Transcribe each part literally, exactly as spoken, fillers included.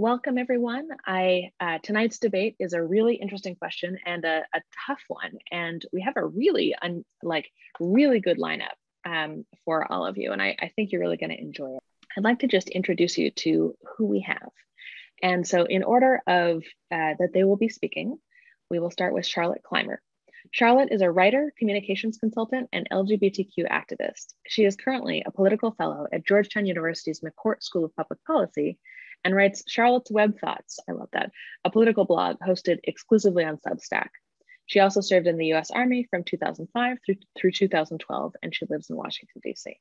Welcome, everyone. I, uh, tonight's debate is a really interesting question and a, a tough one. And we have a really, un, like, really good lineup um, for all of you. And I, I think you're really going to enjoy it. I'd like to just introduce you to who we have. And so in order of uh, that they will be speaking, we will start with Charlotte Clymer. Charlotte is a writer, communications consultant, and L G B T Q activist. She is currently a political fellow at Georgetown University's McCourt School of Public Policy, and writes Charlotte's Web Thoughts, I love that, a political blog hosted exclusively on Substack. She also served in the U S Army from two thousand five through, through two thousand twelve, and she lives in Washington, D C.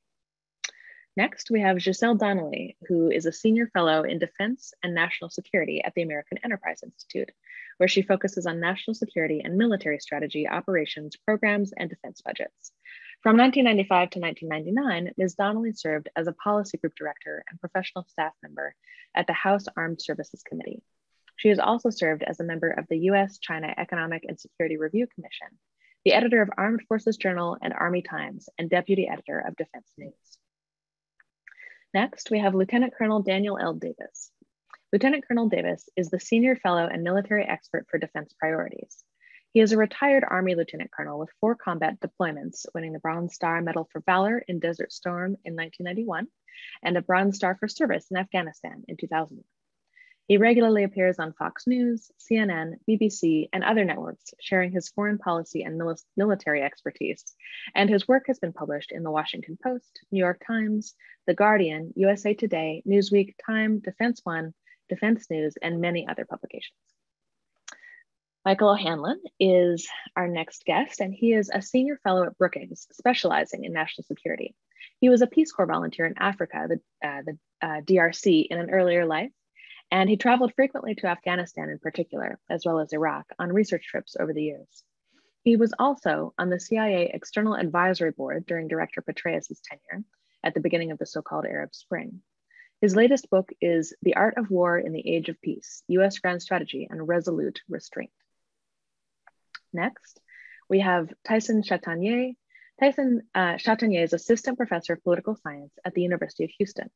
Next, we have Giselle Donnelly, who is a senior fellow in defense and national security at the American Enterprise Institute, where she focuses on national security and military strategy, operations, programs, and defense budgets. From nineteen ninety-five to nineteen ninety-nine, Miz Donnelly served as a policy group director and professional staff member at the House Armed Services Committee. She has also served as a member of the U S-China Economic and Security Review Commission, the editor of Armed Forces Journal and Army Times, and deputy editor of Defense News. Next, we have Lieutenant Colonel Daniel L. Davis. Lieutenant Colonel Davis is the senior fellow and military expert for defense priorities. He is a retired Army Lieutenant Colonel with four combat deployments, winning the Bronze Star Medal for Valor in Desert Storm in nineteen ninety-one and a Bronze Star for Service in Afghanistan in two thousand. He regularly appears on Fox News, C N N, B B C, and other networks, sharing his foreign policy and mil- military expertise. And his work has been published in the Washington Post, New York Times, The Guardian, U S A Today, Newsweek, Time, Defense One, Defense News, and many other publications. Michael O'Hanlon is our next guest, and he is a senior fellow at Brookings, specializing in national security. He was a Peace Corps volunteer in Africa, the, uh, the uh, D R C, in an earlier life, and he traveled frequently to Afghanistan in particular, as well as Iraq, on research trips over the years. He was also on the C I A External Advisory Board during Director Petraeus's tenure at the beginning of the so-called Arab Spring. His latest book is The Art of War in the Age of Peace, U S Grand Strategy and Resolute Restraint. Next, we have Tyson Chatagnier. Tyson uh, Chatagnier is Assistant Professor of Political Science at the University of Houston.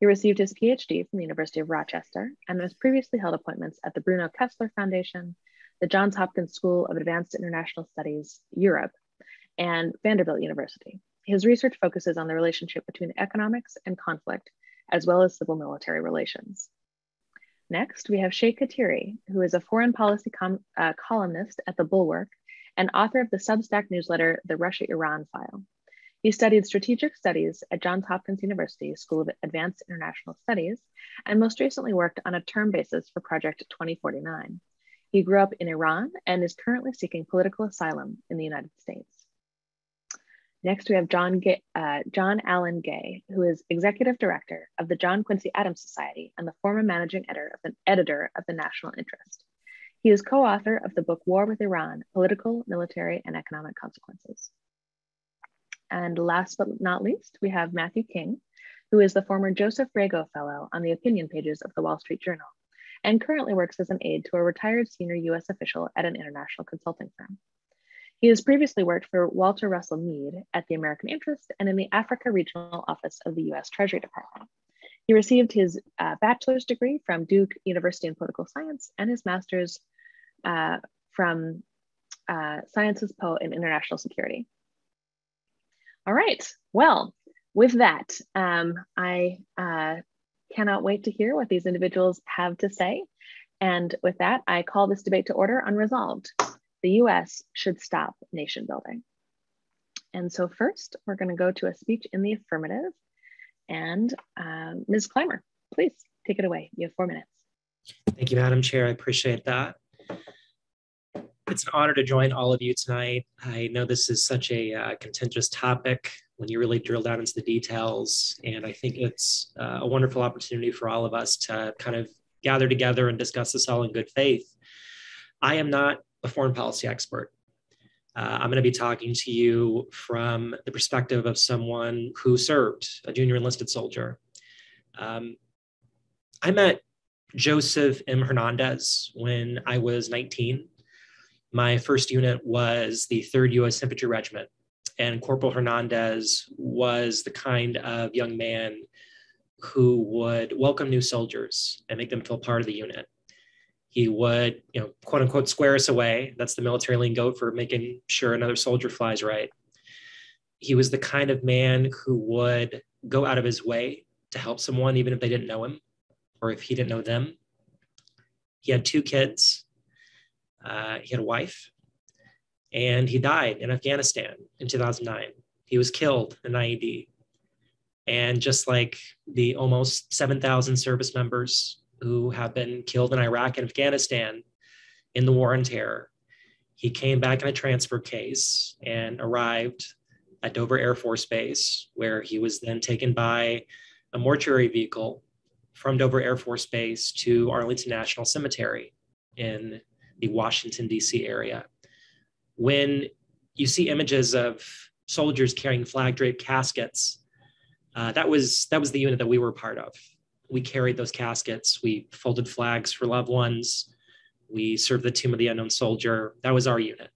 He received his P H D from the University of Rochester and has previously held appointments at the Bruno Kessler Foundation, the Johns Hopkins School of Advanced International Studies, Europe, and Vanderbilt University. His research focuses on the relationship between economics and conflict, as well as civil military relations. Next, we have Shay Khatiri, who is a foreign policy com uh, columnist at The Bulwark and author of the Substack newsletter, The Russia-Iran File. He studied strategic studies at Johns Hopkins University School of Advanced International Studies, and most recently worked on a term basis for Project twenty forty-nine. He grew up in Iran and is currently seeking political asylum in the United States. Next, we have John, Gay, uh, John Allen Gay, who is Executive Director of the John Quincy Adams Society and the former managing editor of the, editor of the National Interest. He is co-author of the book War with Iran, Political, Military, and Economic Consequences. And last but not least, we have Matthew King, who is the former Joseph Rago Fellow on the opinion pages of the Wall Street Journal, and currently works as an aide to a retired senior U S official at an international consulting firm. He has previously worked for Walter Russell Mead at the American Interest and in the Africa Regional Office of the U S Treasury Department. He received his uh, bachelor's degree from Duke University in Political Science and his master's uh, from uh, Sciences Po in International Security. All right, well, with that, um, I uh, cannot wait to hear what these individuals have to say. And with that, I call this debate to order on Resolved. The U S should stop nation building. And so first, we're gonna go to a speech in the affirmative. And um, Miz Clymer, please take it away. You have four minutes. Thank you, Madam Chair. I appreciate that. It's an honor to join all of you tonight. I know this is such a uh, contentious topic when you really drill down into the details. And I think it's uh, a wonderful opportunity for all of us to kind of gather together and discuss this all in good faith. I am not a foreign policy expert. Uh, I'm gonna be talking to you from the perspective of someone who served, a junior enlisted soldier. Um, I met Joseph M. Hernandez when I was nineteen. My first unit was the third U S Infantry Regiment, and Corporal Hernandez was the kind of young man who would welcome new soldiers and make them feel part of the unit. He would, you know, quote unquote, square us away. That's the military lingo for making sure another soldier flies right. He was the kind of man who would go out of his way to help someone, even if they didn't know him or if he didn't know them. He had two kids. Uh, he had a wife, and he died in Afghanistan in two thousand nine. He was killed in an I E D. And just like the almost seven thousand service members who have been killed in Iraq and Afghanistan in the war on terror, he came back in a transfer case and arrived at Dover Air Force Base, where he was then taken by a mortuary vehicle from Dover Air Force Base to Arlington National Cemetery in the Washington, D C area. When you see images of soldiers carrying flag-draped caskets, uh, that was, that was the unit that we were part of. We carried those caskets, we folded flags for loved ones, we served the Tomb of the Unknown Soldier. That was our unit.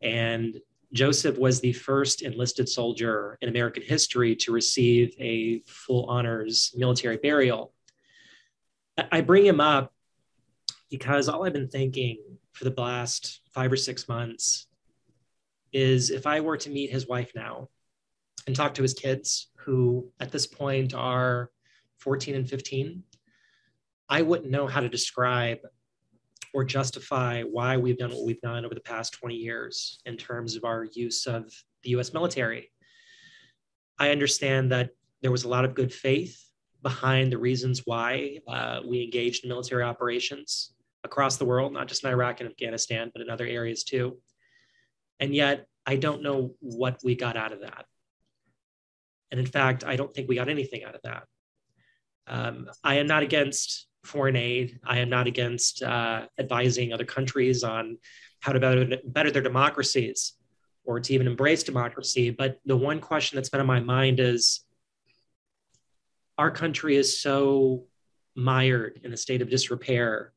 And Joseph was the first enlisted soldier in American history to receive a full honors military burial. I bring him up because all I've been thinking for the last five or six months is, if I were to meet his wife now and talk to his kids, who at this point are fourteen and fifteen, I wouldn't know how to describe or justify why we've done what we've done over the past twenty years in terms of our use of the U S military. I understand that there was a lot of good faith behind the reasons why uh, we engaged in military operations across the world, not just in Iraq and Afghanistan, but in other areas too. And yet, I don't know what we got out of that. And in fact, I don't think we got anything out of that. Um, I am not against foreign aid. I am not against uh, advising other countries on how to better, better their democracies or to even embrace democracy. But the one question that's been on my mind is, our country is so mired in a state of disrepair,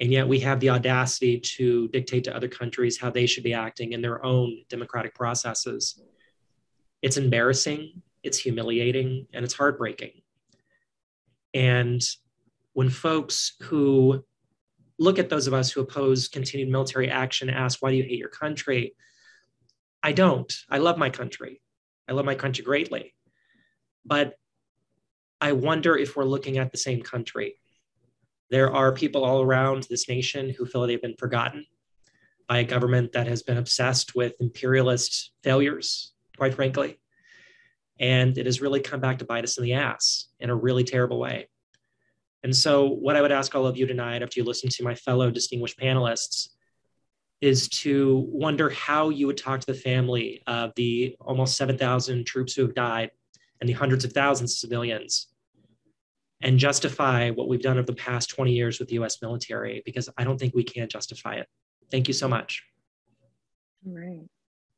and yet we have the audacity to dictate to other countries how they should be acting in their own democratic processes. It's embarrassing, it's humiliating, and it's heartbreaking. And when folks who look at those of us who oppose continued military action ask, why do you hate your country? I don't. I love my country. I love my country greatly. But I wonder if we're looking at the same country. There are people all around this nation who feel they've been forgotten by a government that has been obsessed with imperialist failures, quite frankly. And it has really come back to bite us in the ass in a really terrible way. And so what I would ask all of you tonight, after you listen to my fellow distinguished panelists, is to wonder how you would talk to the family of the almost seven thousand troops who have died and the hundreds of thousands of civilians, and justify what we've done over the past twenty years with the U S military, because I don't think we can justify it. Thank you so much. All right.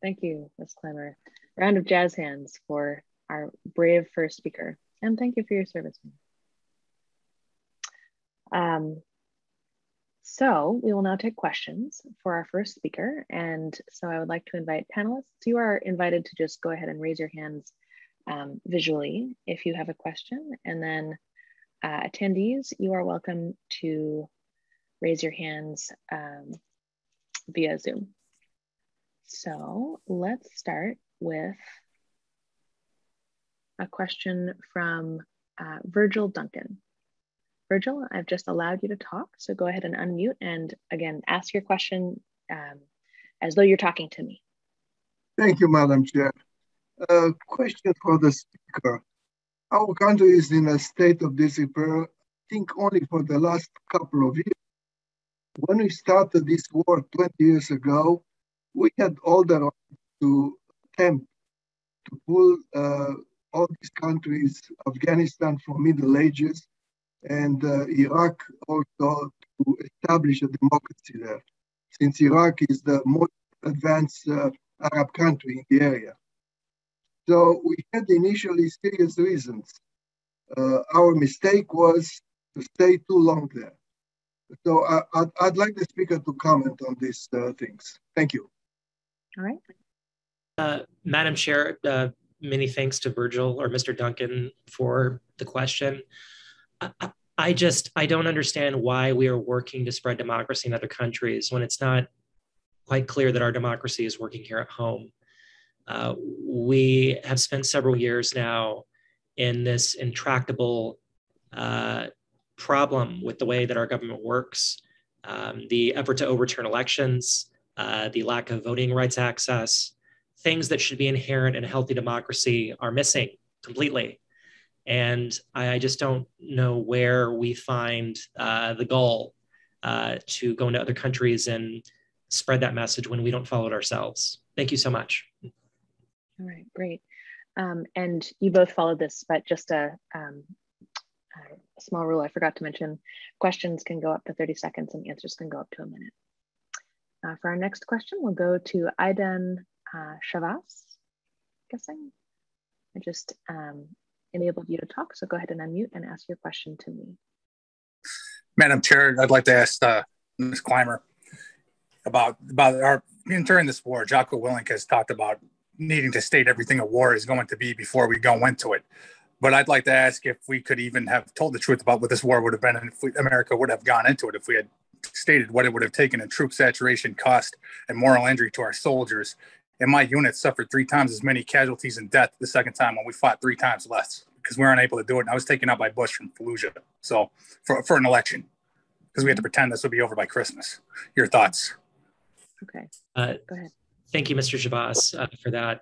Thank you, Miz Clymer. Round of jazz hands for our brave first speaker. And thank you for your service. Um, so we will now take questions for our first speaker. And so I would like to invite panelists. You are invited to just go ahead and raise your hands um, visually if you have a question. And then uh, attendees, you are welcome to raise your hands um, via Zoom. So let's start with a question from uh, Virgil Duncan. Virgil, I've just allowed you to talk, so go ahead and unmute and again, ask your question um, as though you're talking to me. Thank you, Madam Chair. Uh, question for the speaker. Our country is in a state of disrepair, I think only for the last couple of years. When we started this war twenty years ago, we had all the right to attempt to pull uh, all these countries, Afghanistan from Middle Ages, and uh, Iraq also, to establish a democracy there, since Iraq is the most advanced uh, Arab country in the area. So we had initially serious reasons. Uh, our mistake was to stay too long there. So I, I'd, I'd like the speaker to comment on these uh, things. Thank you. All right. Uh, Madam Chair, uh, many thanks to Virgil or Mister Duncan for the question. I, I just, I don't understand why we are working to spread democracy in other countries when it's not quite clear that our democracy is working here at home. Uh, we have spent several years now in this intractable uh, problem with the way that our government works, um, the effort to overturn elections, uh, the lack of voting rights access. Things that should be inherent in a healthy democracy are missing completely. And I, I just don't know where we find uh, the goal uh, to go into other countries and spread that message when we don't follow it ourselves. Thank you so much. All right, great. Um, and you both followed this, but just a, um, a small rule I forgot to mention, questions can go up to thirty seconds and answers can go up to a minute. Uh, for our next question, we'll go to Aiden uh, Shavas, guessing. I just um, enabled you to talk, so go ahead and unmute and ask your question to me. Madam Chair, I'd like to ask uh, Miz Clymer about, about our, during this war, Jocko Willink has talked about needing to state everything a war is going to be before we go into it. But I'd like to ask if we could even have told the truth about what this war would have been if we, America would have gone into it, if we had stated what it would have taken in troop saturation, cost, and moral injury to our soldiers. And my unit suffered three times as many casualties and death the second time when we fought three times less because we weren't able to do it. And I was taken out by Bush from Fallujah, so for, for an election, because we had to pretend this would be over by Christmas. Your thoughts? Okay, uh, go ahead. Thank you, Mister Shavas, uh, for that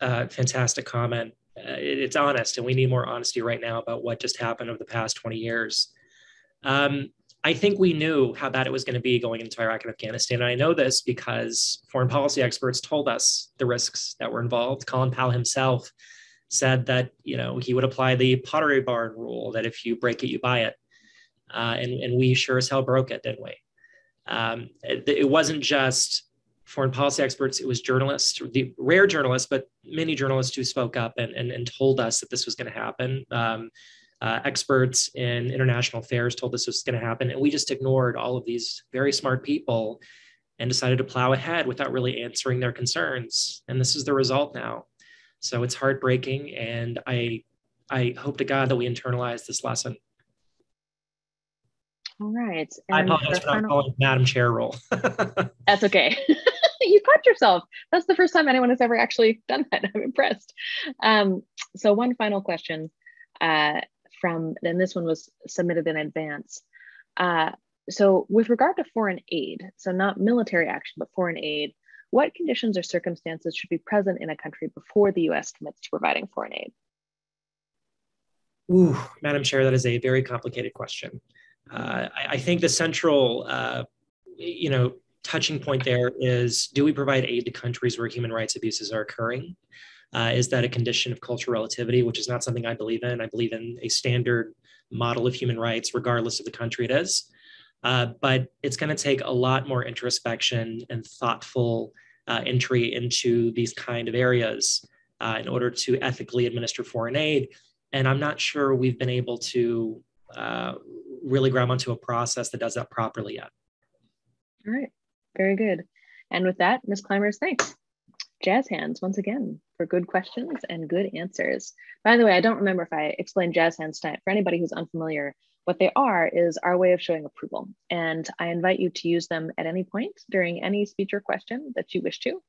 uh, fantastic comment. Uh, it, it's honest, and we need more honesty right now about what just happened over the past twenty years. Um, I think we knew how bad it was going to be going into Iraq and Afghanistan. And I know this because foreign policy experts told us the risks that were involved. Colin Powell himself said that, you know, he would apply the Pottery Barn rule, that if you break it, you buy it. Uh, and, and we sure as hell broke it, didn't we? Um, it, it wasn't just foreign policy experts, it was journalists, the rare journalists, but many journalists who spoke up and, and, and told us that this was going to happen. Um, uh, experts in international affairs told us this was going to happen. And we just ignored all of these very smart people and decided to plow ahead without really answering their concerns. And this is the result now. So it's heartbreaking. And I, I hope to God that we internalize this lesson. All right. And I apologize for not calling Madam Chair role. That's okay. You caught yourself. That's the first time anyone has ever actually done that. I'm impressed. Um, so one final question uh, from, and this one was submitted in advance. Uh, so with regard to foreign aid, so not military action, but foreign aid, what conditions or circumstances should be present in a country before the U S commits to providing foreign aid? Ooh, Madam Chair, that is a very complicated question. Uh, I, I think the central, uh, you know, touching point there is, do we provide aid to countries where human rights abuses are occurring? Uh, is that a condition of cultural relativity, which is not something I believe in? I believe in a standard model of human rights, regardless of the country it is. Uh, but it's going to take a lot more introspection and thoughtful uh, entry into these kind of areas uh, in order to ethically administer foreign aid. And I'm not sure we've been able to uh, really grab onto a process that does that properly yet. All right, very good. And with that, Miz Clymer's thanks. Jazz hands once again for good questions and good answers. By the way, I don't remember if I explained jazz hands tonight. For anybody who's unfamiliar, what they are is our way of showing approval. And I invite you to use them at any point during any speech or question that you wish to.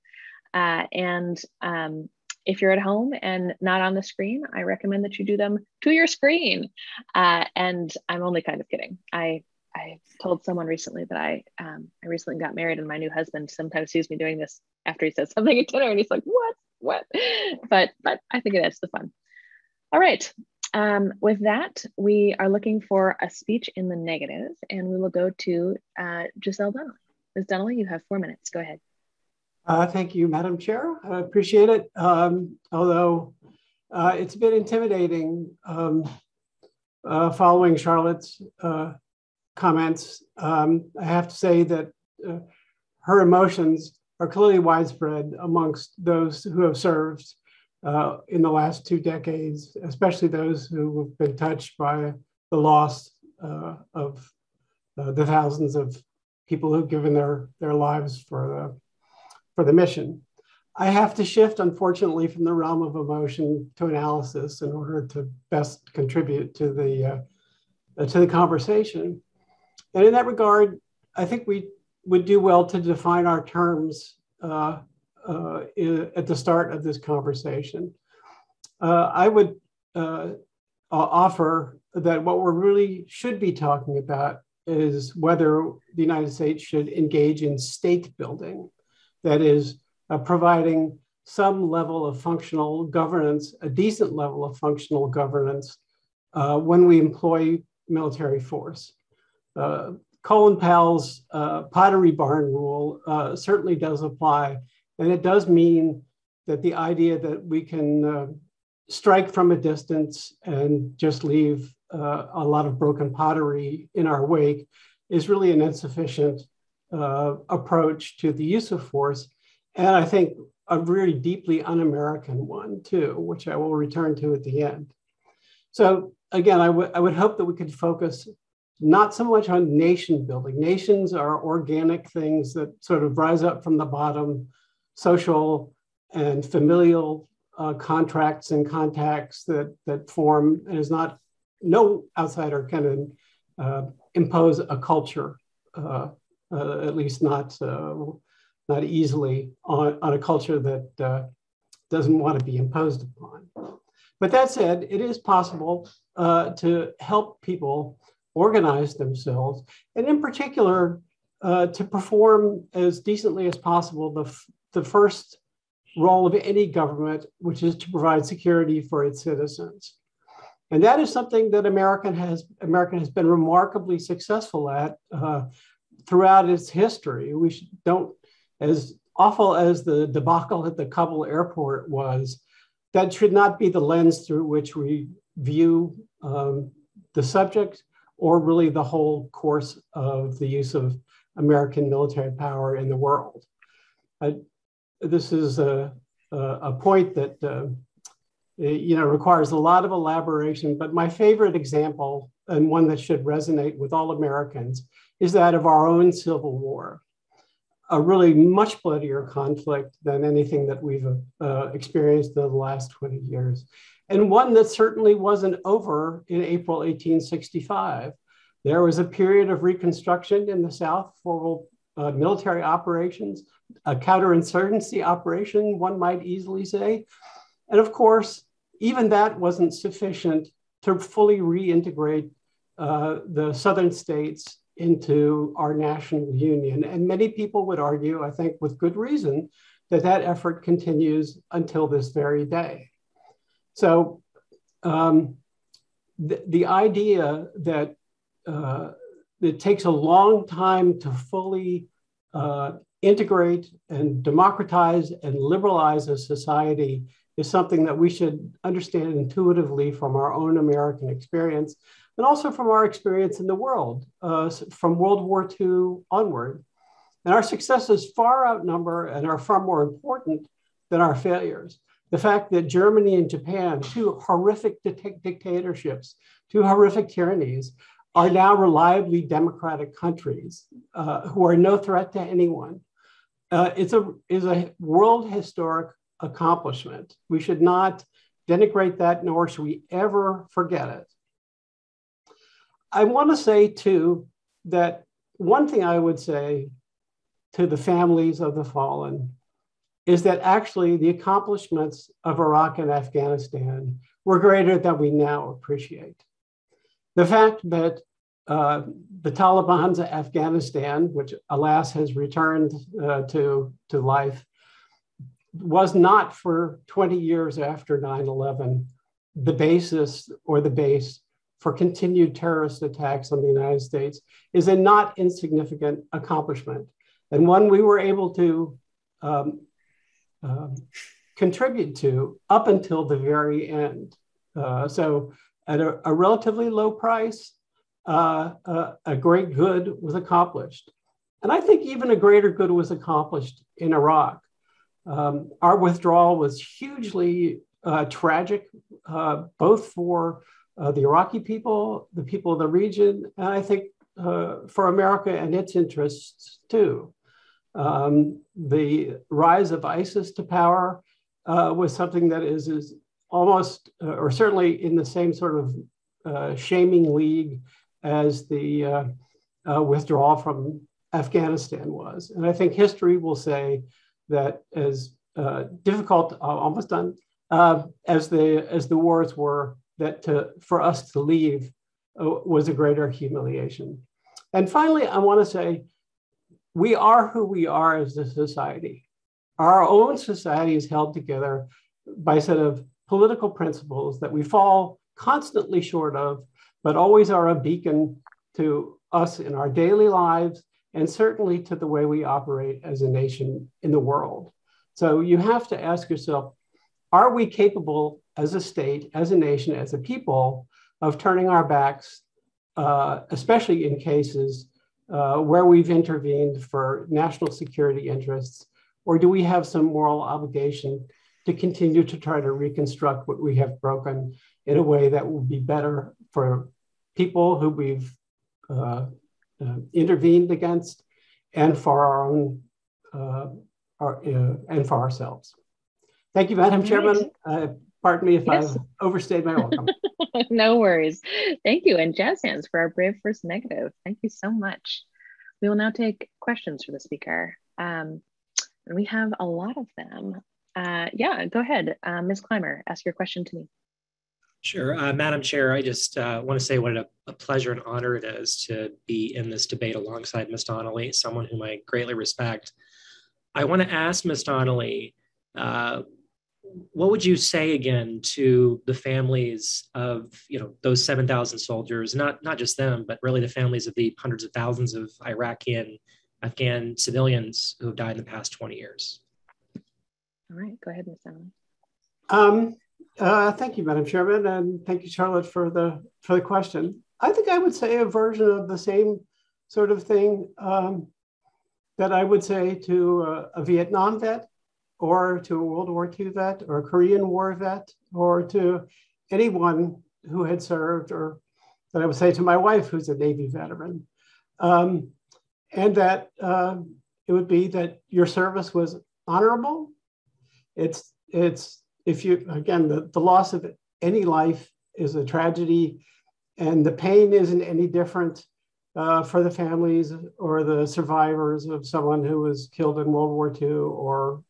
Uh, and um, if you're at home and not on the screen, I recommend that you do them to your screen. Uh, and I'm only kind of kidding. I, I told someone recently that I um, I recently got married, and my new husband sometimes sees me doing this after he says something at dinner and he's like, what, what? But, but I think it adds to the fun. All right, um, with that, we are looking for a speech in the negative, and we will go to uh, Giselle Donnelly. Miz Donnelly, you have four minutes, go ahead. Uh, thank you, Madam Chair. I appreciate it. Um, although uh, it's a bit intimidating um, uh, following Charlotte's uh, comments. Um, I have to say that uh, her emotions are clearly widespread amongst those who have served uh, in the last two decades, especially those who have been touched by the loss uh, of uh, the thousands of people who've given their, their lives for the for the mission. I have to shift, unfortunately, from the realm of emotion to analysis in order to best contribute to the uh, to the conversation. And in that regard, I think we would do well to define our terms uh, uh, in, at the start of this conversation. Uh, I would uh, offer that what we really should be talking about is whether the United States should engage in state building, that is, uh, providing some level of functional governance, a decent level of functional governance, uh, when we employ military force. Uh, Colin Powell's uh, Pottery Barn rule uh, certainly does apply, and it does mean that the idea that we can uh, strike from a distance and just leave uh, a lot of broken pottery in our wake is really an insufficient uh, approach to the use of force, and I think a really deeply un-American one too, which I will return to at the end. So again, I, I would hope that we could focus not so much on nation building. Nations are organic things that sort of rise up from the bottom, social and familial uh, contracts and contacts that, that form, and is not, no outsider can uh, impose a culture, uh, uh, at least not, uh, not easily, on, on a culture that uh, doesn't want to be imposed upon. But that said, it is possible uh, to help people organize themselves, and in particular, uh, to perform as decently as possible the, f the first role of any government, which is to provide security for its citizens. And that is something that America has, America has been remarkably successful at uh, throughout its history. We should, don't, as awful as the debacle at the Kabul airport was, that should not be the lens through which we view um, the subject, or really the whole course of the use of American military power in the world. I, this is a, a, a point that uh, it, you know, requires a lot of elaboration, but my favorite example, and one that should resonate with all Americans, is that of our own Civil War, a really much bloodier conflict than anything that we've uh, experienced in the last twenty years. And one that certainly wasn't over in April eighteen sixty-five. There was a period of reconstruction in the South, formal uh, military operations, a counterinsurgency operation, one might easily say. And of course, even that wasn't sufficient to fully reintegrate uh, the Southern states into our national union. And many people would argue, I think with good reason, that that effort continues until this very day. So um, the, the idea that uh, it takes a long time to fully uh, integrate and democratize and liberalize a society is something that we should understand intuitively from our own American experience, and also from our experience in the world, uh, from World War Two onward. And our successes far outnumber and are far more important than our failures. The fact that Germany and Japan, two horrific dictatorships, two horrific tyrannies, are now reliably democratic countries uh, who are no threat to anyone. Uh, it's a, is a world historic accomplishment. We should not denigrate that, nor should we ever forget it. I want to say too, that one thing I would say to the families of the fallen is that actually the accomplishments of Iraq and Afghanistan were greater than we now appreciate. The fact that uh, the Taliban's Afghanistan, which alas has returned uh, to, to life, was not for twenty years after nine eleven the basis or the base for continued terrorist attacks on the United States is a not insignificant accomplishment. And one we were able to um, Uh, contribute to up until the very end. Uh, so at a, a relatively low price, uh, uh, a great good was accomplished. And I think even a greater good was accomplished in Iraq. Um, our withdrawal was hugely uh, tragic, uh, both for uh, the Iraqi people, the people of the region, and I think uh, for America and its interests too. Um, the rise of ISIS to power uh, was something that is, is almost, uh, or certainly in the same sort of uh, shaming league as the uh, uh, withdrawal from Afghanistan was. And I think history will say that as uh, difficult, uh, almost done, uh, as the as the wars were, that to, for us to leave uh, was a greater humiliation. And finally, I want to say, we are who we are as a society. Our own society is held together by a set of political principles that we fall constantly short of, but always are a beacon to us in our daily lives, and certainly to the way we operate as a nation in the world. So you have to ask yourself, are we capable as a state, as a nation, as a people, of turning our backs, uh, especially in cases uh, where we've intervened for national security interests, or do we have some moral obligation to continue to try to reconstruct what we have broken in a way that will be better for people who we've uh, Uh, intervened against, and for our own, uh, our, uh, and for ourselves. Thank you, Madam Chairman. Uh, pardon me if yes. I've overstayed my welcome. No worries. Thank you, and jazz hands for our brave first negative. Thank you so much. We will now take questions for the speaker, um, and we have a lot of them. Uh, yeah, go ahead, uh, Miz Clymer, ask your question to me. Sure, uh, Madam Chair, I just uh, want to say what a, a pleasure and honor it is to be in this debate alongside Miz Donnelly, someone whom I greatly respect. I want to ask Miz Donnelly, uh, what would you say again to the families of, you know, those seven thousand soldiers, not, not just them, but really the families of the hundreds of thousands of Iraqi and Afghan civilians who have died in the past twenty years? All right, go ahead, Miz Donnelly. Um, Uh, thank you, Madam Chairman, and thank you, Charlotte, for the for the question. I think I would say a version of the same sort of thing um, that I would say to a, a Vietnam vet, or to a World War Two vet, or a Korean War vet, or to anyone who had served, or that I would say to my wife, who's a Navy veteran, um, and that uh, it would be that your service was honorable. It's it's. If you, again, the, the loss of any life is a tragedy, and the pain isn't any different uh, for the families or the survivors of someone who was killed in World War Two or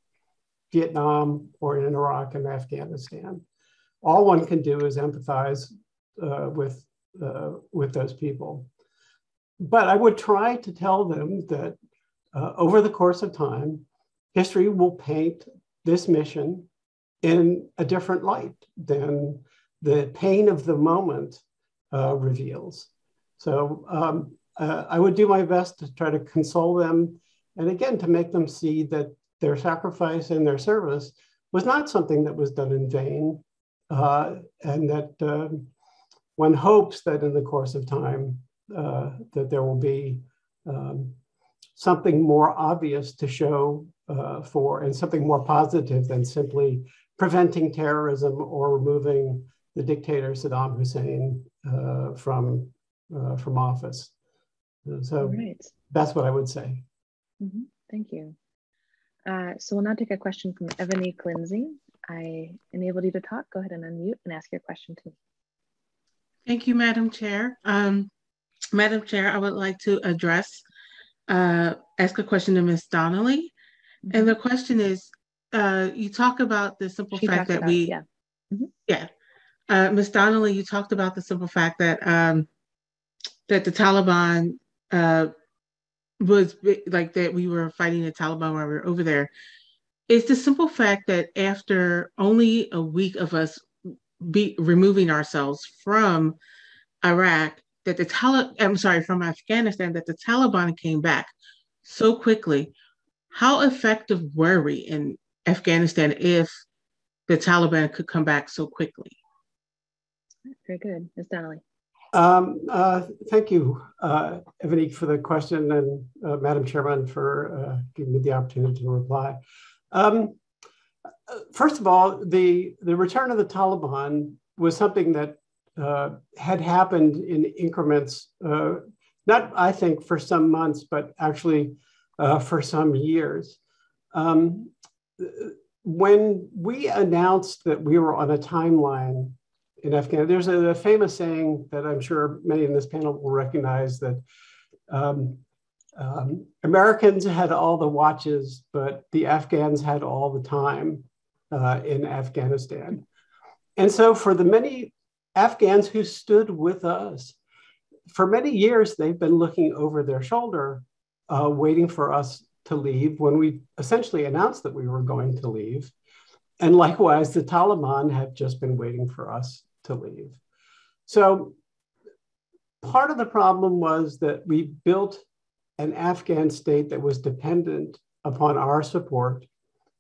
Vietnam or in Iraq and Afghanistan. All one can do is empathize uh, with, uh, with those people. But I would try to tell them that uh, over the course of time, history will paint this mission in a different light than the pain of the moment uh, reveals. So um, uh, I would do my best to try to console them, and again, to make them see that their sacrifice and their service was not something that was done in vain, uh, and that uh, one hopes that in the course of time, uh, that there will be um, something more obvious to show uh, for, and something more positive than simply preventing terrorism or removing the dictator Saddam Hussein uh, from uh, from office. So right. That's what I would say. Mm-hmm. Thank you. Uh, so we'll now take a question from Ebony Clinzy. I enabled you to talk. Go ahead and unmute and ask your question too. Thank you, Madam Chair. Um, Madam Chair, I would like to address, uh, ask a question to Miz Donnelly. Mm-hmm. And the question is, Uh, you talk about the simple she fact that about, we, yeah, mm-hmm. yeah. Uh, Miz Donnelly, you talked about the simple fact that um, that the Taliban uh, was like that we were fighting the Taliban while we were over there. It's the simple fact that after only a week of us be removing ourselves from Iraq, that the Taliban, I'm sorry, from Afghanistan, that the Taliban came back so quickly. How effective were we in Afghanistan if the Taliban could come back so quickly? Very good, Miz Donnelly. Um, uh, thank you, uh, Ebony, for the question, and uh, Madam Chairman for uh, giving me the opportunity to reply. Um, first of all, the, the return of the Taliban was something that uh, had happened in increments, uh, not I think for some months, but actually uh, for some years. Um, when we announced that we were on a timeline in Afghanistan, there's a, a famous saying that I'm sure many in this panel will recognize, that um, um, Americans had all the watches, but the Afghans had all the time uh, in Afghanistan. And so for the many Afghans who stood with us, for many years, they've been looking over their shoulder, uh, waiting for us to leave when we essentially announced that we were going to leave. And likewise, the Taliban have just been waiting for us to leave. So part of the problem was that we built an Afghan state that was dependent upon our support.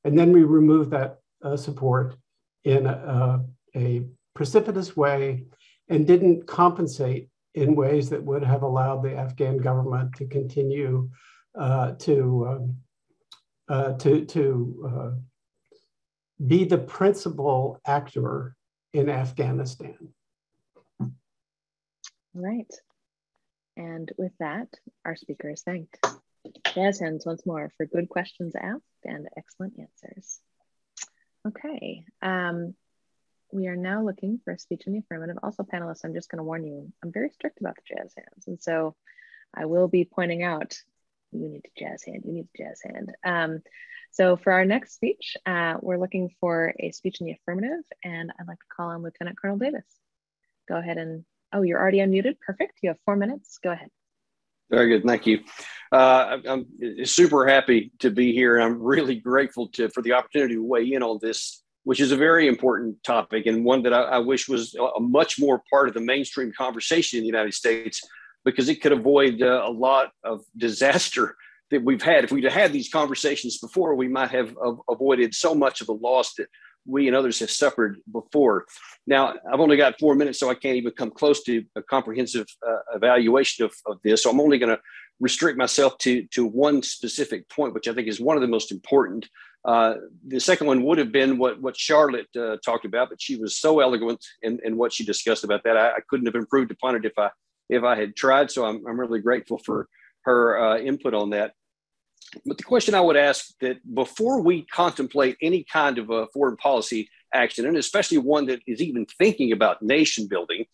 And then we removed that uh, support in a, a precipitous way and didn't compensate in ways that would have allowed the Afghan government to continue uh, to, um, uh, to to uh, be the principal actor in Afghanistan. Right, and with that, our speaker is thanked. Jazz hands once more for good questions asked and excellent answers. Okay. Um, We are now looking for a speech in the affirmative. Also, panelists, I'm just going to warn you, I'm very strict about the jazz hands. And so I will be pointing out, you need to jazz hand, you need to jazz hand. Um, so for our next speech, uh, we're looking for a speech in the affirmative, and I'd like to call on Lieutenant Colonel Davis. Go ahead and, oh, you're already unmuted. Perfect. You have four minutes. Go ahead. Very good. Thank you. Uh, I'm super happy to be here. I'm really grateful to, for the opportunity to weigh in on this, which is a very important topic and one that I, I wish was a much more part of the mainstream conversation in the United States, because it could avoid uh, a lot of disaster that we've had. If we'd had these conversations before, we might have uh, avoided so much of the loss that we and others have suffered before. Now, I've only got four minutes, so I can't even come close to a comprehensive uh, evaluation of, of this. So I'm only going to restrict myself to, to one specific point, which I think is one of the most important. Uh, the second one would have been what, what Charlotte uh, talked about, but she was so eloquent in, in what she discussed about that. I, I couldn't have improved upon it if I, if I had tried. So I'm, I'm really grateful for her uh, input on that. But the question I would ask, that before we contemplate any kind of a foreign policy action, and especially one that is even thinking about nation building,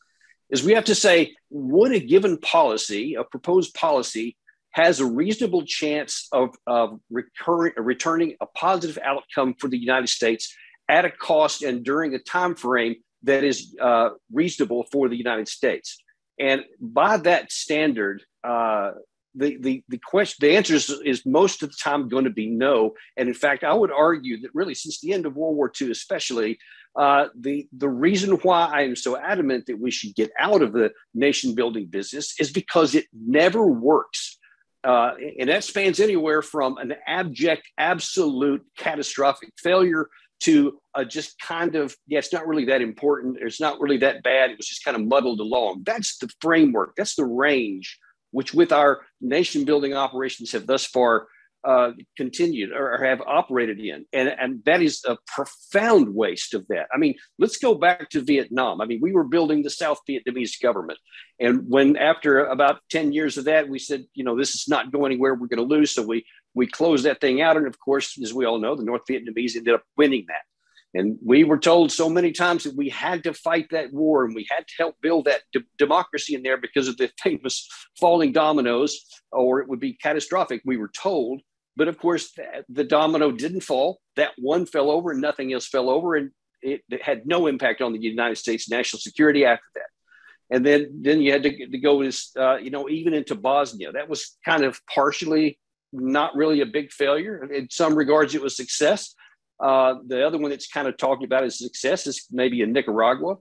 is we have to say, would a given policy, a proposed policy, has a reasonable chance of, of recurring, returning a positive outcome for the United States at a cost and during a time frame that is uh, reasonable for the United States. And by that standard, uh, the, the, the, question, the answer is, is most of the time going to be no. And in fact, I would argue that really since the end of World War Two especially, uh, the, the reason why I am so adamant that we should get out of the nation building business is because it never works. Uh, and that spans anywhere from an abject, absolute, catastrophic failure to uh, just kind of, yeah, it's not really that important. It's not really that bad. It was just kind of muddled along. That's the framework. That's the range, which with our nation building operations have thus far uh, continued or, or have operated in. And, and that is a profound waste of that. I mean, let's go back to Vietnam. I mean, we were building the South Vietnamese government. And when after about ten years of that, we said, you know, this is not going anywhere, we're going to lose. So we, we closed that thing out. And of course, as we all know, the North Vietnamese ended up winning that. And we were told so many times that we had to fight that war and we had to help build that de democracy in there because of the famous falling dominoes, or it would be catastrophic, we were told. But of course, the, the domino didn't fall. That one fell over and nothing else fell over. And it, it had no impact on the United States national security after that. And then, then you had to, to go, as, uh, you know, even into Bosnia. That was kind of partially not really a big failure. In some regards, it was success. Uh, the other one that's kind of talking about as success is maybe in Nicaragua,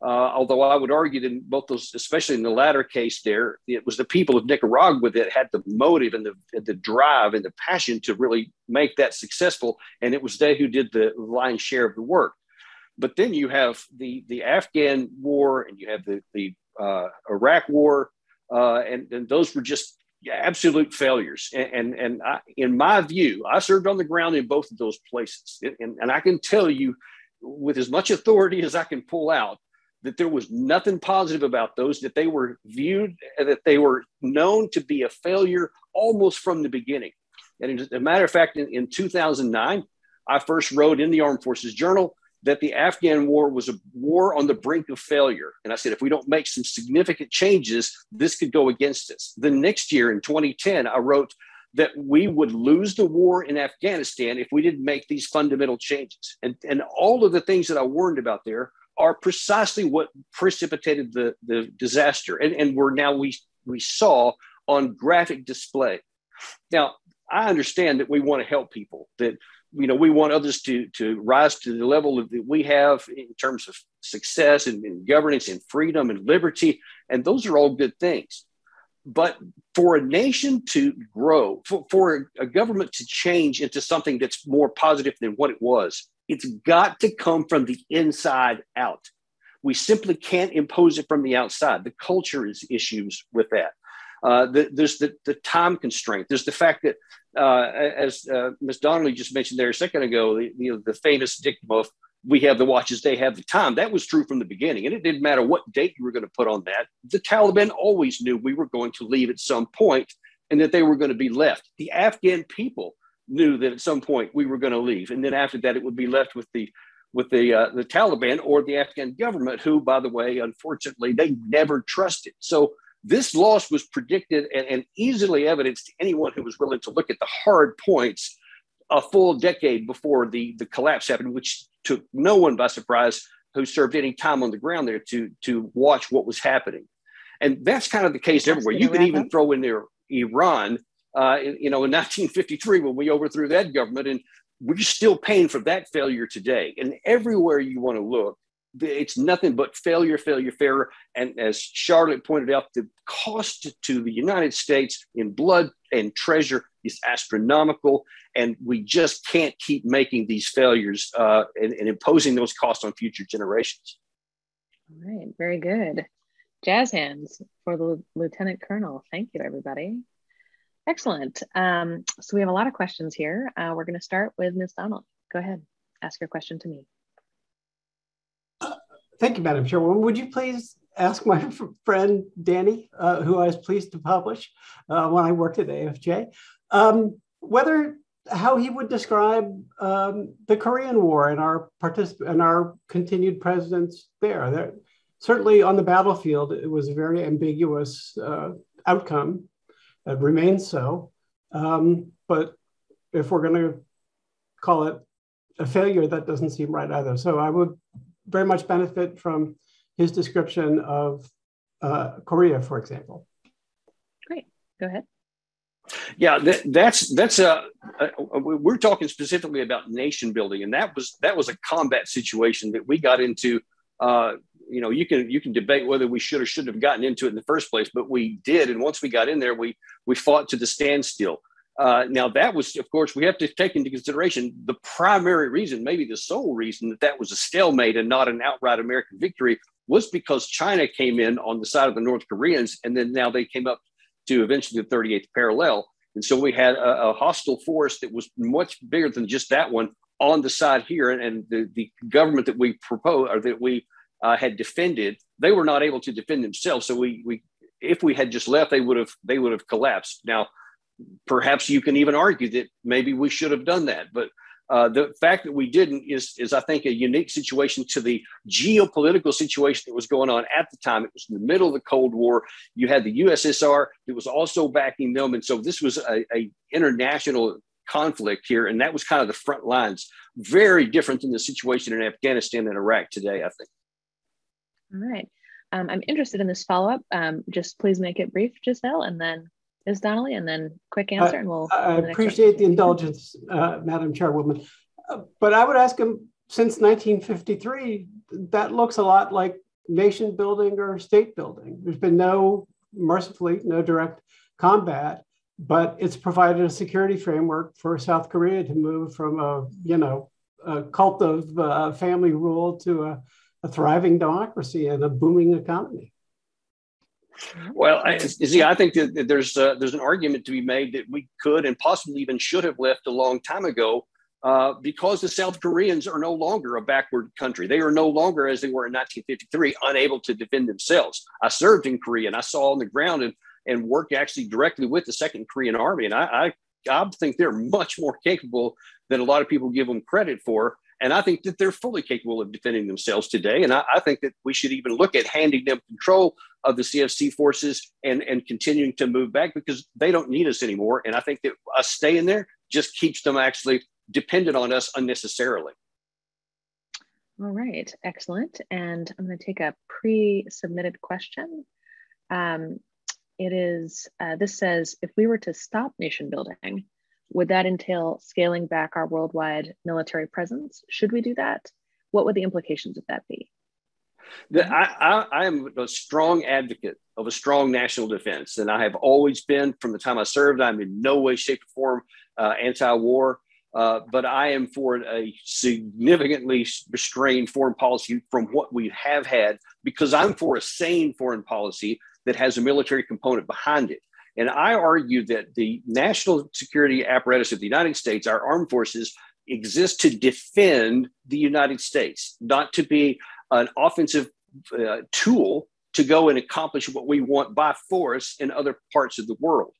uh, although I would argue that in both those, especially in the latter case there, it was the people of Nicaragua that had the motive and the, the drive and the passion to really make that successful. And it was they who did the lion's share of the work. But then you have the, the Afghan war and you have the, the uh, Iraq war, uh, and, and those were just absolute failures. And, and, and I, in my view, I served on the ground in both of those places. And, and I can tell you with as much authority as I can pull out that there was nothing positive about those, that they were viewed, that they were known to be a failure almost from the beginning. And as a matter of fact, in, in two thousand nine, I first wrote in the Armed Forces Journal that the Afghan war was a war on the brink of failure. And I said, if we don't make some significant changes, this could go against us. The next year in twenty ten, I wrote that we would lose the war in Afghanistan if we didn't make these fundamental changes. And, and all of the things that I warned about there are precisely what precipitated the, the disaster. And, and we're now we, we saw on graphic display. Now, I understand that we want to help people, that you know, we want others to, to rise to the level of, that we have in terms of success and, and governance and freedom and liberty. And those are all good things. But for a nation to grow, for, for a government to change into something that's more positive than what it was, it's got to come from the inside out. We simply can't impose it from the outside. The culture is issues with that. Uh, the, there's the, the time constraint. There's the fact that, uh, as uh, Miz Donnelly just mentioned there a second ago, the, you know, the famous dictum of we have the watches, they have the time. That was true from the beginning. And it didn't matter what date you were going to put on that. The Taliban always knew we were going to leave at some point and that they were going to be left. The Afghan people knew that at some point we were going to leave. And then after that, it would be left with the with the uh, the Taliban or the Afghan government, who, by the way, unfortunately, they never trusted. So this loss was predicted and, and easily evidenced to anyone who was willing to look at the hard points a full decade before the, the collapse happened, which took no one by surprise who served any time on the ground there to, to watch what was happening. And that's kind of the case everywhere. You could even throw in there Iran, uh, in, you know, in nineteen fifty-three, when we overthrew that government, and we're still paying for that failure today. And everywhere you want to look, it's nothing but failure, failure, failure. And as Charlotte pointed out, the cost to the United States in blood and treasure is astronomical. And we just can't keep making these failures uh, and, and imposing those costs on future generations. All right, very good. Jazz hands for the Lieutenant Colonel. Thank you, everybody. Excellent. Um, so we have a lot of questions here. Uh, we're going to start with Miz Donnelly. Go ahead, ask your question to me. Thank you, Madam Chairwoman. Would you please ask my friend Danny, uh, who I was pleased to publish uh, when I worked at A F J, um, whether how he would describe um, the Korean War and our particip- and our continued presence there. There. Certainly on the battlefield, it was a very ambiguous uh, outcome. It remains so. Um, but if we're going to call it a failure, that doesn't seem right either. So I would very much benefit from his description of uh, Korea, for example. Great, go ahead. Yeah, that, that's that's a, a, a we're talking specifically about nation building, and that was that was a combat situation that we got into. Uh, you know, you can you can debate whether we should or shouldn't have gotten into it in the first place, but we did, and once we got in there, we we fought to the standstill. Uh, now, that was, of course, we have to take into consideration the primary reason, maybe the sole reason that that was a stalemate and not an outright American victory was because China came in on the side of the North Koreans. And then now they came up to eventually the thirty-eighth parallel. And so we had a, a hostile force that was much bigger than just that one on the side here. And, and the, the government that we proposed or that we uh, had defended, they were not able to defend themselves. So we, we if we had just left, they would have they would have collapsed. Now, perhaps you can even argue that maybe we should have done that. But uh, the fact that we didn't is, is, I think, a unique situation to the geopolitical situation that was going on at the time. It was in the middle of the Cold War. You had the U S S R that was also backing them. And so this was a, a international conflict here. And that was kind of the front lines. Very different than the situation in Afghanistan and Iraq today, I think. All right. Um, I'm interested in this follow-up. Um, just please make it brief, Giselle, and then Miz Donnelly, and then quick answer, and we'll. I appreciate the indulgence, uh, Madam Chairwoman. Uh, but I would ask him, since nineteen fifty-three, that looks a lot like nation building or state building. There's been no, mercifully, no direct combat, but it's provided a security framework for South Korea to move from a, you know, a cult of uh, family rule to a, a thriving democracy and a booming economy. Well, I, see, I think that there's uh, there's an argument to be made that we could and possibly even should have left a long time ago uh, because the South Koreans are no longer a backward country. They are no longer, as they were in nineteen fifty-three, unable to defend themselves. I served in Korea and I saw on the ground and, and worked actually directly with the Second Korean Army. And I, I I think they're much more capable than a lot of people give them credit for. And I think that they're fully capable of defending themselves today. And I, I think that we should even look at handing them control of the C F C forces and, and continuing to move back, because they don't need us anymore. And I think that us staying there just keeps them actually dependent on us unnecessarily. All right, excellent. And I'm going to take a pre-submitted question. Um, it is, uh, this says, if we were to stop nation building, would that entail scaling back our worldwide military presence? Should we do that? What would the implications of that be? The, I, I, I am a strong advocate of a strong national defense, and I have always been. From the time I served, I'm in no way, shape, or form uh, anti-war, uh, but I am for a significantly restrained foreign policy from what we have had, because I'm for a sane foreign policy that has a military component behind it. And I argue that the national security apparatus of the United States, our armed forces, exist to defend the United States, not to be an offensive uh, tool to go and accomplish what we want by force in other parts of the world.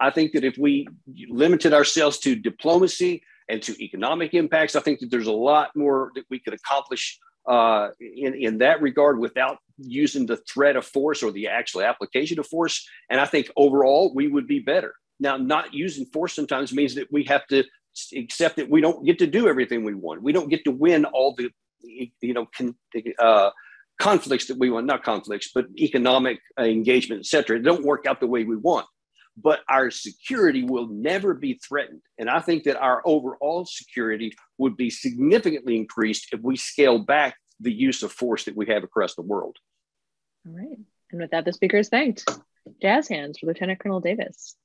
I think that if we limited ourselves to diplomacy and to economic impacts, I think that there's a lot more that we could accomplish uh, in, in that regard without using the threat of force or the actual application of force. And I think overall we would be better. Now, not using force sometimes means that we have to accept that we don't get to do everything we want. We don't get to win all the, you know, con, uh, conflicts that we want, not conflicts, but economic uh, engagement, et cetera. They don't work out the way we want, but our security will never be threatened. And I think that our overall security would be significantly increased if we scale back the use of force that we have across the world. All right. And with that, the speaker is thanked. Jazz hands for Lieutenant Colonel Davis.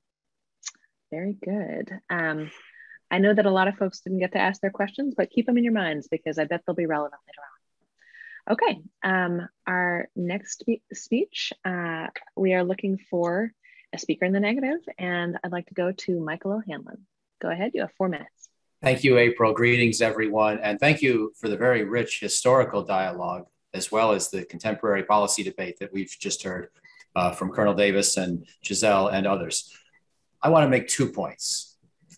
Very good. Um, I know that a lot of folks didn't get to ask their questions, but keep them in your minds because I bet they'll be relevant later on. Okay. Um, our next speech, uh, we are looking for a speaker in the negative, and I'd like to go to Michael O'Hanlon. Go ahead, you have four minutes. Thank you, April. Greetings, everyone. And thank you for the very rich historical dialogue, as well as the contemporary policy debate that we've just heard uh, from Colonel Davis and Giselle and others. I want to make two points.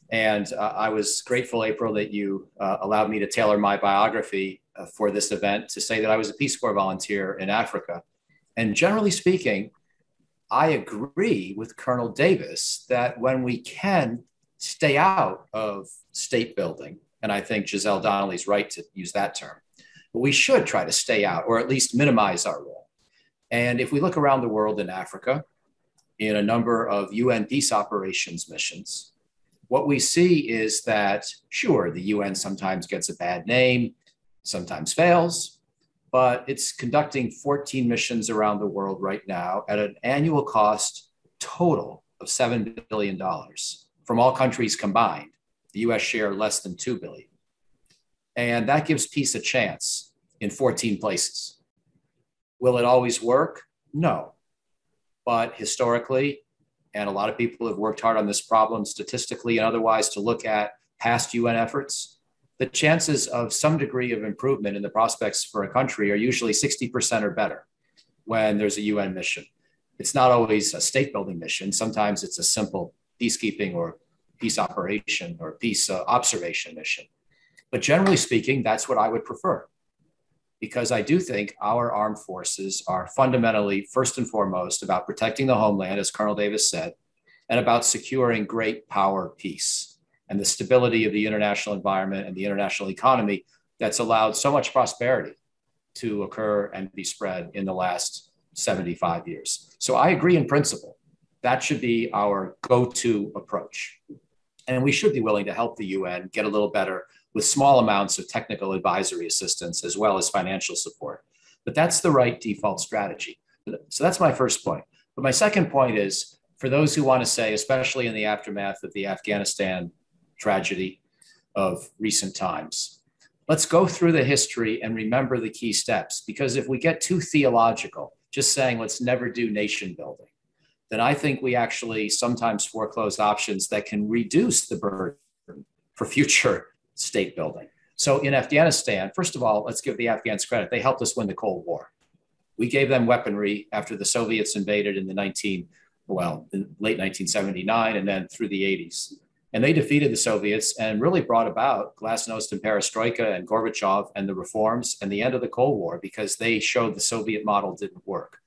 And uh, I was grateful, April, that you uh, allowed me to tailor my biography uh, for this event to say that I was a Peace Corps volunteer in Africa. And generally speaking, I agree with Colonel Davis that when we can stay out of state building, and I think Giselle Donnelly's right to use that term, but we should try to stay out or at least minimize our role. And if we look around the world in Africa, in a number of U N peace operations missions, what we see is that, sure, the U N sometimes gets a bad name, sometimes fails, but it's conducting fourteen missions around the world right now at an annual cost total of seven billion dollars from all countries combined. The U S share less than two billion dollars. And that gives peace a chance in fourteen places. Will it always work? No, but historically, and a lot of people have worked hard on this problem statistically and otherwise to look at past U N efforts, the chances of some degree of improvement in the prospects for a country are usually sixty percent or better when there's a U N mission. It's not always a state building mission. Sometimes it's a simple peacekeeping or peace operation or peace uh, observation mission. But generally speaking, that's what I would prefer, because I do think our armed forces are fundamentally, first and foremost, about protecting the homeland, as Colonel Davis said, and about securing great power peace and the stability of the international environment and the international economy that's allowed so much prosperity to occur and be spread in the last seventy-five years. So I agree in principle. That should be our go-to approach. And we should be willing to help the U N get a little better with small amounts of technical advisory assistance as well as financial support. But that's the right default strategy. So that's my first point. But my second point is, for those who want to say, especially in the aftermath of the Afghanistan tragedy of recent times, let's go through the history and remember the key steps. Because if we get too theological, just saying let's never do nation building, then I think we actually sometimes foreclose options that can reduce the burden for future state building. So in Afghanistan, first of all, let's give the Afghans credit. They helped us win the Cold War. We gave them weaponry after the Soviets invaded in the 19, well, in late nineteen seventy-nine and then through the eighties. And they defeated the Soviets and really brought about Glasnost and Perestroika and Gorbachev and the reforms and the end of the Cold War, because they showed the Soviet model didn't work.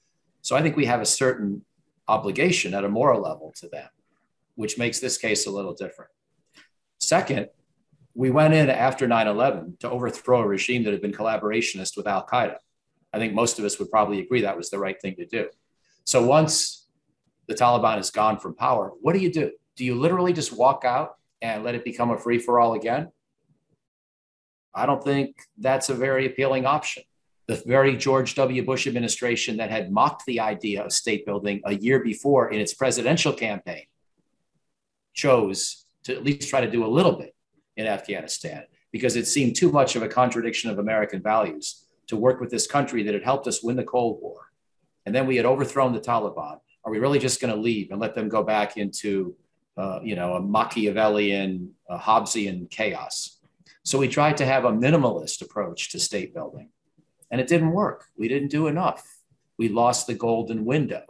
So I think we have a certain obligation at a moral level to them, which makes this case a little different. Second, we went in after nine eleven to overthrow a regime that had been collaborationist with al-Qaeda. I think most of us would probably agree that was the right thing to do. So once the Taliban is gone from power, what do you do? Do you literally just walk out and let it become a free-for-all again? I don't think that's a very appealing option. The very George W. Bush administration that had mocked the idea of state building a year before in its presidential campaign chose to at least try to do a little bit in Afghanistan, because it seemed too much of a contradiction of American values to work with this country that had helped us win the Cold War. And then we had overthrown the Taliban. Are we really just going to leave and let them go back into uh, you know, a Machiavellian, a Hobbesian chaos? So we tried to have a minimalist approach to state building, and it didn't work. We didn't do enough. We lost the golden window.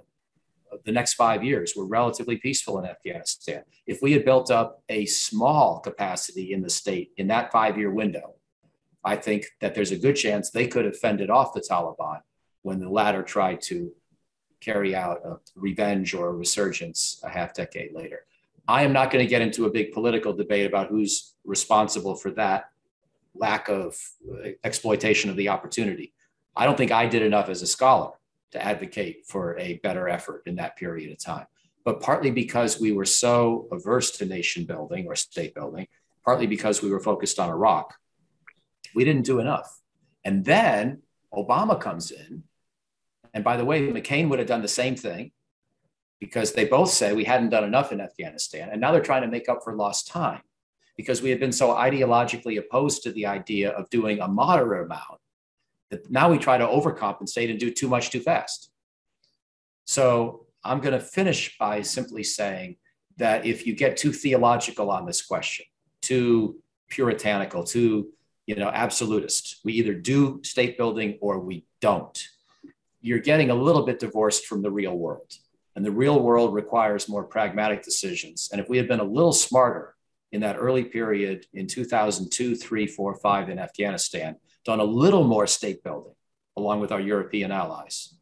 The next five years were relatively peaceful in Afghanistan. If we had built up a small capacity in the state in that five-year window, I think that there's a good chance they could have fended off the Taliban when the latter tried to carry out a revenge or a resurgence a half decade later. I am not going to get into a big political debate about who's responsible for that lack of exploitation of the opportunity. I don't think I did enough as a scholar to advocate for a better effort in that period of time. But partly because we were so averse to nation building or state building, partly because we were focused on Iraq, we didn't do enough. And then Obama comes in. And by the way, McCain would have done the same thing, because they both say we hadn't done enough in Afghanistan. And now they're trying to make up for lost time, because we had been so ideologically opposed to the idea of doing a moderate amount that now we try to overcompensate and do too much too fast. So I'm going to finish by simply saying that if you get too theological on this question, too puritanical, too you know, absolutist, we either do state building or we don't, you're getting a little bit divorced from the real world. And the real world requires more pragmatic decisions. And if we had been a little smarter in that early period in two thousand two, three, four, five in Afghanistan, done a little more state building along with our European allies,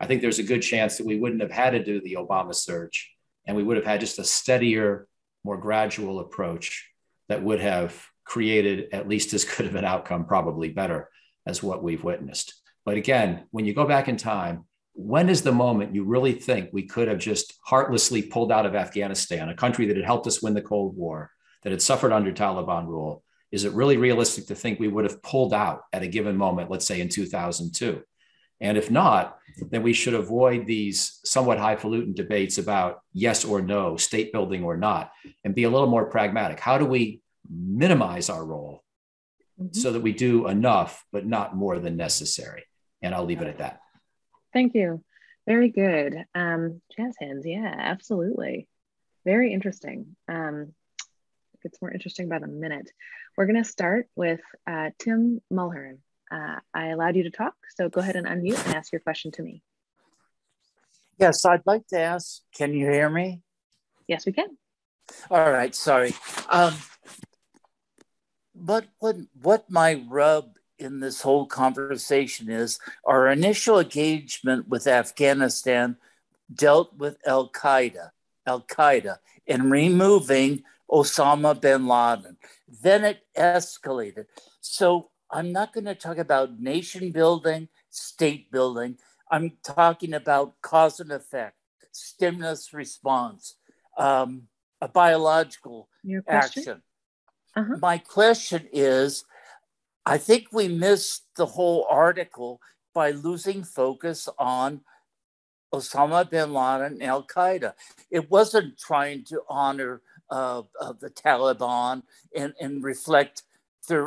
I think there's a good chance that we wouldn't have had to do the Obama surge, and we would have had just a steadier, more gradual approach that would have created at least as good of an outcome, probably better, as what we've witnessed. But again, when you go back in time, when is the moment you really think we could have just heartlessly pulled out of Afghanistan, a country that had helped us win the Cold War, that had suffered under Taliban rule? Is it really realistic to think we would have pulled out at a given moment, let's say in two thousand two? And if not, then we should avoid these somewhat highfalutin debates about yes or no, state building or not, and be a little more pragmatic. How do we minimize our role mm-hmm. so that we do enough, but not more than necessary? And I'll leave it at that. Thank you. Very good. Um, jazz hands, yeah, absolutely. Very interesting. Um, It's more interesting by the minute. We're going to start with uh, Tim Mulhern. Uh, I allowed you to talk, so go ahead and unmute and ask your question to me. Yes, I'd like to ask, can you hear me? Yes, we can. All right, sorry. Um, but what, what my rub in this whole conversation is, our initial engagement with Afghanistan dealt with Al-Qaeda, Al-Qaeda, and removing Osama bin Laden. Then it escalated. So I'm not going to talk about nation building, state building. I'm talking about cause and effect, stimulus response, um, a biological Your question? action. Uh-huh. My question is, I think we missed the whole article by losing focus on Osama bin Laden and Al-Qaeda. It wasn't trying to honor Of, of the Taliban and, and reflect their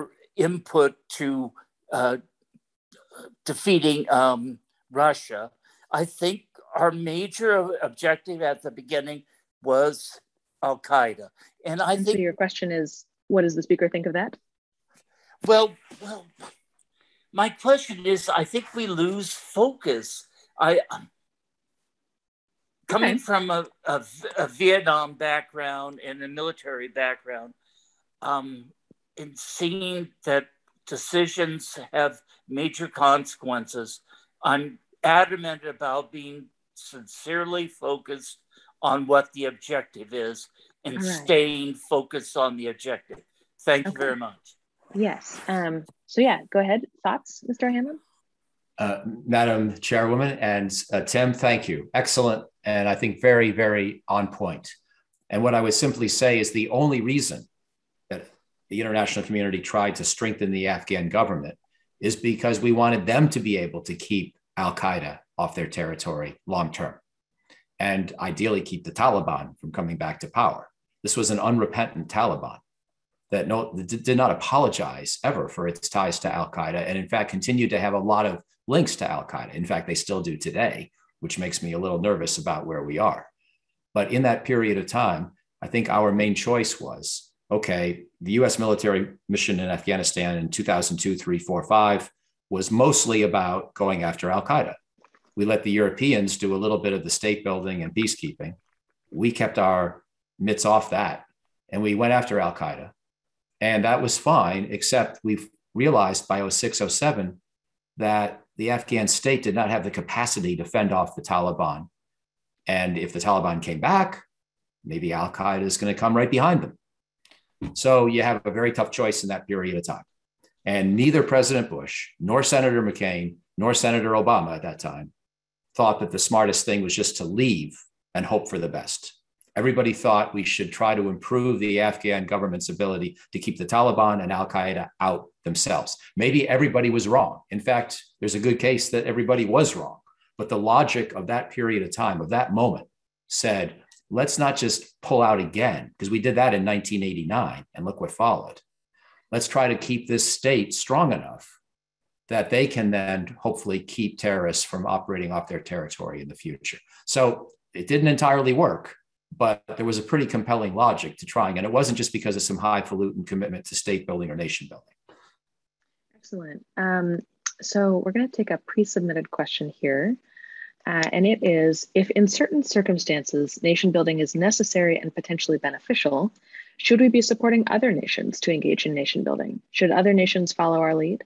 input to uh, defeating um, Russia. I think our major objective at the beginning was Al-Qaeda. And I and think- so your question is, what does the speaker think of that? Well, well, my question is, I think we lose focus. I coming okay. from a, a, a Vietnam background and a military background, um, and seeing that decisions have major consequences, I'm adamant about being sincerely focused on what the objective is and right. staying focused on the objective. Thank okay. you very much. Yes. Um, so yeah, go ahead. Thoughts, Mister Hanlon? Uh, Madam Chairwoman and uh, Tim, thank you. Excellent. And I think very, very on point. And what I would simply say is the only reason that the international community tried to strengthen the Afghan government is because we wanted them to be able to keep al-Qaeda off their territory long-term and ideally keep the Taliban from coming back to power. This was an unrepentant Taliban that no, did not apologize ever for its ties to al-Qaeda and in fact continued to have a lot of links to al-Qaeda. In fact, they still do today, which makes me a little nervous about where we are. But in that period of time, I think our main choice was, okay, the U S military mission in Afghanistan in two thousand two, three, four, five was mostly about going after al-Qaeda. We let the Europeans do a little bit of the state building and peacekeeping. We kept our mitts off that and we went after al-Qaeda. And that was fine, except we've realized by oh six, oh seven that the Afghan state did not have the capacity to fend off the Taliban. And if the Taliban came back, maybe al-Qaeda is going to come right behind them. So you have a very tough choice in that period of time. And neither President Bush, nor Senator McCain, nor Senator Obama at that time thought that the smartest thing was just to leave and hope for the best. Everybody thought we should try to improve the Afghan government's ability to keep the Taliban and al-Qaeda out themselves. Maybe everybody was wrong. In fact, there's a good case that everybody was wrong. But the logic of that period of time, of that moment, said, let's not just pull out again, because we did that in nineteen eighty-nine, and look what followed. Let's try to keep this state strong enough that they can then hopefully keep terrorists from operating off their territory in the future. So it didn't entirely work, but there was a pretty compelling logic to trying. And it wasn't just because of some highfalutin commitment to state building or nation building. Excellent. Um, so we're going to take a pre-submitted question here. Uh, and it is, if in certain circumstances, nation building is necessary and potentially beneficial, should we be supporting other nations to engage in nation building? Should other nations follow our lead?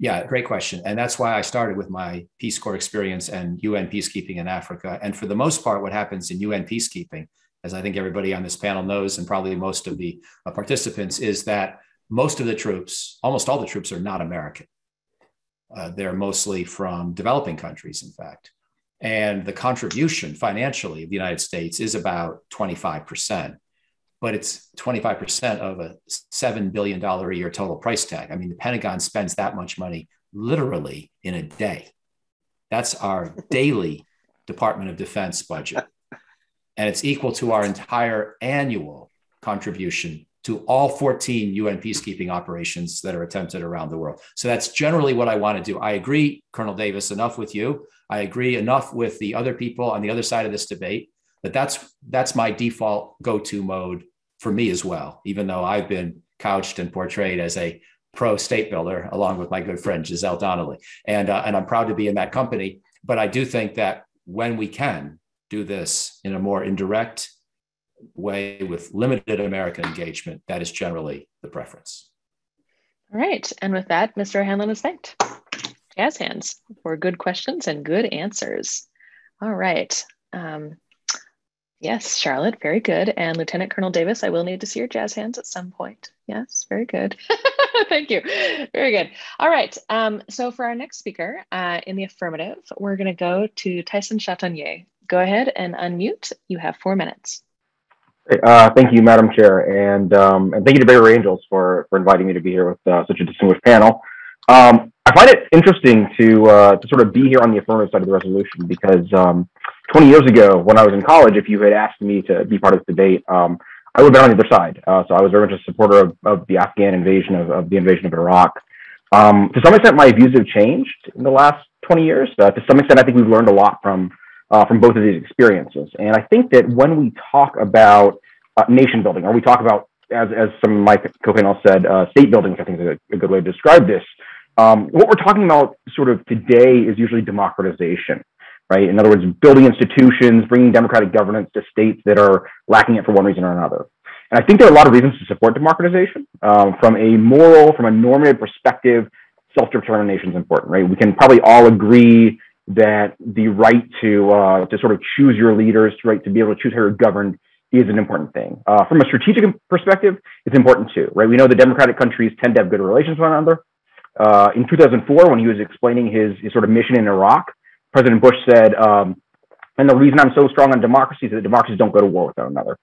Yeah, great question. And that's why I started with my Peace Corps experience and U N peacekeeping in Africa. And for the most part, what happens in U N peacekeeping, as I think everybody on this panel knows, and probably most of the uh, participants, is that most of the troops, almost all the troops, are not American. Uh, they're mostly from developing countries, in fact. And the contribution financially of the United States is about twenty-five percent. But it's twenty-five percent of a seven billion dollars a year total price tag. I mean, the Pentagon spends that much money literally in a day. That's our daily Department of Defense budget. And it's equal to our entire annual contribution to all fourteen U N peacekeeping operations that are attempted around the world. So that's generally what I want to do. I agree, Colonel Davis, enough with you. I agree enough with the other people on the other side of this debate, that that's, that's my default go-to mode for me as well, even though I've been couched and portrayed as a pro-state builder, along with my good friend, Giselle Donnelly. And, uh, and I'm proud to be in that company. But I do think that when we can do this in a more indirect way with limited American engagement, that is generally the preference. All right. And with that, Mister Hanlon is thanked. Jazz hands for good questions and good answers. All right. Um, Yes, Charlotte, very good. And Lieutenant Colonel Davis, I will need to see your jazz hands at some point. Yes, very good. Thank you. Very good. All right. Um, so for our next speaker uh, in the affirmative, we're going to go to Tyson Chatagnier. Go ahead and unmute. You have four minutes. Uh, thank you, Madam Chair. And, um, and thank you to Barry Angels for, for inviting me to be here with uh, such a distinguished panel. Um, I find it interesting to, uh, to sort of be here on the affirmative side of the resolution because um, twenty years ago when I was in college, if you had asked me to be part of this debate, um, I would have been on the other side. Uh, so I was very much a supporter of, of the Afghan invasion, of, of the invasion of Iraq. Um, to some extent, my views have changed in the last twenty years. Uh, to some extent, I think we've learned a lot from, uh, from both of these experiences. And I think that when we talk about uh, nation building, or we talk about, as, as some of my co-panelists said, uh, state building, which I think is a, a good way to describe this, Um, what we're talking about sort of today is usually democratization, right? In other words, building institutions, bringing democratic governance to states that are lacking it for one reason or another. And I think there are a lot of reasons to support democratization. Um, from a moral, from a normative perspective, self-determination is important, right? We can probably all agree that the right to uh, to sort of choose your leaders, right, to be able to choose how you're governed is an important thing. Uh, from a strategic perspective, it's important too, right? We know the democratic countries tend to have good relations with one another. Uh, in two thousand four, when he was explaining his, his sort of mission in Iraq, President Bush said, um, and the reason I'm so strong on democracy is that democracies don't go to war with one another.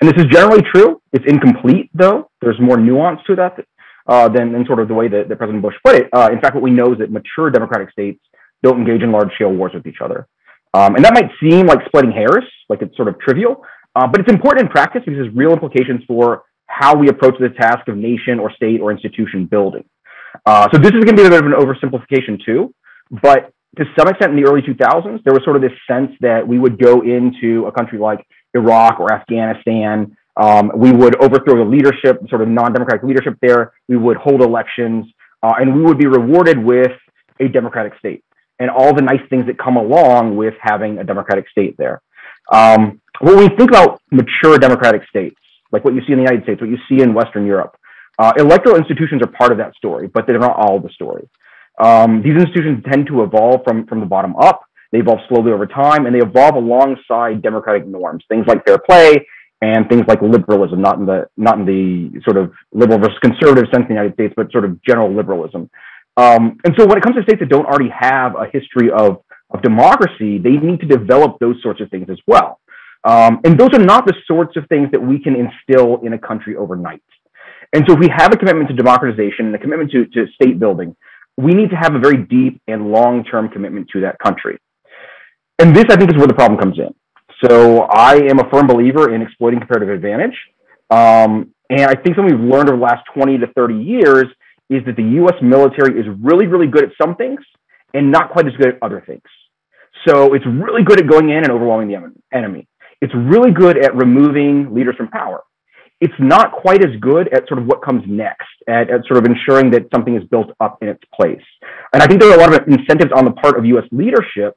And this is generally true. It's incomplete, though. There's more nuance to that uh, than, than sort of the way that, that President Bush put it. Uh, in fact, what we know is that mature democratic states don't engage in large-scale wars with each other. Um, and that might seem like splitting hairs, like it's sort of trivial, uh, but it's important in practice because there's real implications for how we approach the task of nation or state or institution building. Uh, so this is going to be a bit of an oversimplification too, but to some extent in the early two thousands, there was sort of this sense that we would go into a country like Iraq or Afghanistan, um, we would overthrow the leadership, sort of non-democratic leadership there, we would hold elections, uh, and we would be rewarded with a democratic state and all the nice things that come along with having a democratic state there. Um, when we think about mature democratic states, like what you see in the United States, what you see in Western Europe, Uh, electoral institutions are part of that story, but they're not all the story. Um, these institutions tend to evolve from, from the bottom up. They evolve slowly over time, and they evolve alongside democratic norms, things like fair play and things like liberalism, not in the, not in the sort of liberal versus conservative sense in the United States, but sort of general liberalism. Um, and so when it comes to states that don't already have a history of, of democracy, they need to develop those sorts of things as well. Um, and those are not the sorts of things that we can instill in a country overnight. And so if we have a commitment to democratization and a commitment to, to state building, we need to have a very deep and long-term commitment to that country. And this, I think, is where the problem comes in. So I am a firm believer in exploiting comparative advantage. Um, and I think something we've learned over the last twenty to thirty years is that the U S military is really, really good at some things and not quite as good at other things. So it's really good at going in and overwhelming the enemy. It's really good at removing leaders from power. It's not quite as good at sort of what comes next, at, at sort of ensuring that something is built up in its place. And I think there are a lot of incentives on the part of U S leadership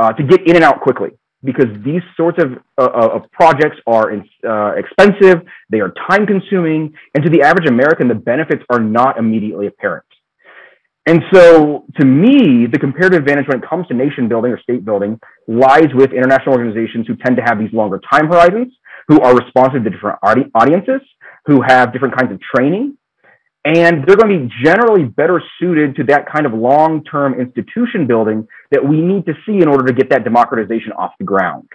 uh, to get in and out quickly, because these sorts of, uh, of projects are uh, expensive, they are time-consuming, and to the average American, the benefits are not immediately apparent. And so, to me, the comparative advantage when it comes to nation building or state building lies with international organizations who tend to have these longer time horizons, who are responsive to different audiences, who have different kinds of training, and they're going to be generally better suited to that kind of long-term institution building that we need to see in order to get that democratization off the ground.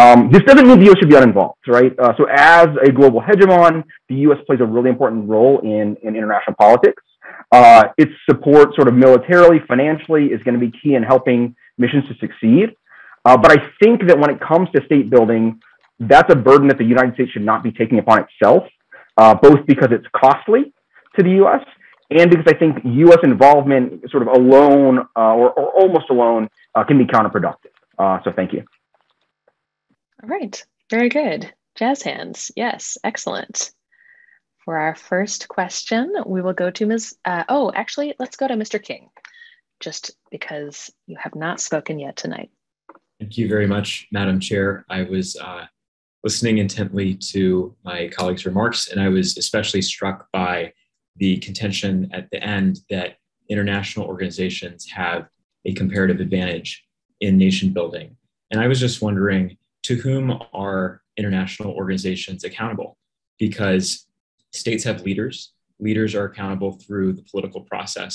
Um, this doesn't mean the U S should be uninvolved, right? Uh, so as a global hegemon, the U S plays a really important role in, in international politics. Uh, its support sort of militarily, financially is going to be key in helping missions to succeed. Uh, but I think that when it comes to state building, that's a burden that the United States should not be taking upon itself, uh, both because it's costly to the U S and because I think U S involvement sort of alone uh, or, or almost alone uh, can be counterproductive. Uh, so thank you. All right. Very good. Jazz hands. Yes. Excellent. For our first question, we will go to Miz Uh, oh, actually, let's go to Mister King, just because you have not spoken yet tonight. Thank you very much, Madam Chair. I was uh, listening intently to my colleagues' remarks, and I was especially struck by the contention at the end that international organizations have a comparative advantage in nation building. And I was just wondering, to whom are international organizations accountable? Because states have leaders. Leaders are accountable through the political process,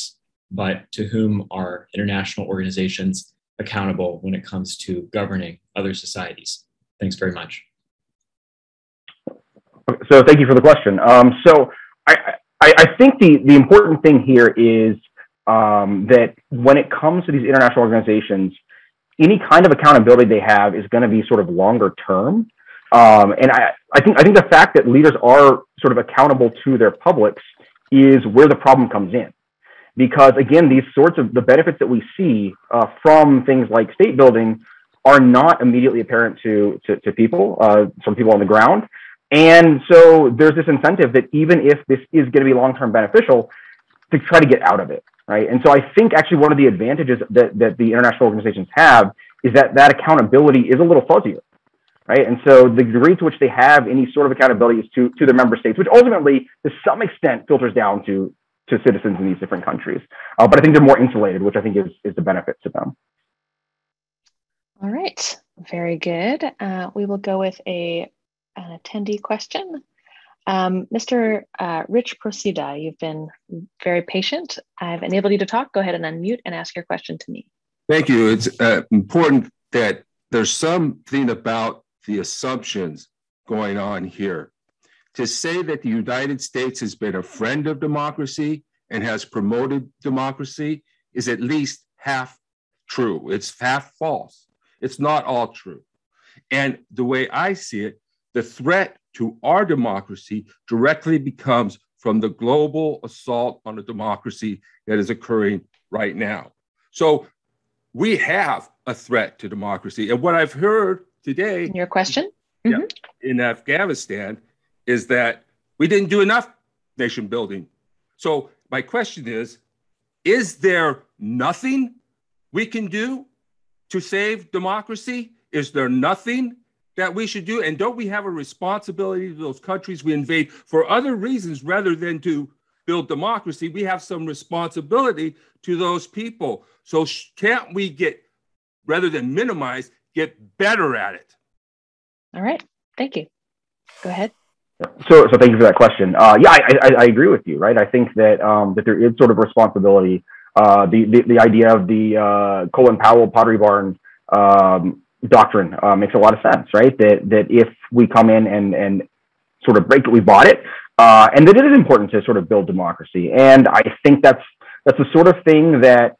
but to whom are international organizations accountable when it comes to governing other societies? Thanks very much. So thank you for the question. Um, so I, I, I think the, the important thing here is um, that when it comes to these international organizations, any kind of accountability they have is going to be sort of longer term. Um, and I, I think I think the fact that leaders are sort of accountable to their publics is where the problem comes in, because again, these sorts of the benefits that we see uh, from things like state building are not immediately apparent to to, to people, uh, some people on the ground, and so there's this incentive that even if this is going to be long-term beneficial, to try to get out of it, right? And so I think actually one of the advantages that that the international organizations have is that that accountability is a little fuzzier, right? And so the degree to which they have any sort of accountability is to, to their member states, which ultimately, to some extent, filters down to, to citizens in these different countries. Uh, but I think they're more insulated, which I think is, is the benefit to them. All right, very good. Uh, we will go with a, an attendee question. Um, Mister Uh, Rich Procida, you've been very patient. I've enabled you to talk. Go ahead and unmute and ask your question to me. Thank you. It's uh, important that there's something about the assumptions going on here. To say that the United States has been a friend of democracy and has promoted democracy is at least half true. It's half false. It's not all true. And the way I see it, the threat to our democracy directly becomes from the global assault on a democracy that is occurring right now. So we have a threat to democracy. And what I've heard today— Your question? Yeah, mm-hmm. In Afghanistan is that we didn't do enough nation building. So my question is, is there nothing we can do to save democracy? Is there nothing that we should do? And don't we have a responsibility to those countries we invade for other reasons rather than to build democracy? We have some responsibility to those people. So can't we get, rather than minimize, get better at it? All right, thank you. Go ahead. So, so thank you for that question. Uh, yeah, I, I, I agree with you, right? I think that um, that there is sort of responsibility. Uh, the, the, the idea of the uh, Colin Powell Pottery Barn um, doctrine uh, makes a lot of sense, right? That that if we come in and, and sort of break it, we bought it, uh, and that it is important to sort of build democracy. And I think that's that's the sort of thing that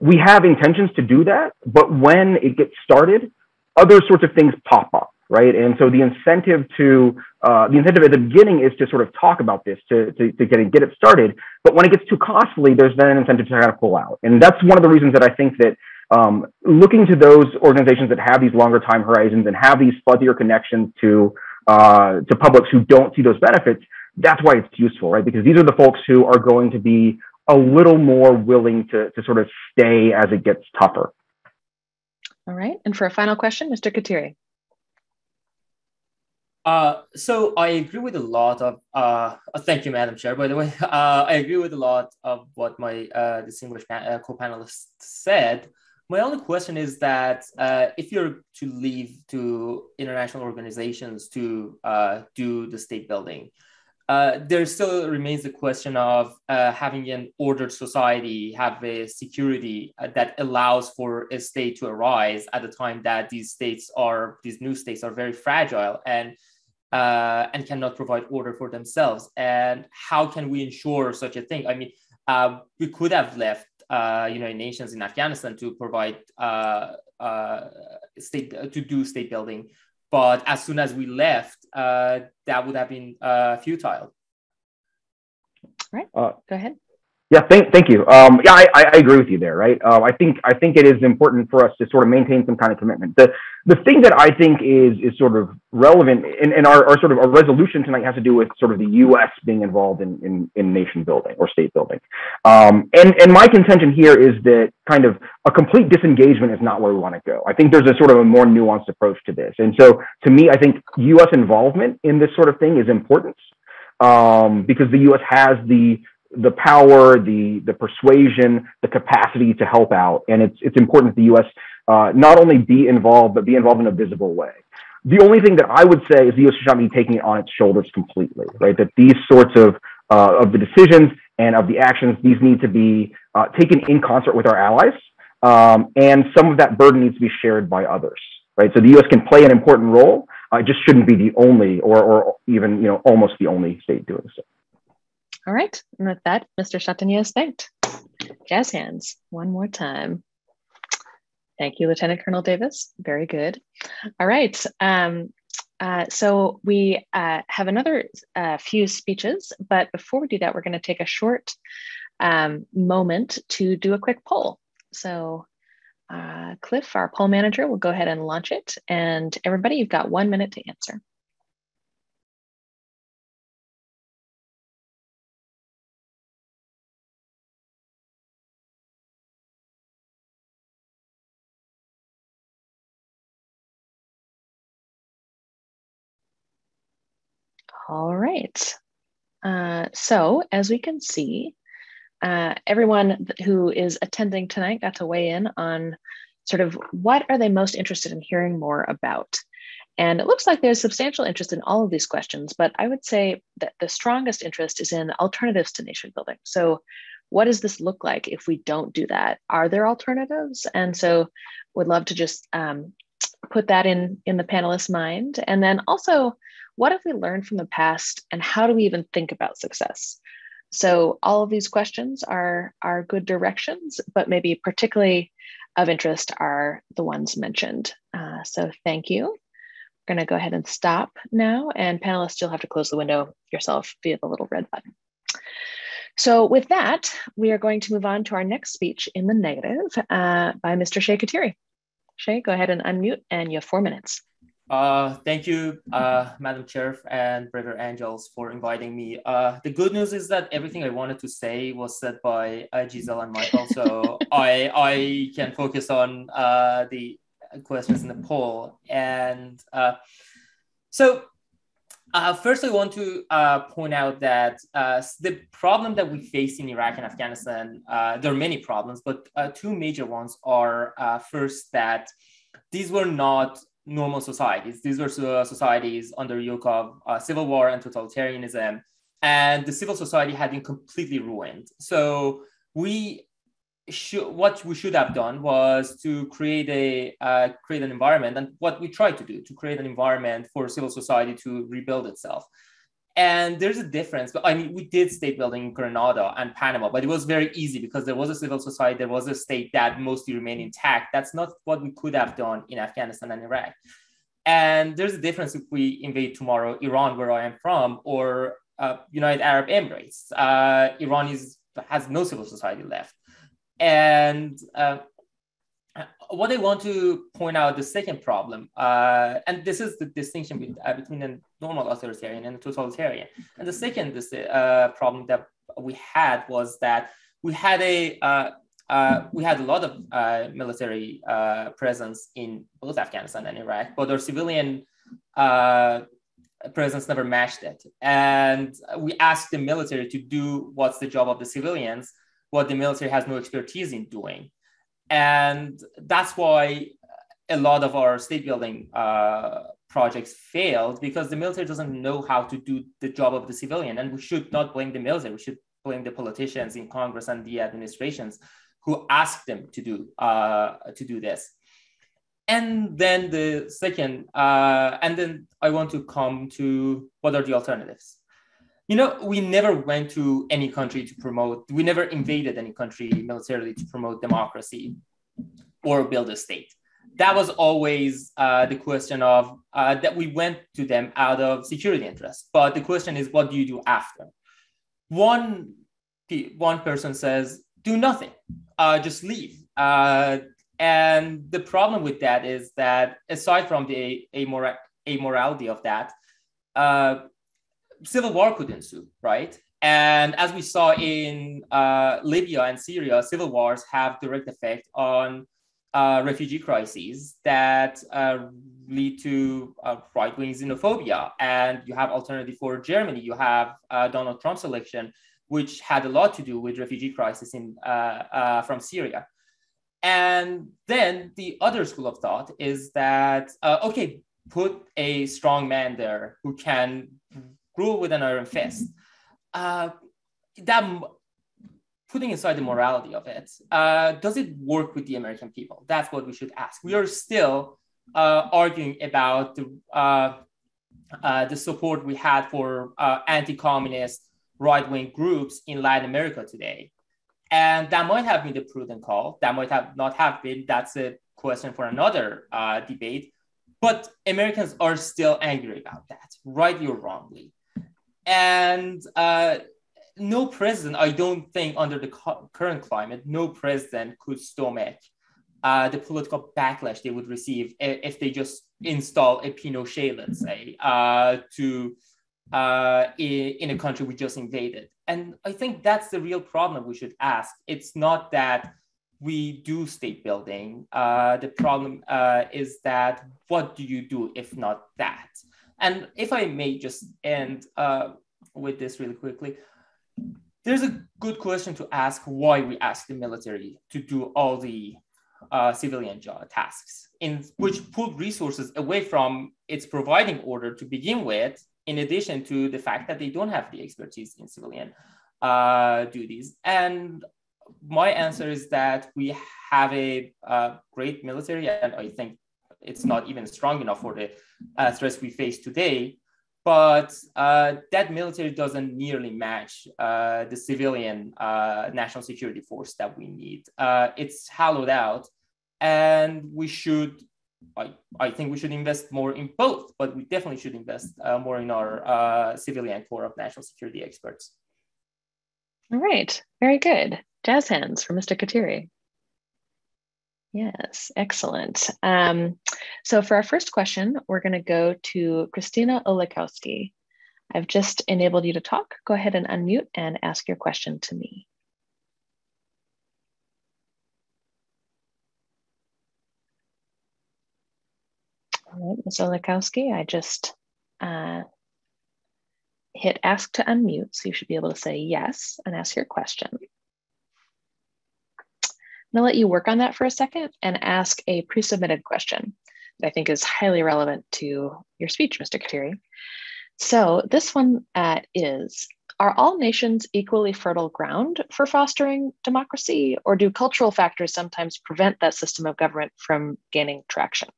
we have intentions to do that, but when it gets started, other sorts of things pop up, right? And so the incentive to uh, the incentive at the beginning is to sort of talk about this, to, to, to get it, get it started. But when it gets too costly, there's then an incentive to kind of pull out. And that's one of the reasons that I think that um, looking to those organizations that have these longer time horizons and have these fuzzier connections to, uh, to publics who don't see those benefits, that's why it's useful, right? Because these are the folks who are going to be a little more willing to, to sort of stay as it gets tougher. All right. And for a final question, Mister Khatiri. Uh, so I agree with a lot of, uh, thank you, Madam Chair, by the way, uh, I agree with a lot of what my uh, distinguished uh, co-panelist said. My only question is that uh, if you're to leave to international organizations to uh, do the state building, uh, there still remains the question of uh, having an ordered society, have a security that allows for a state to arise at a time that these states are, these new states are very fragile and Uh, and cannot provide order for themselves. And how can we ensure such a thing? I mean, uh, we could have left, uh, you know, nations in Afghanistan to provide uh, uh, state to do state building, but as soon as we left, uh, that would have been uh, futile. Right. Uh, Go ahead. Yeah. Thank. Thank you. Um, yeah, I, I agree with you there. Right. Uh, I think I think it is important for us to sort of maintain some kind of commitment. The, The thing that I think is is sort of relevant, and, and our, our sort of our resolution tonight has to do with sort of the U S being involved in in, in nation building or state building, um, and and my contention here is that kind of a complete disengagement is not where we want to go. I think there's a sort of a more nuanced approach to this, and so to me, I think U S involvement in this sort of thing is important um, because the U S has the the power, the the persuasion, the capacity to help out, and it's it's important that the U S Uh, not only be involved, but be involved in a visible way. The only thing that I would say is the U S should not be taking it on its shoulders completely, right? That these sorts of, uh, of the decisions and of the actions, these need to be uh, taken in concert with our allies. Um, and some of that burden needs to be shared by others, right? So the U S can play an important role. Uh, it just shouldn't be the only or, or even, you know, almost the only state doing so. All right. And with that, Mister Chatagnier is thanked. Jazz hands one more time. Thank you, Lieutenant Colonel Davis. Very good. All right. Um, uh, so we uh, have another uh, few speeches, but before we do that, we're going to take a short um, moment to do a quick poll. So uh, Cliff, our poll manager, will go ahead and launch it. And everybody, you've got one minute to answer. All right. Uh, so as we can see, uh, everyone who is attending tonight got to weigh in on sort of what are they most interested in hearing more about. And it looks like there's substantial interest in all of these questions, but I would say that the strongest interest is in alternatives to nation building. So what does this look like if we don't do that? Are there alternatives? And so would love to just um, put that in, in the panelists' mind. And then also, what have we learned from the past and how do we even think about success? So all of these questions are, are good directions, but maybe particularly of interest are the ones mentioned. Uh, so thank you. We're gonna go ahead and stop now, and panelists, you'll have to close the window yourself via the little red button. So with that, we are going to move on to our next speech in the negative uh, by Mister Shay Khatiri. Shay, go ahead and unmute, and you have four minutes. Uh, thank you, uh, Madam Chair and Brother Angels, for inviting me. Uh, the good news is that everything I wanted to say was said by uh, Giselle and Michael, so I, I can focus on uh, the questions in the poll. And uh, so uh, first I want to uh, point out that uh, the problem that we face in Iraq and Afghanistan, uh, there are many problems, but uh, two major ones are uh, first that these were not normal societies. These were uh, societies under the yoke of uh, civil war and totalitarianism, and the civil society had been completely ruined. So we what we should have done was to create a uh, create an environment, and what we tried to do to create an environment for civil society to rebuild itself. And there's a difference, but I mean, we did state building in Grenada and Panama, but it was very easy because there was a civil society, there was a state that mostly remained intact. That's not what we could have done in Afghanistan and Iraq. And there's a difference if we invade tomorrow Iran, where I am from, or uh, United Arab Emirates. Uh, Iran is, has no civil society left. And uh, what I want to point out, the second problem, uh, and this is the distinction be uh, between a normal authoritarian and a totalitarian. And the second this, uh, problem that we had was that we had a uh, uh, we had a lot of uh, military uh, presence in both Afghanistan and Iraq, but our civilian uh, presence never matched it. And we asked the military to do what's the job of the civilians, what the military has no expertise in doing. And that's why a lot of our state building uh, projects failed, because the military doesn't know how to do the job of the civilian. And we should not blame the military. We should blame the politicians in Congress and the administrations who asked them to do, uh, to do this. And then the second, uh, and then I want to come to what are the alternatives? You know, we never went to any country to promote, we never invaded any country militarily to promote democracy or build a state. That was always uh, the question of uh, that we went to them out of security interests. But the question is, what do you do after? One, one person says, do nothing, uh, just leave. Uh, and the problem with that is that aside from the amor- amorality of that, uh, civil war could ensue, right? And as we saw in uh, Libya and Syria, civil wars have direct effect on uh, refugee crises that uh, lead to uh, right-wing xenophobia. And you have alternative for Germany. You have uh, Donald Trump's election, which had a lot to do with refugee crisis in, uh, uh, from Syria. And then the other school of thought is that, uh, okay, put a strong man there who can rule with an iron fist. Uh, that, putting aside the morality of it, uh, does it work with the American people? That's what we should ask. We are still uh, arguing about the, uh, uh, the support we had for uh, anti-communist right-wing groups in Latin America today. And that might have been the prudent call. That might have not have been. That's a question for another uh, debate. But Americans are still angry about that, rightly or wrongly. And uh, no president, I don't think under the current climate, no president could stomach uh, the political backlash they would receive if they just install a Pinochet, let's say, uh, to, uh, in a country we just invaded. And I think that's the real problem we should ask. It's not that we do state building. Uh, the problem uh, is that what do you do if not that? And if I may just end uh, with this really quickly, there's a good question to ask why we ask the military to do all the uh, civilian job tasks, in which pulled resources away from its providing order to begin with, in addition to the fact that they don't have the expertise in civilian uh, duties. And my answer is that we have a, a great military, and I think it's not even strong enough for the uh, threats we face today, but uh, that military doesn't nearly match uh, the civilian uh, national security force that we need. Uh, it's hollowed out, and we should, I, I think we should invest more in both, but we definitely should invest uh, more in our uh, civilian corps of national security experts. All right, very good. Jazz hands for Mister Khatiri. Yes, excellent. Um, so for our first question, we're going to go to Christina Olikowski. I've just enabled you to talk. Go ahead and unmute and ask your question to me. All right, Miz Olikowski, I just uh, hit ask to unmute. So you should be able to say yes and ask your question. I'm gonna let you work on that for a second and ask a pre-submitted question that I think is highly relevant to your speech, Mister Khatiri. So this one uh, is, are all nations equally fertile ground for fostering democracy, or do cultural factors sometimes prevent that system of government from gaining traction?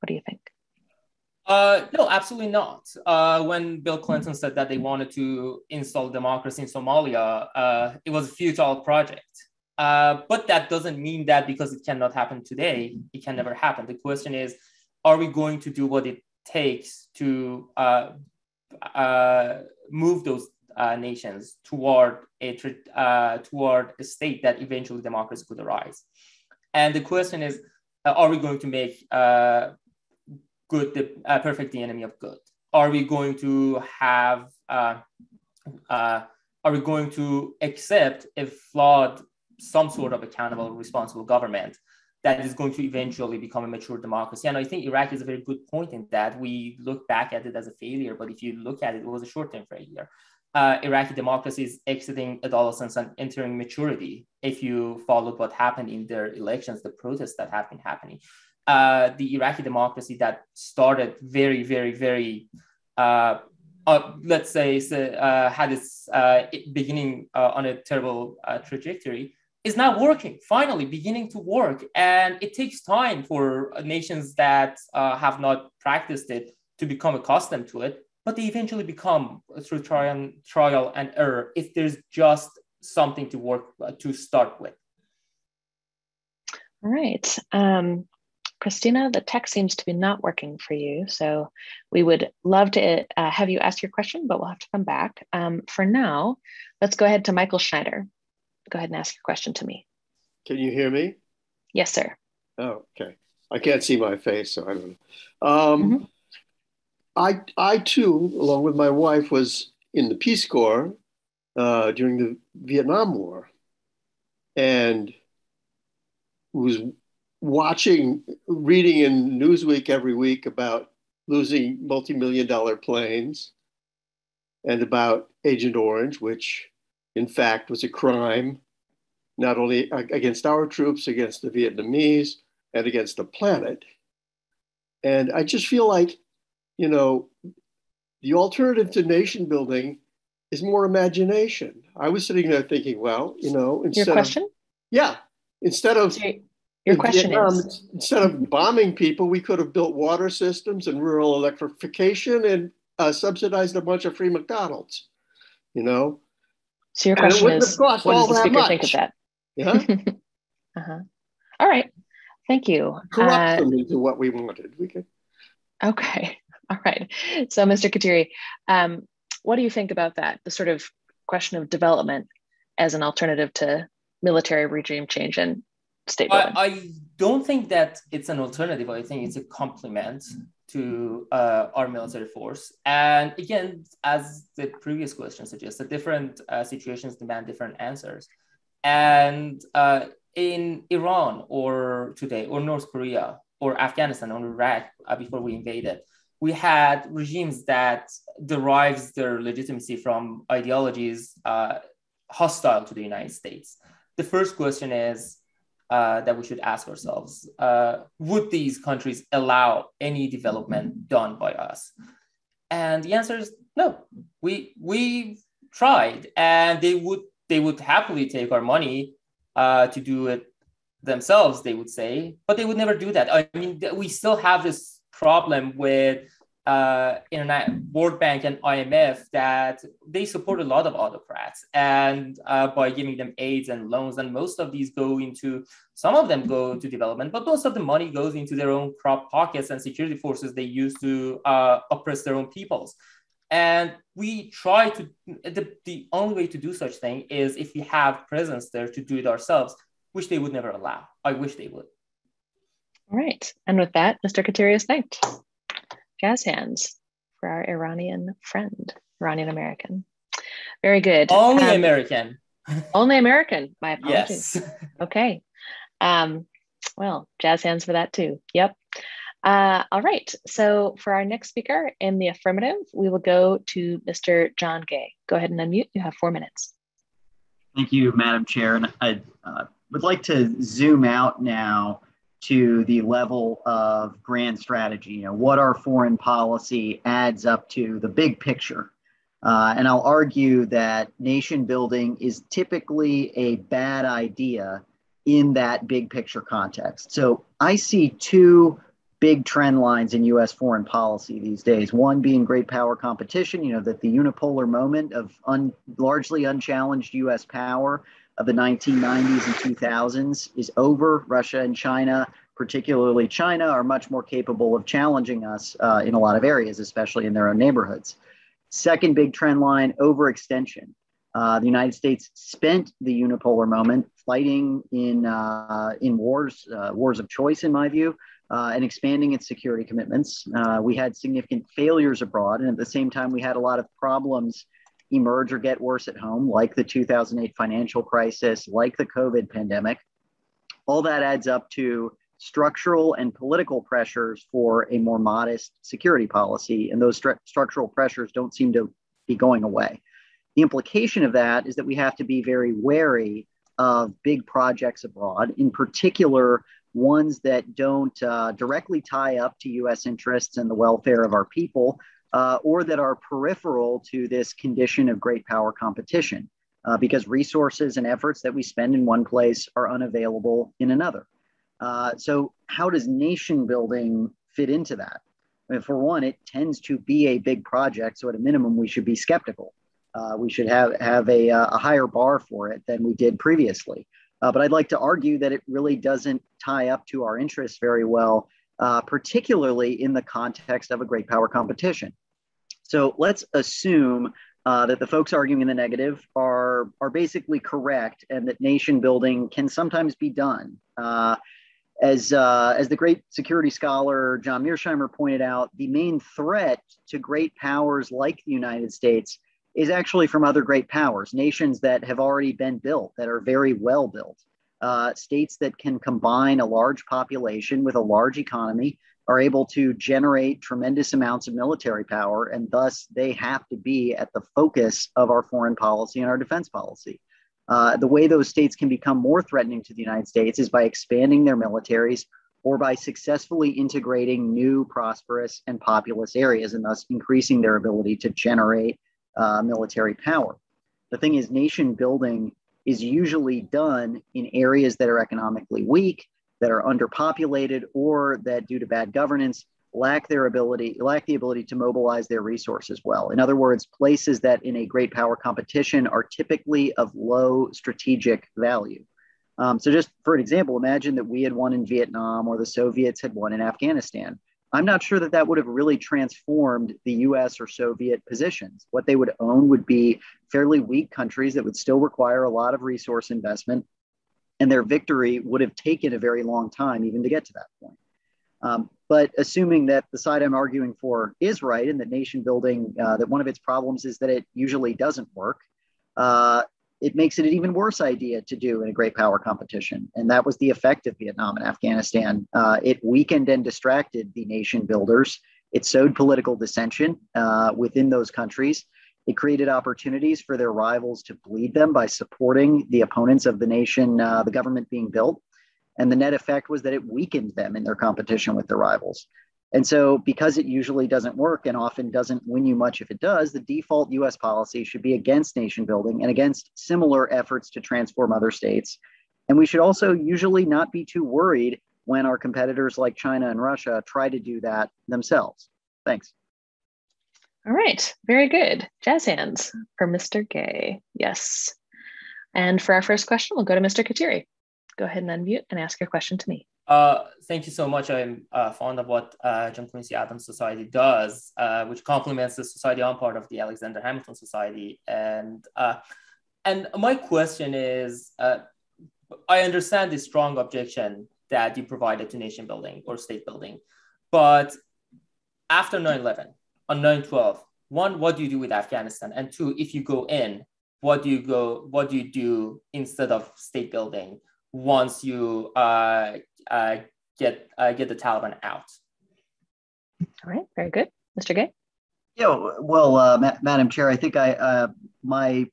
What do you think? Uh, no, absolutely not. Uh, when Bill Clinton said that they wanted to install democracy in Somalia, uh, it was a futile project. Uh, but that doesn't mean that because it cannot happen today, it can never happen. The question is, are we going to do what it takes to uh, uh, move those uh, nations toward a, uh, toward a state that eventually democracy could arise? And the question is, uh, are we going to make uh, good the uh, perfect the enemy of good? Are we going to have, uh, uh, are we going to accept a flawed some sort of accountable, responsible government that is going to eventually become a mature democracy? And I think Iraq is a very good point in that. We look back at it as a failure, but if you look at it, it was a short-term failure. Uh, Iraqi democracy is exiting adolescence and entering maturity. If you followed what happened in their elections, the protests that have been happening, uh, the Iraqi democracy that started very, very, very, uh, uh, let's say, uh, had its uh, beginning uh, on a terrible uh, trajectory, is now working, finally beginning to work. And it takes time for nations that uh, have not practiced it to become accustomed to it, but they eventually become, through trial and, trial and error, if there's just something to work uh, to start with. All right, um, Christina, the tech seems to be not working for you. So we would love to uh, have you ask your question, but we'll have to come back. Um, for now, let's go ahead to Michael Schneider. Go ahead and ask your question to me. Can you hear me? Yes, sir. Oh, okay. I can't see my face, so I don't know. Um, mm-hmm. I, I too, along with my wife, was in the Peace Corps uh, during the Vietnam War, and was watching, reading in Newsweek every week about losing multi-million dollar planes and about Agent Orange, which in fact was a crime, not only against our troops, against the Vietnamese, and against the planet. And I just feel like, you know, the alternative to nation building is more imagination. I was sitting there thinking, well, you know, instead your question? Of, yeah, instead of- Your, your in question Vietnam, is? Instead of bombing people, we could have built water systems and rural electrification and uh, subsidized a bunch of free McDonald's, you know? So your question is, what does the speaker think of that? Yeah. uh-huh. All right. Thank you. Corrupt them into what we wanted. We could. Okay. All right. So, Mister Khatiri, um, what do you think about that? The sort of question of development as an alternative to military regime change and state building? I, I don't think that it's an alternative. I think it's a complement to uh, our military force. And again, as the previous question suggests, that different uh, situations demand different answers. And uh, in Iran or today, or North Korea, or Afghanistan, or Iraq, uh, before we invaded, we had regimes that derives their legitimacy from ideologies uh, hostile to the United States. The first question is uh, that we should ask ourselves, uh, would these countries allow any development done by us? And the answer is no. We we tried, and they would they would happily take our money uh, to do it themselves, they would say, but they would never do that. I mean, we still have this problem with uh, Internet, World Bank and I M F that they support a lot of autocrats, and uh, by giving them aids and loans, and most of these go into, some of them go to development, but most of the money goes into their own crop pockets and security forces they use to uh, oppress their own peoples. And we try to, the, the only way to do such thing is if we have presence there to do it ourselves, which they would never allow. I wish they would. All right, and with that, Mister Khatiri is thanked. Jazz hands for our Iranian friend, Iranian American. Very good. Only um, American. Only American, my apologies. Yes. Okay, um, well, jazz hands for that too, yep. Uh, all right, so for our next speaker in the affirmative, we will go to Mister John Gay. Go ahead and unmute, you have four minutes. Thank you, Madam Chair, and I uh, would like to zoom out now to the level of grand strategy, you know, what our foreign policy adds up to the big picture. Uh, and I'll argue that nation building is typically a bad idea in that big picture context. So I see two big trend lines in U S foreign policy these days, one being great power competition, you know, that the unipolar moment of un, largely unchallenged U S power of the nineteen nineties and two thousands is over. Russia and China, particularly China, are much more capable of challenging us uh, in a lot of areas, especially in their own neighborhoods. Second big trend line, overextension. Uh, the United States spent the unipolar moment fighting in, uh, in wars, uh, wars of choice, in my view, uh, and expanding its security commitments. Uh, we had significant failures abroad, and at the same time, we had a lot of problems emerge or get worse at home, like the two thousand eight financial crisis, like the COVID pandemic. All that adds up to structural and political pressures for a more modest security policy, and those stru- structural pressures don't seem to be going away. The implication of that is that we have to be very wary of big projects abroad, in particular, ones that don't uh, directly tie up to U S interests and the welfare of our people, Uh, or that are peripheral to this condition of great power competition, uh, because resources and efforts that we spend in one place are unavailable in another. Uh, so how does nation building fit into that? I mean, for one, it tends to be a big project, so at a minimum, we should be skeptical. Uh, we should have, have a, uh, a higher bar for it than we did previously. Uh, but I'd like to argue that it really doesn't tie up to our interests very well, uh, particularly in the context of a great power competition. So let's assume uh, that the folks arguing the negative are, are basically correct, and that nation building can sometimes be done. Uh, as, uh, as the great security scholar John Mearsheimer pointed out, the main threat to great powers like the United States is actually from other great powers, nations that have already been built, that are very well built. Uh, states that can combine a large population with a large economy are able to generate tremendous amounts of military power, and thus they have to be at the focus of our foreign policy and our defense policy. Uh, the way those states can become more threatening to the United States is by expanding their militaries or by successfully integrating new, prosperous, and populous areas, and thus increasing their ability to generate uh, military power. The thing is, nation building is usually done in areas that are economically weak, that are underpopulated, or that due to bad governance lack their ability, lack the ability to mobilize their resources well. In other words, places that in a great power competition are typically of low strategic value. Um, so just for an example, imagine that we had won in Vietnam or the Soviets had won in Afghanistan. I'm not sure that that would have really transformed the U S or Soviet positions. What they would own would be fairly weak countries that would still require a lot of resource investment, and their victory would have taken a very long time even to get to that point. Um, but assuming that the side I'm arguing for is right, and that nation building, uh, that one of its problems is that it usually doesn't work, uh, it makes it an even worse idea to do in a great power competition. And that was the effect of Vietnam and Afghanistan. Uh, it weakened and distracted the nation builders It sowed political dissension uh, within those countries. It created opportunities for their rivals to bleed them by supporting the opponents of the nation, uh, the government being built. And the net effect was that it weakened them in their competition with their rivals. And so because it usually doesn't work and often doesn't win you much if it does, the default U S policy should be against nation building and against similar efforts to transform other states. And we should also usually not be too worried when our competitors like China and Russia try to do that themselves. Thanks. All right, very good. Jazz hands for Mister Gay, yes. And for our first question, we'll go to Mister Khatiri. Go ahead and unmute and ask your question to me. Uh, thank you so much. I'm uh, fond of what uh, John Quincy Adams Society does, uh, which complements the society I'm part of, the Alexander Hamilton Society. And uh, and my question is, uh, I understand the strong objection that you provided to nation building or state building, but after nine eleven, on nine twelve, one, what do you do with Afghanistan? And two, if you go in, what do you go? What do you do instead of state building once you uh, uh, get uh, get the Taliban out? All right, very good, Mister Gay. Yeah, well, uh, Ma Madam Chair, I think I uh, my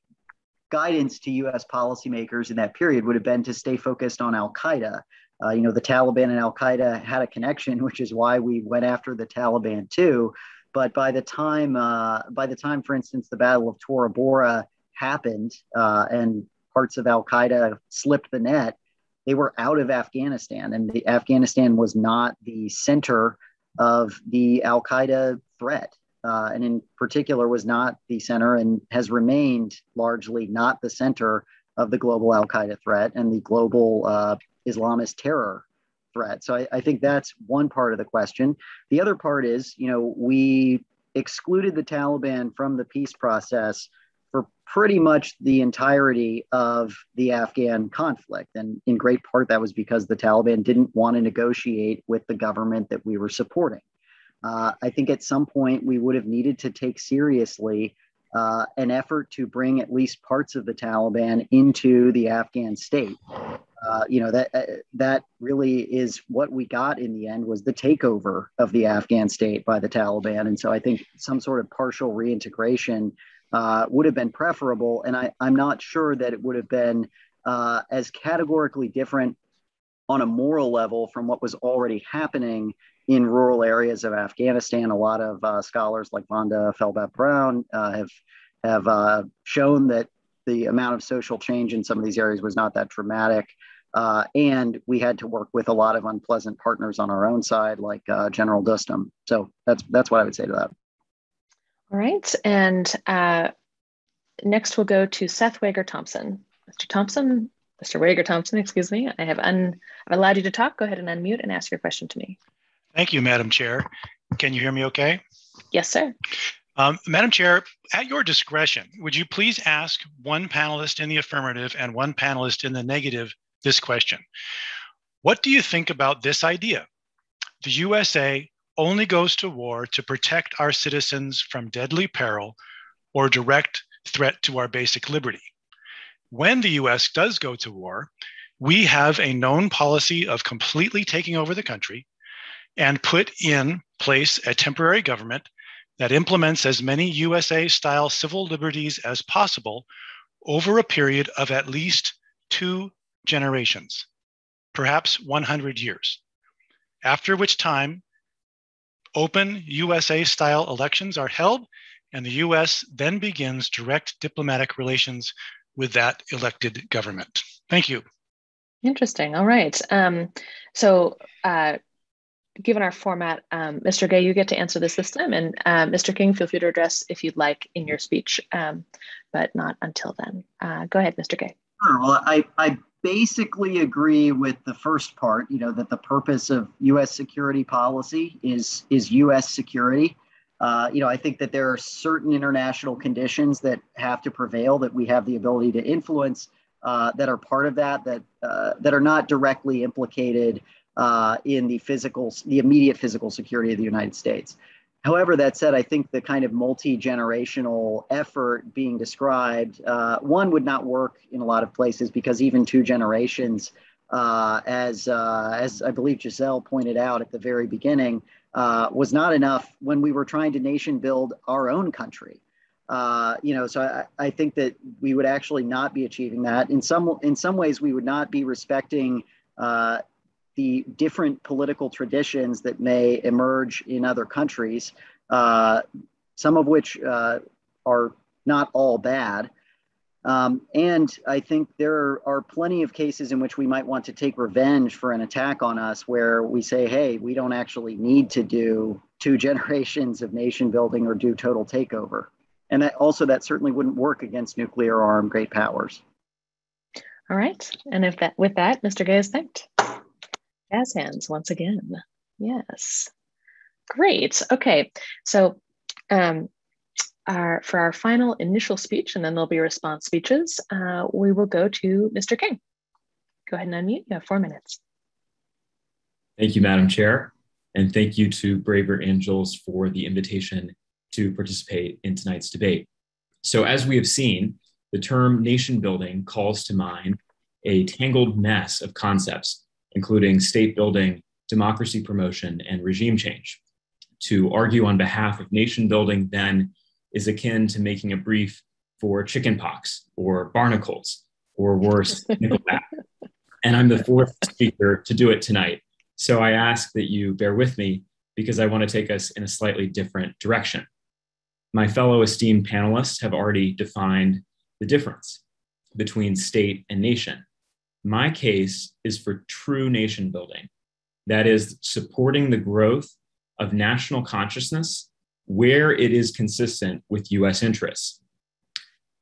guidance to U S policymakers in that period would have been to stay focused on Al Qaeda. Uh, you know, the Taliban and Al Qaeda had a connection, which is why we went after the Taliban too. But by the time, uh, by the time, for instance, the Battle of Tora Bora happened uh, and parts of Al Qaeda slipped the net, they were out of Afghanistan, and the Afghanistan was not the center of the Al Qaeda threat, uh, and in particular was not the center and has remained largely not the center of the global Al Qaeda threat and the global uh, Islamist terror threat. So I, I think that's one part of the question. The other part is, you know, we excluded the Taliban from the peace process for pretty much the entirety of the Afghan conflict. And in great part, that was because the Taliban didn't want to negotiate with the government that we were supporting. Uh, I think at some point we would have needed to take seriously uh, an effort to bring at least parts of the Taliban into the Afghan state. Uh, you know, that uh, that really is what we got in the end, was the takeover of the Afghan state by the Taliban. And so I think some sort of partial reintegration uh, would have been preferable. And I, I'm not sure that it would have been uh, as categorically different on a moral level from what was already happening in rural areas of Afghanistan. A lot of uh, scholars like Vonda Feldbach-Brown uh, have, have uh, shown that the amount of social change in some of these areas was not that dramatic. Uh, and we had to work with a lot of unpleasant partners on our own side, like uh, General Dostum. So that's that's what I would say to that. All right. And uh, next we'll go to Seth Wager-Thompson. Mister Thompson, Mister Wager-Thompson, excuse me. I have un I've allowed you to talk. Go ahead and unmute and ask your question to me. Thank you, Madam Chair. Can you hear me okay? Yes, sir. Um, Madam Chair, at your discretion, would you please ask one panelist in the affirmative and one panelist in the negative this question? What do you think about this idea? The U S A only goes to war to protect our citizens from deadly peril or direct threat to our basic liberty. When the U S does go to war, we have a known policy of completely taking over the country and put in place a temporary government that implements as many U S A-style civil liberties as possible over a period of at least two generations, perhaps one hundred years, after which time open U S A-style elections are held, and the U S then begins direct diplomatic relations with that elected government. Thank you. Interesting. All right. Um, so, uh, Given our format, um, Mister Gay, you get to answer this this time, and uh, Mister King, feel free to address if you'd like in your speech, um, but not until then. Uh, go ahead, Mister Gay. Sure. Well, I, I basically agree with the first part, you know, that the purpose of U S security policy is, is U S security. Uh, you know, I think that there are certain international conditions that have to prevail, that we have the ability to influence, uh, that are part of that, that, uh, that are not directly implicated Uh, in the physical, the immediate physical security of the United States. However, that said, I think the kind of multi-generational effort being described, uh, one would not work in a lot of places, because even two generations, uh, as, uh, as I believe Giselle pointed out at the very beginning, uh, was not enough when we were trying to nation build our own country. Uh, you know, so I, I think that we would actually not be achieving that. In some, in some ways, we would not be respecting uh, the different political traditions that may emerge in other countries, uh, some of which uh, are not all bad. Um, and I think there are plenty of cases in which we might want to take revenge for an attack on us where we say, hey, we don't actually need to do two generations of nation building or do total takeover. And that also, that certainly wouldn't work against nuclear armed great powers. All right. And if that, with that, Mister Gay is thanked. Jazz hands once again. Yes. Great. Okay. So, um, Our, for our final initial speech, and then there'll be response speeches, uh, we will go to Mister King. Go ahead and unmute. You have four minutes. Thank you, Madam Chair. And thank you to Braver Angels for the invitation to participate in tonight's debate. So as we have seen, the term nation building calls to mind a tangled mess of concepts, including state building, democracy promotion, and regime change. To argue on behalf of nation building then is akin to making a brief for chickenpox or barnacles or worse, nickelback. And I'm the fourth speaker to do it tonight. So I ask that you bear with me because I want to take us in a slightly different direction. My fellow esteemed panelists have already defined the difference between state and nation. My case is for true nation building, that is supporting the growth of national consciousness where it is consistent with U S interests.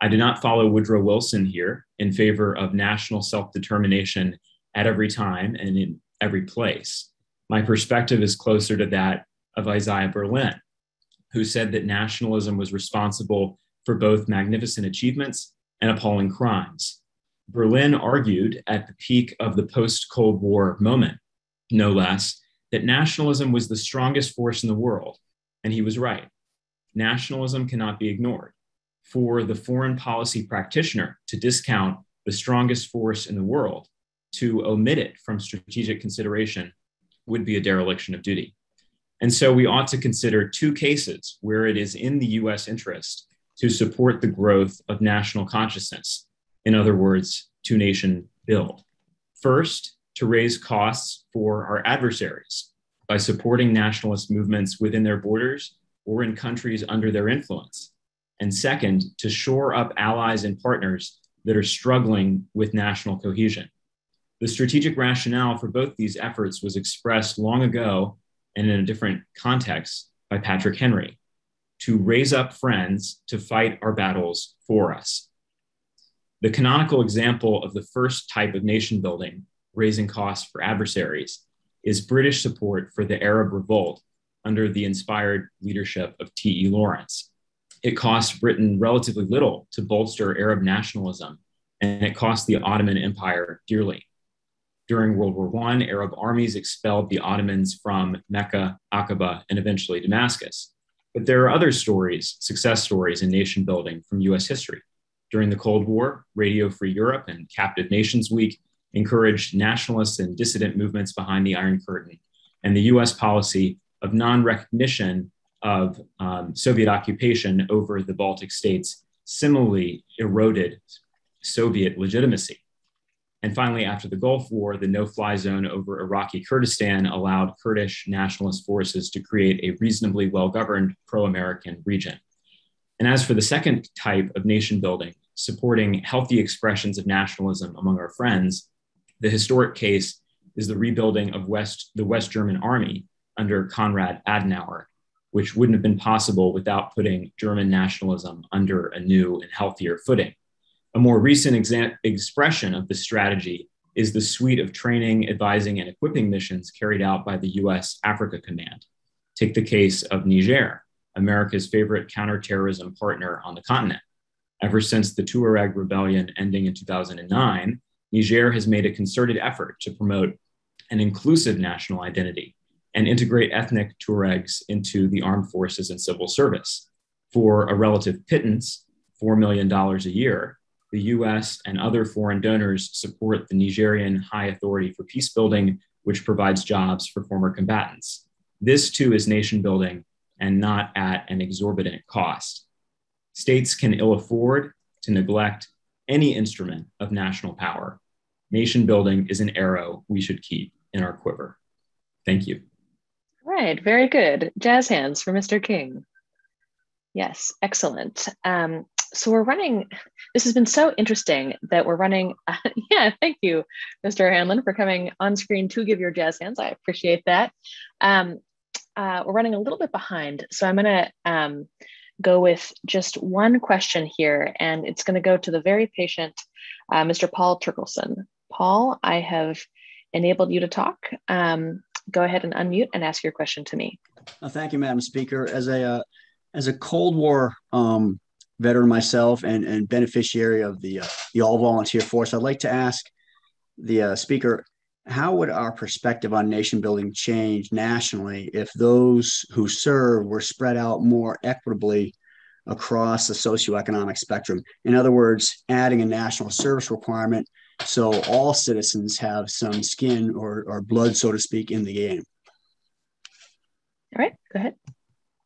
I do not follow Woodrow Wilson here in favor of national self-determination at every time and in every place. My perspective is closer to that of Isaiah Berlin, who said that nationalism was responsible for both magnificent achievements and appalling crimes. Berlin argued at the peak of the post-Cold War moment, no less, that nationalism was the strongest force in the world. And he was right. Nationalism cannot be ignored. For the foreign policy practitioner to discount the strongest force in the world, to omit it from strategic consideration, would be a dereliction of duty. And so we ought to consider two cases where it is in the U S interest to support the growth of national consciousness. In other words, to nation build. First, to raise costs for our adversaries by supporting nationalist movements within their borders or in countries under their influence. And second, to shore up allies and partners that are struggling with national cohesion. The strategic rationale for both these efforts was expressed long ago and in a different context by Patrick Henry, to raise up friends to fight our battles for us. The canonical example of the first type of nation building, raising costs for adversaries, is British support for the Arab Revolt under the inspired leadership of T E Lawrence. It cost Britain relatively little to bolster Arab nationalism, and it cost the Ottoman Empire dearly. During World War One, Arab armies expelled the Ottomans from Mecca, Aqaba, and eventually Damascus. But there are other stories, success stories in nation building from U S history. During the Cold War, Radio Free Europe and Captive Nations Week encouraged nationalists and dissident movements behind the Iron Curtain, and the U S policy of non-recognition of um, Soviet occupation over the Baltic states similarly eroded Soviet legitimacy. And finally, after the Gulf War, the no-fly zone over Iraqi Kurdistan allowed Kurdish nationalist forces to create a reasonably well-governed pro-American region. And as for the second type of nation building, supporting healthy expressions of nationalism among our friends, the historic case is the rebuilding of West, the West German army under Konrad Adenauer, which wouldn't have been possible without putting German nationalism under a new and healthier footing. A more recent exa- expression of this strategy is the suite of training, advising, and equipping missions carried out by the U S Africa Command. Take the case of Niger, America's favorite counterterrorism partner on the continent. Ever since the Tuareg rebellion ending in two thousand nine, Niger has made a concerted effort to promote an inclusive national identity and integrate ethnic Tuaregs into the armed forces and civil service. For a relative pittance, four million dollars a year, the U S and other foreign donors support the Nigerian High Authority for Peacebuilding, which provides jobs for former combatants. This too is nation building and not at an exorbitant cost. States can ill afford to neglect any instrument of national power. Nation building is an arrow we should keep in our quiver. Thank you. All right, very good. Jazz hands for Mister King. Yes, excellent. Um, so we're running, this has been so interesting that we're running, uh, yeah, thank you, Mister Hanlon, for coming on screen to give your jazz hands. I appreciate that. Um, uh, we're running a little bit behind, so I'm gonna um, go with just one question here, and it's gonna go to the very patient, uh, Mister Paul Turkelson. Paul, I have enabled you to talk. Um, go ahead and unmute and ask your question to me. Uh, thank you, Madam Speaker. As a uh, as a Cold War um, veteran myself and, and beneficiary of the, uh, the all-volunteer force, I'd like to ask the uh, Speaker, how would our perspective on nation building change nationally if those who serve were spread out more equitably across the socioeconomic spectrum? In other words, adding a national service requirement so all citizens have some skin or, or blood, so to speak, in the game. All right, go ahead.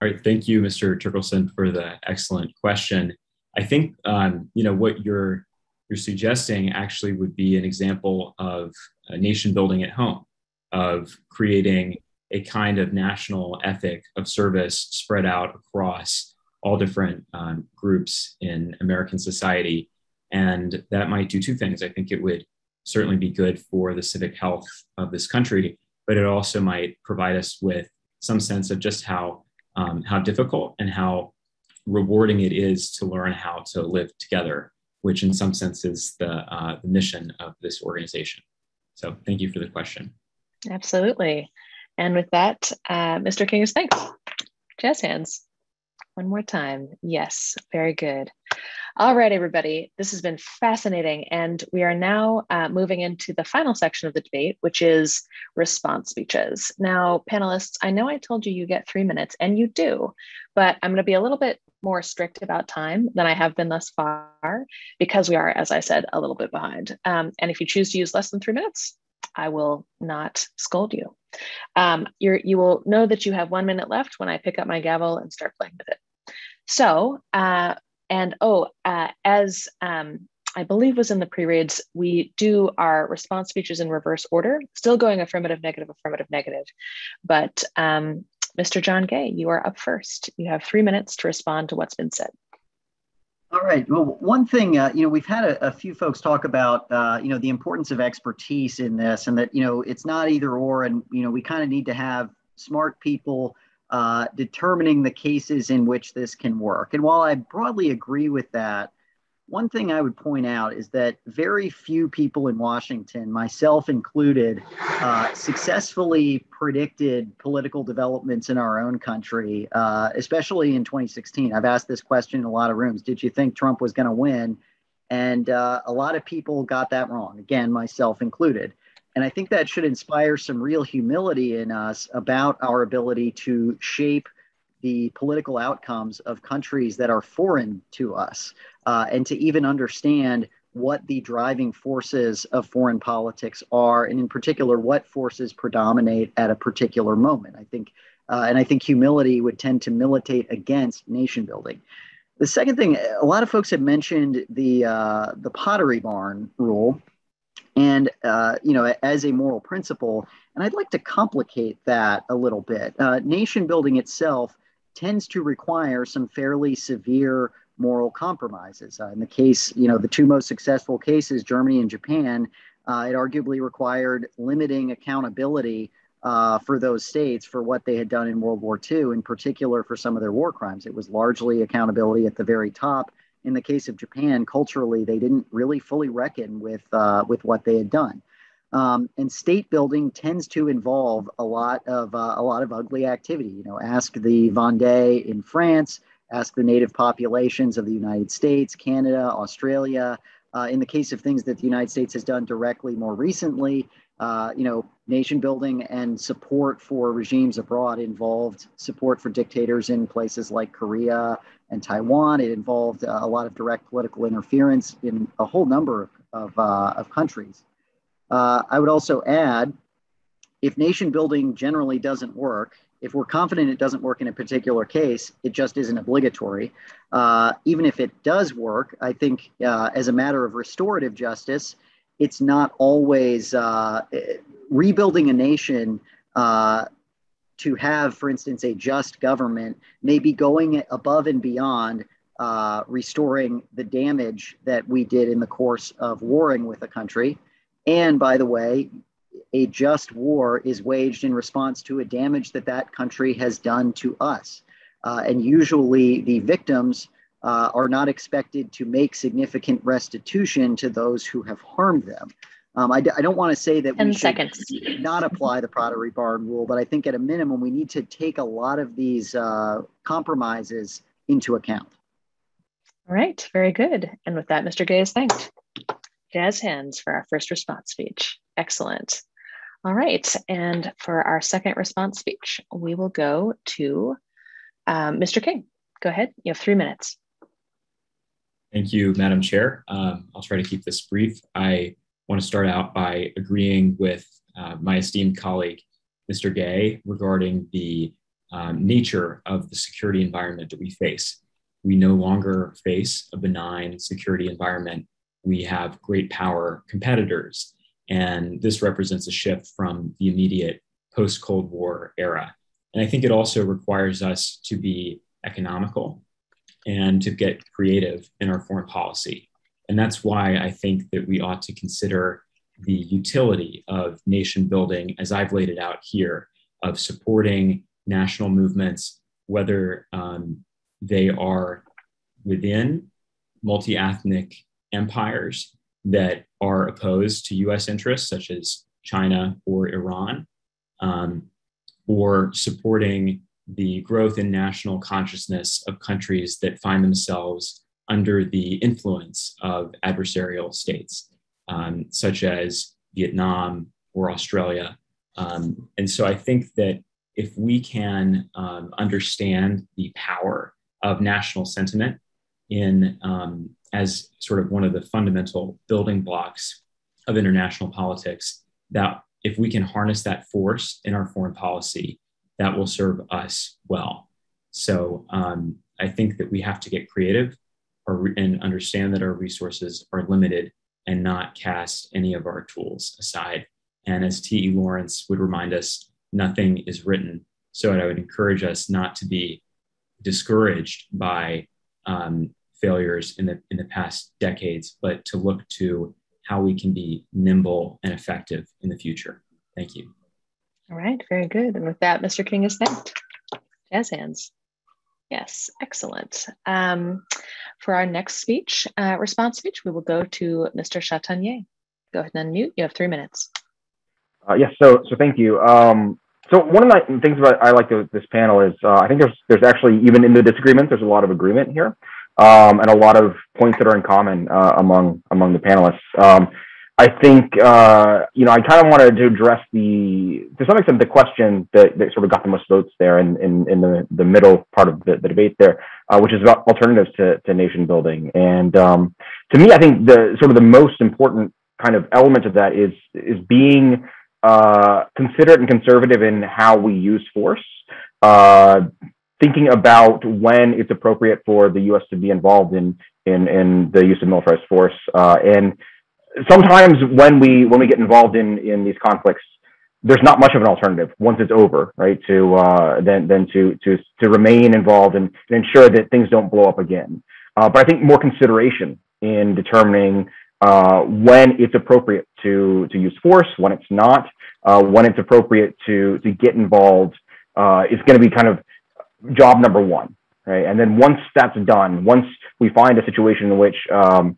All right, thank you, Mister Turkelson, for the excellent question. I think um, you know what you're you're suggesting actually would be an example of uh, nation building at home, of creating a kind of national ethic of service spread out across all different um, groups in American society. And that might do two things. I think it would certainly be good for the civic health of this country, but it also might provide us with some sense of just how um, how difficult and how rewarding it is to learn how to live together, which in some sense is the, uh, the mission of this organization. So thank you for the question. Absolutely. And with that, uh, Mister King is thanks. Jazz hands. One more time. Yes, very good. All right, everybody, this has been fascinating. And we are now uh, moving into the final section of the debate, which is response speeches. Now, panelists, I know I told you you get three minutes and you do, but I'm gonna be a little bit more strict about time than I have been thus far because we are, as I said, a little bit behind. Um, and if you choose to use less than three minutes, I will not scold you. Um, you're, you will know that you have one minute left when I pick up my gavel and start playing with it. So, uh, and oh, uh, as um, I believe was in the pre-reads, we do our response speeches in reverse order, still going affirmative, negative, affirmative, negative. But um, Mister John Gay, you are up first. You have three minutes to respond to what's been said. All right. Well, one thing, uh, you know, we've had a, a few folks talk about, uh, you know, the importance of expertise in this, and that, you know, it's not either or, and, you know, we kind of need to have smart people uh, determining the cases in which this can work. And while I broadly agree with that, one thing I would point out is that very few people in Washington, myself included, uh, successfully predicted political developments in our own country, uh, especially in twenty sixteen. I've asked this question in a lot of rooms. Did you think Trump was going to win? And uh, a lot of people got that wrong, again, myself included. And I think that should inspire some real humility in us about our ability to shape the political outcomes of countries that are foreign to us, uh, and to even understand what the driving forces of foreign politics are, and in particular, what forces predominate at a particular moment. I think, uh, and I think humility would tend to militate against nation building. The second thing, a lot of folks have mentioned the uh, the Pottery Barn rule, and uh, you know, as a moral principle, and I'd like to complicate that a little bit. Uh, nation building itself tends to require some fairly severe moral compromises. Uh, in the case, you know, the two most successful cases, Germany and Japan, uh, it arguably required limiting accountability uh, for those states for what they had done in World War Two, in particular for some of their war crimes. It was largely accountability at the very top. In the case of Japan, culturally, they didn't really fully reckon with, uh, with what they had done. Um, and state building tends to involve a lot of uh, a lot of ugly activity. You know, ask the Vendée in France, ask the native populations of the United States, Canada, Australia. Uh, in the case of things that the United States has done directly more recently, uh, you know, nation building and support for regimes abroad involved support for dictators in places like Korea and Taiwan. It involved uh, a lot of direct political interference in a whole number of, uh, of countries. Uh, I would also add, if nation building generally doesn't work, If we're confident it doesn't work in a particular case, it just isn't obligatory. Uh, even if it does work, I think uh, as a matter of restorative justice, it's not always uh, rebuilding a nation uh, to have, for instance, a just government may be going above and beyond uh, restoring the damage that we did in the course of warring with a country. And by the way, a just war is waged in response to a damage that that country has done to us. Uh, and usually the victims uh, are not expected to make significant restitution to those who have harmed them. Um, I, d I don't want to say that we should not apply the Pottery Barn rule, but I think at a minimum, we need to take a lot of these uh, compromises into account. All right, very good. And with that, Mister Gay is thanked. Jazz hands for our first response speech. Excellent. All right, and for our second response speech, we will go to um, Mister King. Go ahead, you have three minutes. Thank you, Madam Chair. Um, I'll try to keep this brief. I want to start out by agreeing with uh, my esteemed colleague, Mister Gay, regarding the um, nature of the security environment that we face. We no longer face a benign security environment. We have great power competitors. And this represents a shift from the immediate post-Cold War era. And I think it also requires us to be economical and to get creative in our foreign policy. And that's why I think that we ought to consider the utility of nation building, as I've laid it out here, of supporting national movements, whether um, they are within multi-ethnic empires that are opposed to U S interests, such as China or Iran, um, or supporting the growth in national consciousness of countries that find themselves under the influence of adversarial states, um, such as Vietnam or Australia. Um, and so I think that if we can um, understand the power of national sentiment in um, as sort of one of the fundamental building blocks of international politics, that if we can harness that force in our foreign policy, that will serve us well. So um, I think that we have to get creative or, and understand that our resources are limited and not cast any of our tools aside. And as T E Lawrence would remind us, nothing is written. So I would encourage us not to be discouraged by um, failures in the, in the past decades, but to look to how we can be nimble and effective in the future. Thank you. All right, very good. And with that, Mister King is thanked. Jazz hands. Yes, excellent. Um, for our next speech, uh, response speech, we will go to Mister Chatagnier. Go ahead and unmute, you have three minutes. Uh, yes, so so thank you. Um, so one of the things about I like to, this panel is, uh, I think there's, there's actually, even in the disagreement, there's a lot of agreement here. Um, and a lot of points that are in common uh, among among the panelists. Um, I think uh, you know I kind of wanted to address the to some extent the question that, that sort of got the most votes there in in, in the, the middle part of the, the debate there, uh, which is about alternatives to, to nation building. And um, to me, I think the sort of the most important kind of element of that is is being uh, considerate and conservative in how we use force. Uh, Thinking about when it's appropriate for the U S to be involved in in, in the use of militarized force, uh, and sometimes when we when we get involved in in these conflicts, there's not much of an alternative once it's over, right? To uh, then then to to to remain involved and, and ensure that things don't blow up again. Uh, but I think more consideration in determining uh, when it's appropriate to to use force, when it's not, uh, when it's appropriate to to get involved, uh, is going to be kind of job number one, right? And then once that's done, once we find a situation in which um,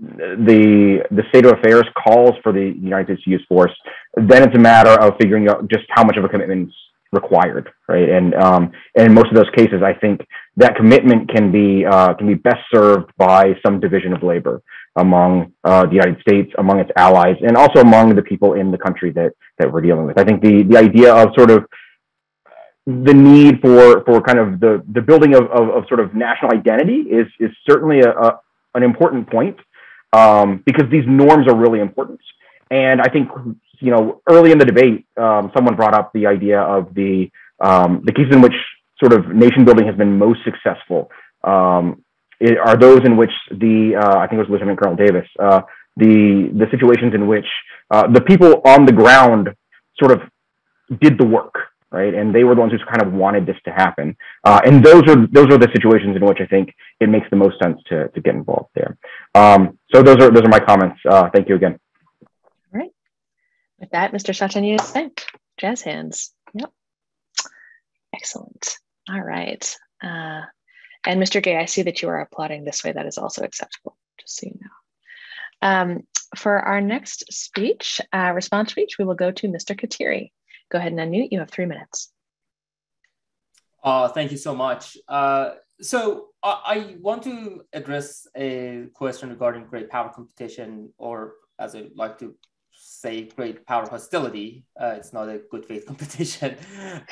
the the state of affairs calls for the United States to use force, then it's a matter of figuring out just how much of a commitment is required, right? And um, and in most of those cases, I think that commitment can be uh, can be best served by some division of labor among uh, the United States, among its allies, and also among the people in the country that that we're dealing with. I think the the idea of sort of the need for for kind of the the building of, of, of sort of national identity is is certainly a, a an important point, um, because these norms are really important. And I think, you know, early in the debate, um, someone brought up the idea of the Um, the cases in which sort of nation building has been most successful um, it, are those in which the, uh, I think it was Lieutenant Colonel Davis, uh, the, the situations in which uh, the people on the ground sort of did the work, right? And they were the ones who kind of wanted this to happen. Uh, and those are those are the situations in which I think it makes the most sense to, to get involved there. Um, so those are those are my comments. Uh, thank you again. All right. With that, Mister Chatagnier is thanked. Jazz hands. Yep. Excellent. All right. Uh, and Mister Gay, I see that you are applauding this way. That is also acceptable, just so you know. Um, for our next speech, uh, response speech, we will go to Mister Khatiri. Go ahead and unmute. You have three minutes. Uh, thank you so much. Uh, so I, I want to address a question regarding great power competition, or as I like to say, great power hostility. Uh, it's not a good faith competition.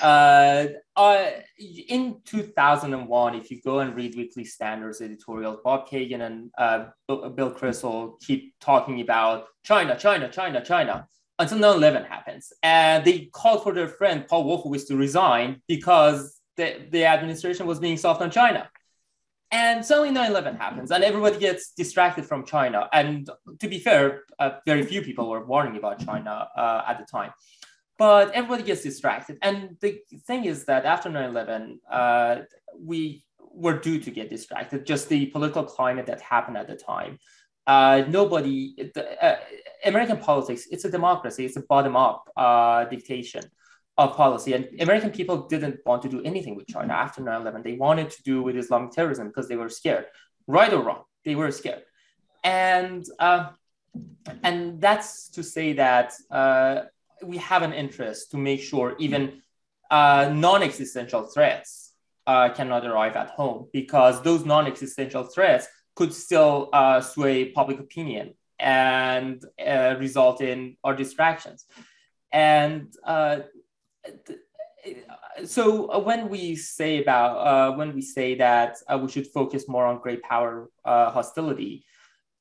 Uh, uh, in two thousand one, if you go and read Weekly Standard's editorial, Bob Kagan and uh, Bill Kristol keep talking about China, China, China, China, until nine eleven happens. And they called for their friend Paul Wolfowitz to resign because the, the administration was being soft on China. And suddenly nine eleven happens and everybody gets distracted from China. And to be fair, uh, very few people were warning about China uh, at the time, but everybody gets distracted. And the thing is that after nine eleven, uh, we were due to get distracted, just the political climate that happened at the time. Uh, nobody, uh, American politics, it's a democracy, it's a bottom-up uh, dictation of policy. And American people didn't want to do anything with China after nine eleven. They wanted to do with Islamic terrorism because they were scared. Right or wrong, they were scared. And, uh, and that's to say that uh, we have an interest to make sure even uh, non-existential threats uh, cannot arrive at home, because those non-existential threats could still uh, sway public opinion and uh, result in our distractions. And uh, so when we say about, uh, when we say that uh, we should focus more on great power uh, hostility,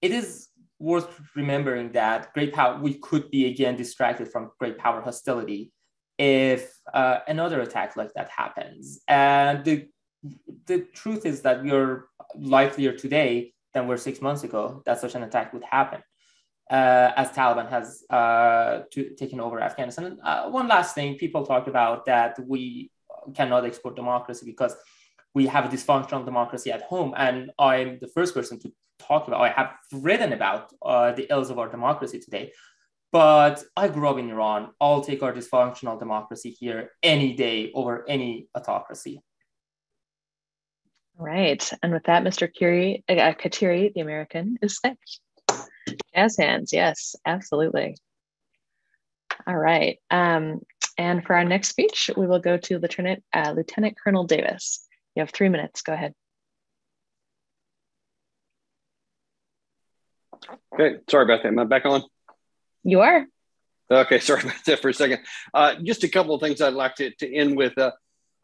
it is worth remembering that great power, we could be again distracted from great power hostility if uh, another attack like that happens. And the The truth is that we are likelier today than we were six months ago that such an attack would happen, uh, as Taliban has uh, to, taken over Afghanistan. And, uh, one last thing, people talk about that we cannot export democracy because we have a dysfunctional democracy at home. And I'm the first person to talk about, I have written about uh, the ills of our democracy today. But I grew up in Iran. I'll take our dysfunctional democracy here any day over any autocracy. Right, and with that, Mister Khatiri, uh, Khatiri, the American, is thanked. Jazz hands, yes, absolutely. All right, um, and for our next speech, we will go to Lieutenant, uh, Lieutenant Colonel Davis. You have three minutes, go ahead. Okay, sorry about that, am I back on? You are. Okay, sorry about that for a second. Uh, just a couple of things I'd like to, to end with. Uh,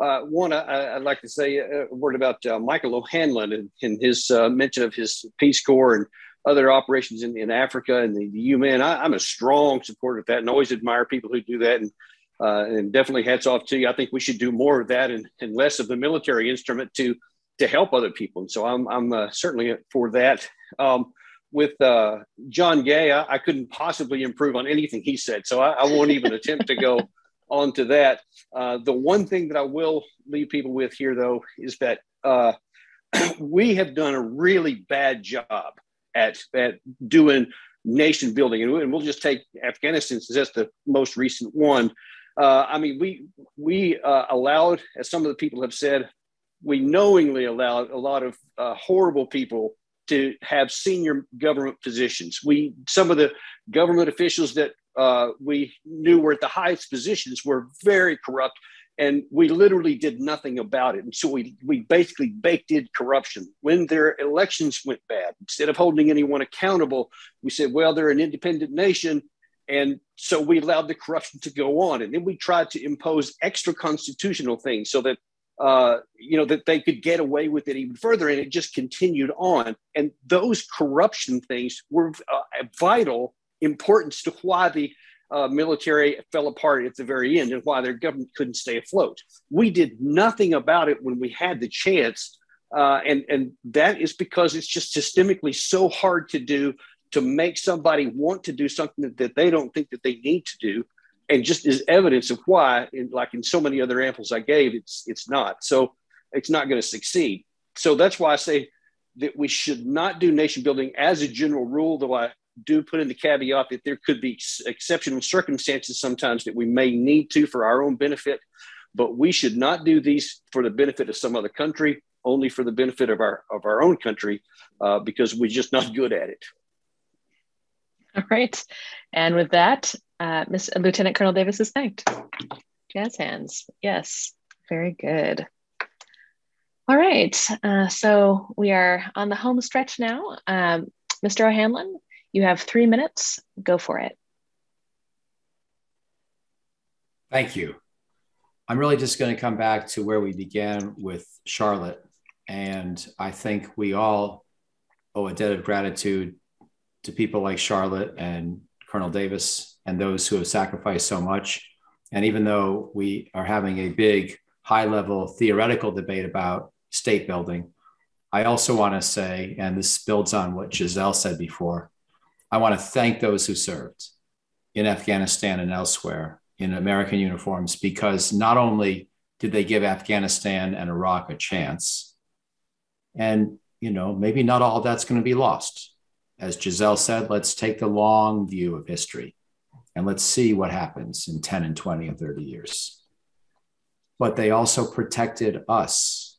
Uh, one, I, I'd like to say a word about uh, Michael O'Hanlon and, and his uh, mention of his Peace Corps and other operations in, in Africa and the, the U N. I, I'm a strong supporter of that and always admire people who do that. And, uh, and definitely hats off to you. I think we should do more of that and, and less of the military instrument to to help other people. And so I'm, I'm uh, certainly for that. Um, with uh, John Gay, I, I couldn't possibly improve on anything he said. So I, I won't even attempt to go on to that. Uh, the one thing that I will leave people with here, though, is that uh, we have done a really bad job at, at doing nation building. And we'll just take Afghanistan since that's the most recent one. Uh, I mean, we, we uh, allowed, as some of the people have said, we knowingly allowed a lot of uh, horrible people to have senior government positions. We, some of the government officials that Uh, we knew were at the highest positions were very corrupt, and we literally did nothing about it. And so we, we basically baked in corruption. When their elections went bad, instead of holding anyone accountable, we said, well, they're an independent nation. And so we allowed the corruption to go on. And then we tried to impose extra constitutional things so that, uh, you know, that they could get away with it even further. And it just continued on. And those corruption things were uh, vital importance to why the uh, military fell apart at the very end and why their government couldn't stay afloat. We did nothing about it when we had the chance. Uh, and, and that is because it's just systemically so hard to do, to make somebody want to do something that, that they don't think that they need to do. And just as evidence of why, in, like in so many other examples I gave, it's, it's not. So it's not going to succeed. So that's why I say that we should not do nation building as a general rule, though I do put in the caveat that there could be exceptional circumstances sometimes that we may need to for our own benefit, but we should not do these for the benefit of some other country, only for the benefit of our of our own country, uh, because we're just not good at it. All right. And with that, uh, Miss Lieutenant Colonel Davis is thanked. Jazz hands. Yes. Very good. All right. Uh, so we are on the home stretch now. Um, Mister O'Hanlon, you have three minutes. Go for it. Thank you. I'm really just going to come back to where we began with Charlotte. And I think we all owe a debt of gratitude to people like Charlotte and Colonel Davis and those who have sacrificed so much. And even though we are having a big, high-level theoretical debate about state building, I also want to say, and this builds on what Giselle said before, I want to thank those who served in Afghanistan and elsewhere in American uniforms, because not only did they give Afghanistan and Iraq a chance, and you know, maybe not all of that's going to be lost. As Giselle said, let's take the long view of history and let's see what happens in ten and twenty and thirty years. But they also protected us.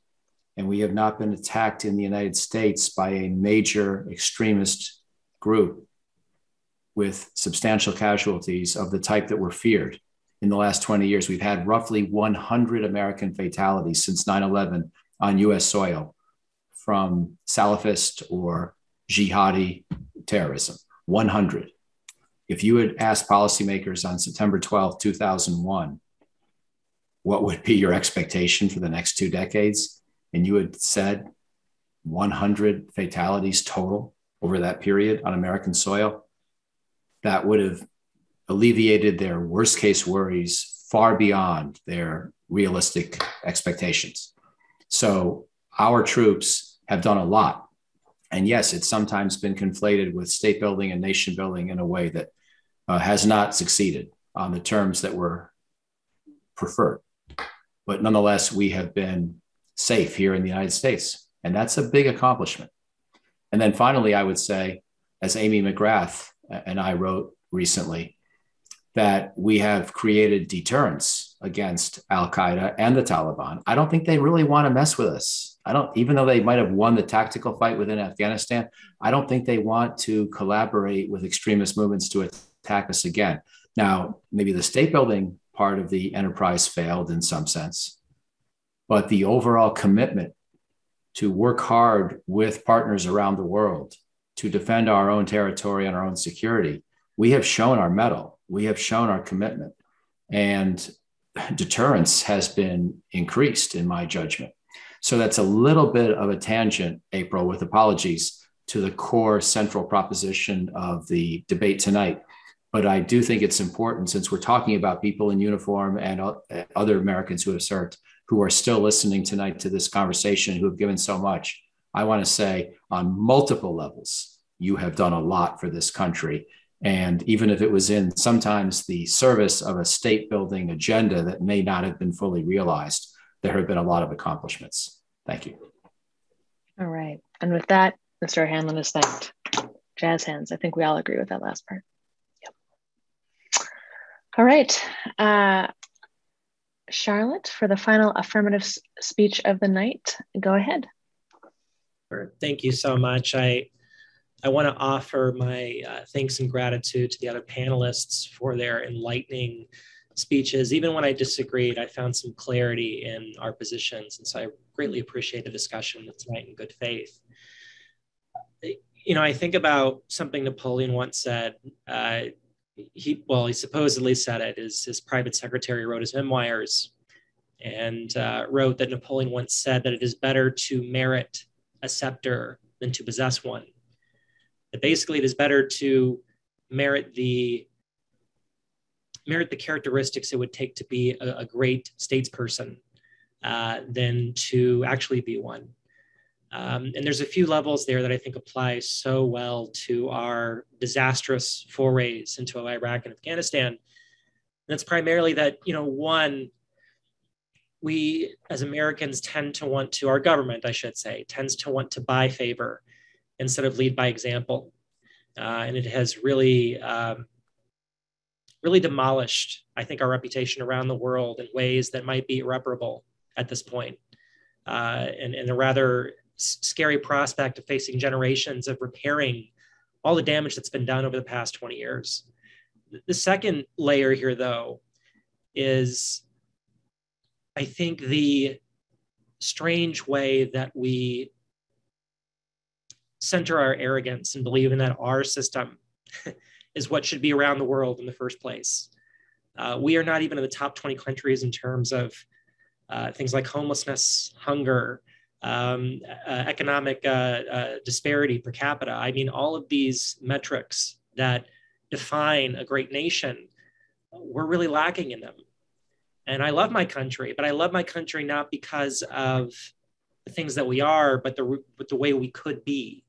And we have not been attacked in the United States by a major extremist group with substantial casualties of the type that were feared. In the last twenty years, we've had roughly one hundred American fatalities since nine eleven on U S soil from Salafist or jihadi terrorism, one hundred. If you had asked policymakers on September twelfth, two thousand one, what would be your expectation for the next two decades? And you had said one hundred fatalities total over that period on American soil, that would have alleviated their worst case worries far beyond their realistic expectations. So our troops have done a lot. And yes, it's sometimes been conflated with state building and nation building in a way that uh, has not succeeded on the terms that were preferred. But nonetheless, we have been safe here in the United States. And that's a big accomplishment. And then finally, I would say, as Amy McGrath and I wrote recently, that we have created deterrence against Al-Qaeda and the Taliban. I don't think they really want to mess with us. I don't, even though they might have won the tactical fight within Afghanistan, I don't think they want to collaborate with extremist movements to attack us again. Now, maybe the state building part of the enterprise failed in some sense, but the overall commitment to work hard with partners around the world to defend our own territory and our own security, we have shown our mettle, we have shown our commitment, and deterrence has been increased in my judgment. So that's a little bit of a tangent, April, with apologies, to the core central proposition of the debate tonight. But I do think it's important, since we're talking about people in uniform and other Americans who have served, who are still listening tonight to this conversation, who have given so much. I want to say on multiple levels, you have done a lot for this country. And even if it was in sometimes the service of a state building agenda that may not have been fully realized, there have been a lot of accomplishments. Thank you. All right. And with that, Mister O'Hanlon is thanked. Jazz hands. I think we all agree with that last part. Yep. All right. Uh, Charlotte, for the final affirmative speech of the night, go ahead. Thank you so much. I, I want to offer my uh, thanks and gratitude to the other panelists for their enlightening speeches. Even when I disagreed, I found some clarity in our positions. And so I greatly appreciate the discussion tonight in good faith. You know, I think about something Napoleon once said. Uh, he, well, he supposedly said it, is his private secretary wrote his memoirs and uh, wrote that Napoleon once said that it is better to merit a scepter than to possess one. That basically it is better to merit the merit the characteristics it would take to be a, a great statesperson uh, than to actually be one. Um, and there's a few levels there that I think apply so well to our disastrous forays into Iraq and Afghanistan. And that's primarily that, you know, one, we as Americans tend to want to, our government, I should say, tends to want to buy favor instead of lead by example. Uh, and it has really, um, really demolished, I think, our reputation around the world in ways that might be irreparable at this point. Uh, and, and a rather scary prospect of facing generations of repairing all the damage that's been done over the past twenty years. The second layer here, though, is I think the strange way that we center our arrogance and believe in that our system is what should be around the world in the first place. Uh, we are not even in the top twenty countries in terms of uh, things like homelessness, hunger, um, uh, economic uh, uh, disparity per capita. I mean, all of these metrics that define a great nation, we're really lacking in them. And I love my country, but I love my country not because of the things that we are, but the, but the way we could be.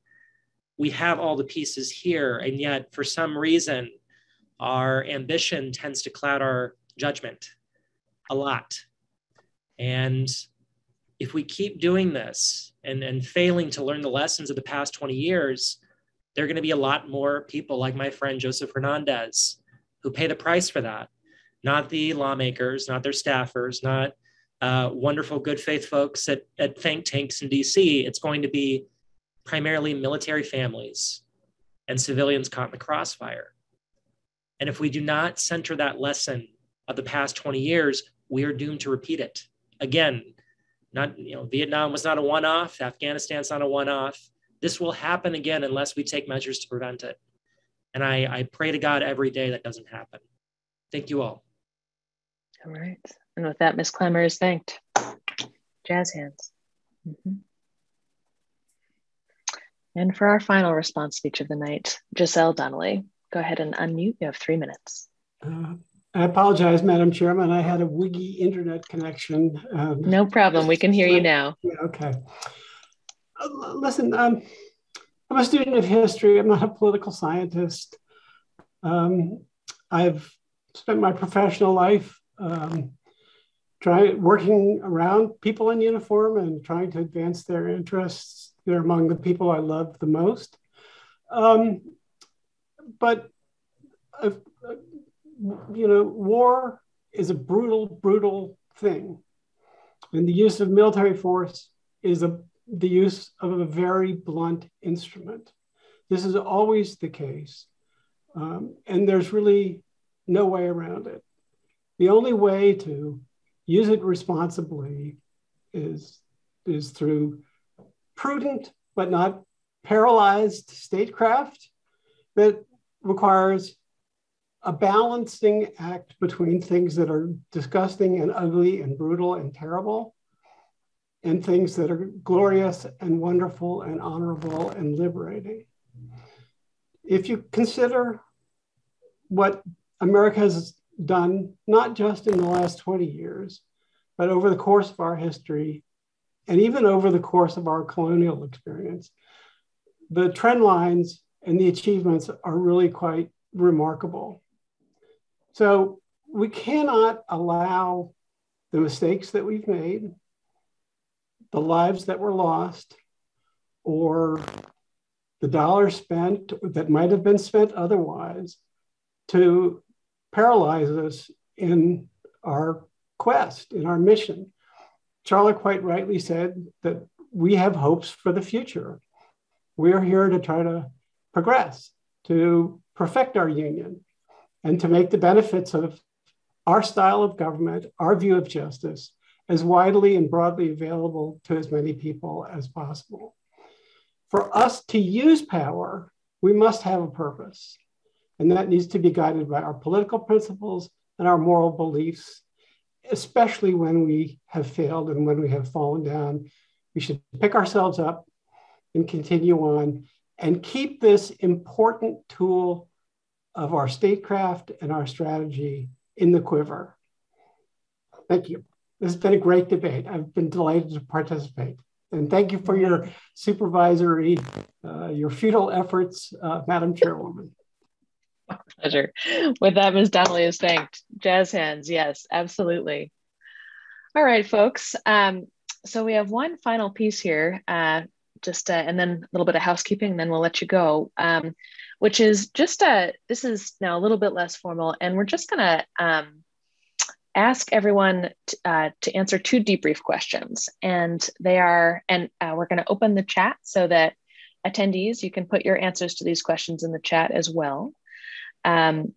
We have all the pieces here, and yet for some reason, our ambition tends to cloud our judgment a lot. And if we keep doing this and, and failing to learn the lessons of the past twenty years, there are going to be a lot more people like my friend Joseph Hernandez who pay the price for that. Not the lawmakers, not their staffers, not uh, wonderful good faith folks at, at think tanks in D C. It's going to be primarily military families and civilians caught in the crossfire. And if we do not center that lesson of the past twenty years, we are doomed to repeat it. Again, not, you know, Vietnam was not a one-off, Afghanistan's not a one-off. This will happen again unless we take measures to prevent it. And I, I pray to God every day that doesn't happen. Thank you all. All right, and with that, Miz Clymer is thanked. Jazz hands. Mm-hmm. And for our final response speech of the night, Giselle Donnelly, go ahead and unmute. You have three minutes. Uh, I apologize, Madam Chairman. I had a wiggy internet connection. Um, no problem. We can hear you now. Yeah, okay. Uh, listen, um, I'm a student of history. I'm not a political scientist. Um, I've spent my professional life um, trying working around people in uniform and trying to advance their interests. They're among the people I love the most. Um, but, uh, you know, war is a brutal, brutal thing. And the use of military force is a, the use of a very blunt instrument. This is always the case. Um, and there's really no way around it. The only way to use it responsibly is, is through prudent, but not paralyzed statecraft that requires a balancing act between things that are disgusting and ugly and brutal and terrible, and things that are glorious and wonderful and honorable and liberating. If you consider what America has done, not just in the last twenty years, but over the course of our history, and even over the course of our colonial experience, the trend lines and the achievements are really quite remarkable. So we cannot allow the mistakes that we've made, the lives that were lost, or the dollars spent that might have been spent otherwise to paralyze us in our quest, in our mission. Charlotte quite rightly said that we have hopes for the future. We are here to try to progress, to perfect our union, and to make the benefits of our style of government, our view of justice, as widely and broadly available to as many people as possible. For us to use power, we must have a purpose, and that needs to be guided by our political principles and our moral beliefs, especially when we have failed and when we have fallen down. We should pick ourselves up and continue on and keep this important tool of our statecraft and our strategy in the quiver. Thank you. This has been a great debate. I've been delighted to participate. And thank you for your supervisory, uh, your futile efforts, uh, Madam Chairwoman. My pleasure. With that, Miz Donnelly is thanked. Jazz hands, yes, absolutely. All right, folks. Um, so we have one final piece here, uh, just uh, and then a little bit of housekeeping, and then we'll let you go, um, which is just, a, this is now a little bit less formal, and we're just gonna um, ask everyone uh, to answer two debrief questions. And they are, and uh, we're gonna open the chat so that attendees, you can put your answers to these questions in the chat as well. Um,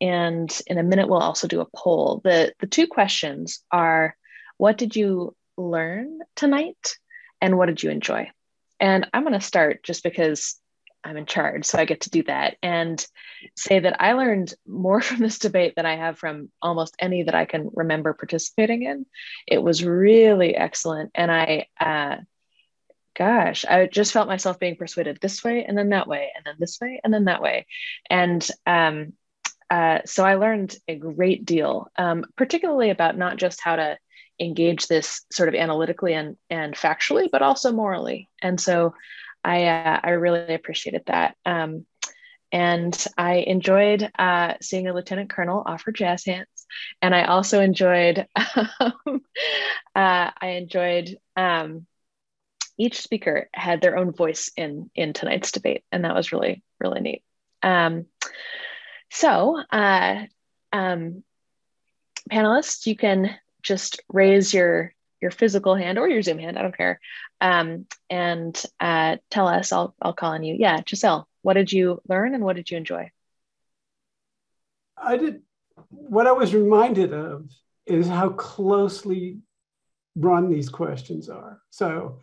and in a minute, we'll also do a poll. The, the two questions are, what did you learn tonight? And what did you enjoy? And I'm gonna start just because I'm in charge, so I get to do that, and say that I learned more from this debate than I have from almost any that I can remember participating in. It was really excellent. And I, uh, gosh, I just felt myself being persuaded this way and then that way, and then this way and then that way. And um, uh, so I learned a great deal, um, particularly about not just how to engage this sort of analytically and, and factually, but also morally. And so I, uh, I really appreciated that. Um, and I enjoyed uh, seeing a Lieutenant Colonel offer jazz hands. And I also enjoyed, um, uh, I enjoyed um, each speaker had their own voice in, in tonight's debate. And that was really, really neat. Um, so uh, um, panelists, you can just raise your your physical hand or your Zoom hand, I don't care. Um, and uh, tell us, I'll, I'll call on you. Yeah, Giselle, what did you learn and what did you enjoy? I did, what I was reminded of is how closely run these questions are. So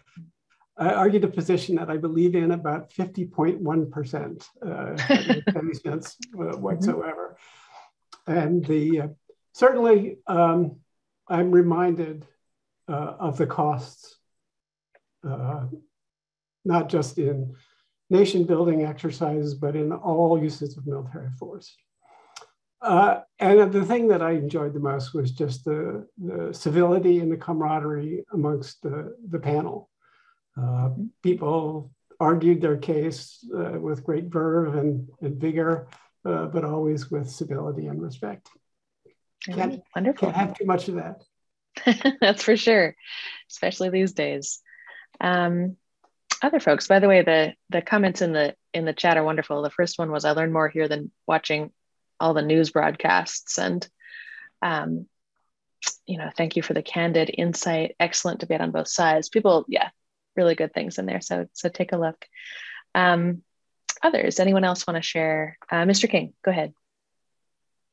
I argued a position that I believe in about fifty point one percent, uh, any sense uh, whatsoever. Mm-hmm. And the, uh, certainly um, I'm reminded Uh, of the costs, uh, not just in nation building exercises, but in all uses of military force. Uh, and the thing that I enjoyed the most was just the, the civility and the camaraderie amongst the, the panel. Uh, people argued their case uh, with great verve and, and vigor, uh, but always with civility and respect. Can't, wonderful. Can't have too much of that. That's for sure, especially these days. Um, other folks, by the way, the the comments in the in the chat are wonderful. The first one was, I learned more here than watching all the news broadcasts. And um, you know, thank you for the candid insight. Excellent debate on both sides. People, yeah, really good things in there. So so take a look. Um, others, anyone else want to share? Uh, Mister King, go ahead.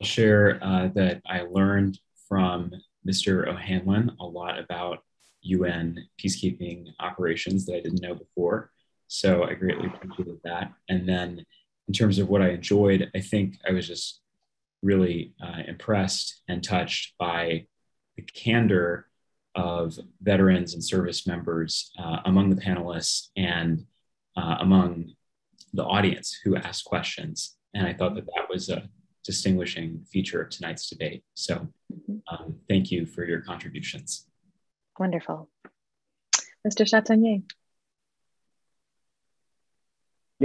I'll share uh, that I learned from Mister O'Hanlon a lot about U N peacekeeping operations that I didn't know before. So I greatly appreciated that. And then in terms of what I enjoyed, I think I was just really uh, impressed and touched by the candor of veterans and service members uh, among the panelists and uh, among the audience who asked questions. And I thought that that was a distinguishing feature of tonight's debate. So um, thank you for your contributions. Wonderful. Mister Chatagnier.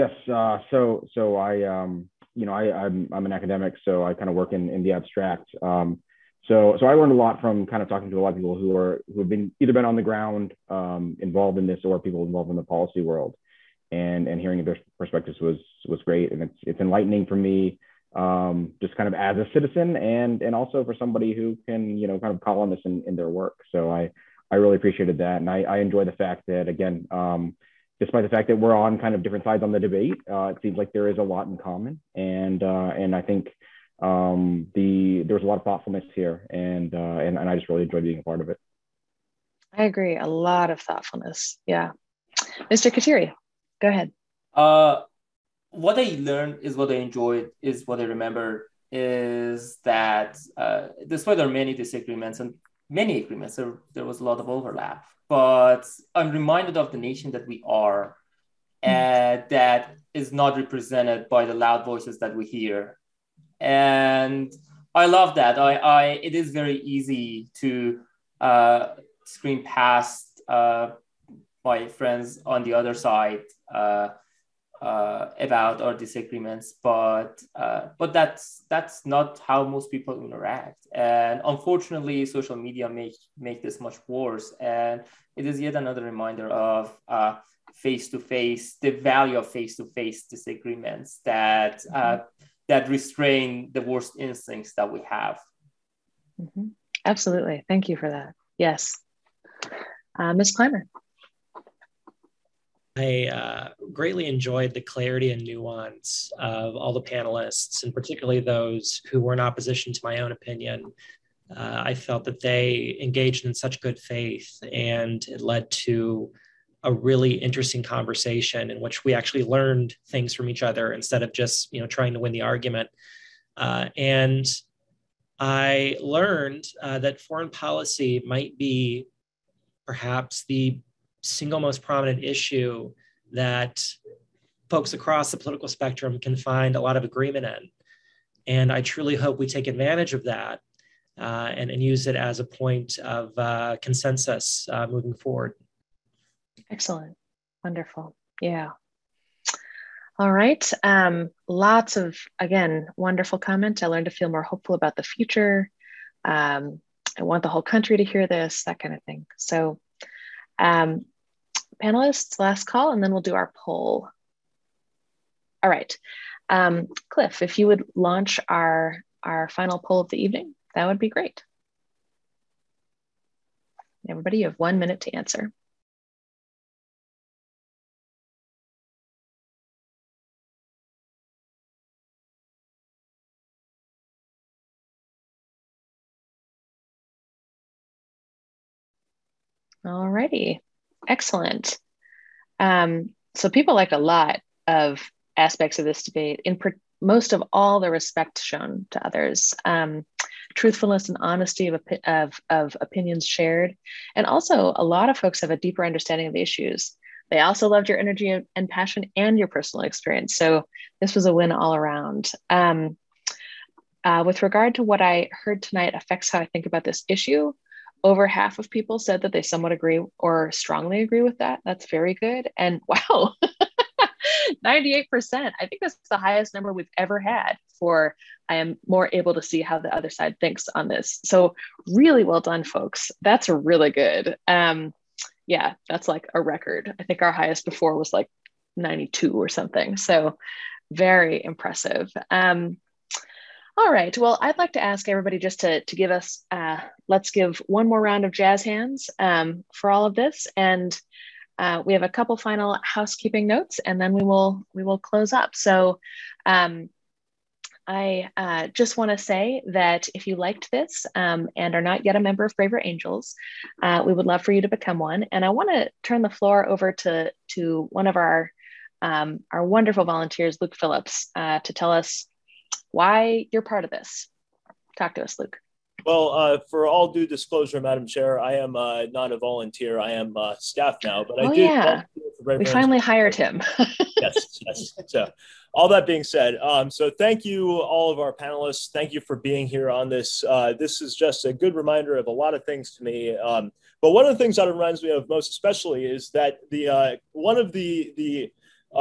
Yes, uh, so so I, um, you know, I, I'm, I'm an academic, so I kind of work in, in the abstract. Um, so so I learned a lot from kind of talking to a lot of people who are who have been either been on the ground um, involved in this or people involved in the policy world. And, and hearing their perspectives was, was great. And it's, it's enlightening for me. Um, just kind of as a citizen and and also for somebody who can, you know, kind of columnist in, in their work. So I, I really appreciated that. And I, I enjoy the fact that, again, um, despite the fact that we're on kind of different sides on the debate, uh, it seems like there is a lot in common. And uh, and I think um, the there was a lot of thoughtfulness here. And, uh, and, and I just really enjoyed being a part of it. I agree. A lot of thoughtfulness. Yeah. Mister Khatiri, go ahead. Uh What I learned is what I enjoyed is what I remember is that uh, despite there are many disagreements and many agreements, there, there was a lot of overlap, but I'm reminded of the nation that we are and uh, that is not represented by the loud voices that we hear. And I love that. I, I it is very easy to uh, screen past uh, my friends on the other side uh, uh, about our disagreements, but uh, but that's that's not how most people interact. And unfortunately, social media make make this much worse. And it is yet another reminder of uh, face-to-face, the value of face-to-face disagreements that. Uh, that restrain the worst instincts that we have. Mm-hmm. Absolutely, thank you for that. Yes, uh, Miz Clymer. I uh, greatly enjoyed the clarity and nuance of all the panelists, and particularly those who were in opposition to my own opinion. Uh, I felt that they engaged in such good faith, and it led to a really interesting conversation in which we actually learned things from each other instead of just, you know, trying to win the argument. Uh, and I learned uh, that foreign policy might be perhaps the single most prominent issue that folks across the political spectrum can find a lot of agreement in. And I truly hope we take advantage of that uh, and, and use it as a point of uh, consensus uh, moving forward. Excellent. Wonderful. Yeah. All right. Um, lots of, again, wonderful comments. I learned to feel more hopeful about the future. Um, I want the whole country to hear this, that kind of thing. So um, panelists, last call, and then we'll do our poll. All right. Um, Cliff, if you would launch our, our final poll of the evening, that would be great. Everybody, you have one minute to answer. All righty, excellent. Um, so people like a lot of aspects of this debate, in most of all the respect shown to others, um, truthfulness and honesty of, of, of opinions shared. And also a lot of folks have a deeper understanding of the issues. They also loved your energy and passion and your personal experience. So this was a win all around. Um, uh, with regard to what I heard tonight affects how I think about this issue, over half of people said that they somewhat agree or strongly agree with that. That's very good. And wow, ninety-eight percent. I think that's the highest number we've ever had for I am more able to see how the other side thinks on this. So really well done, folks. That's really good. Um, yeah, that's like a record. I think our highest before was like ninety-two or something. So very impressive. Um, All right, well, I'd like to ask everybody just to, to give us, uh, let's give one more round of jazz hands um, for all of this. And uh, we have a couple final housekeeping notes and then we will we will close up. So um, I uh, just wanna say that if you liked this um, and are not yet a member of Braver Angels, uh, we would love for you to become one. And I wanna turn the floor over to, to one of our, um, our wonderful volunteers, Luke Phillips, uh, to tell us why you're part of this. Talk to us, Luke. Well, uh, for all due disclosure, Madam Chair, I am uh, not a volunteer. I am uh, staff now, but oh, I do. Yeah. We finally hired him. Yes, yes. So, all that being said, um, so thank you, all of our panelists. Thank you for being here on this. Uh, this is just a good reminder of a lot of things to me. Um, but one of the things that reminds me of most, especially, is that the uh, one of the the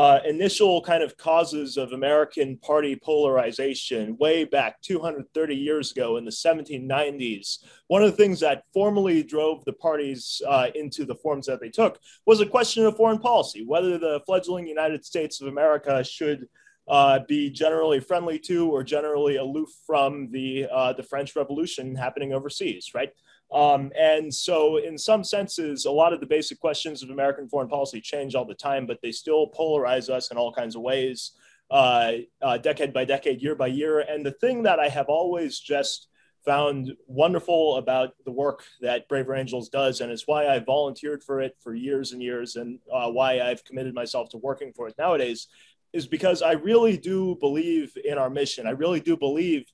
Uh, initial kind of causes of American party polarization way back two hundred thirty years ago in the seventeen nineties. One of the things that formally drove the parties uh, into the forms that they took was a question of foreign policy, whether the fledgling United States of America should uh, be generally friendly to or generally aloof from the, uh, the French Revolution happening overseas, right? Um, and so in some senses, a lot of the basic questions of American foreign policy change all the time, but they still polarize us in all kinds of ways, uh, uh, decade by decade, year by year. And the thing that I have always just found wonderful about the work that Braver Angels does, and it's why I volunteered for it for years and years, and uh, why I've committed myself to working for it nowadays, is because I really do believe in our mission. I really do believe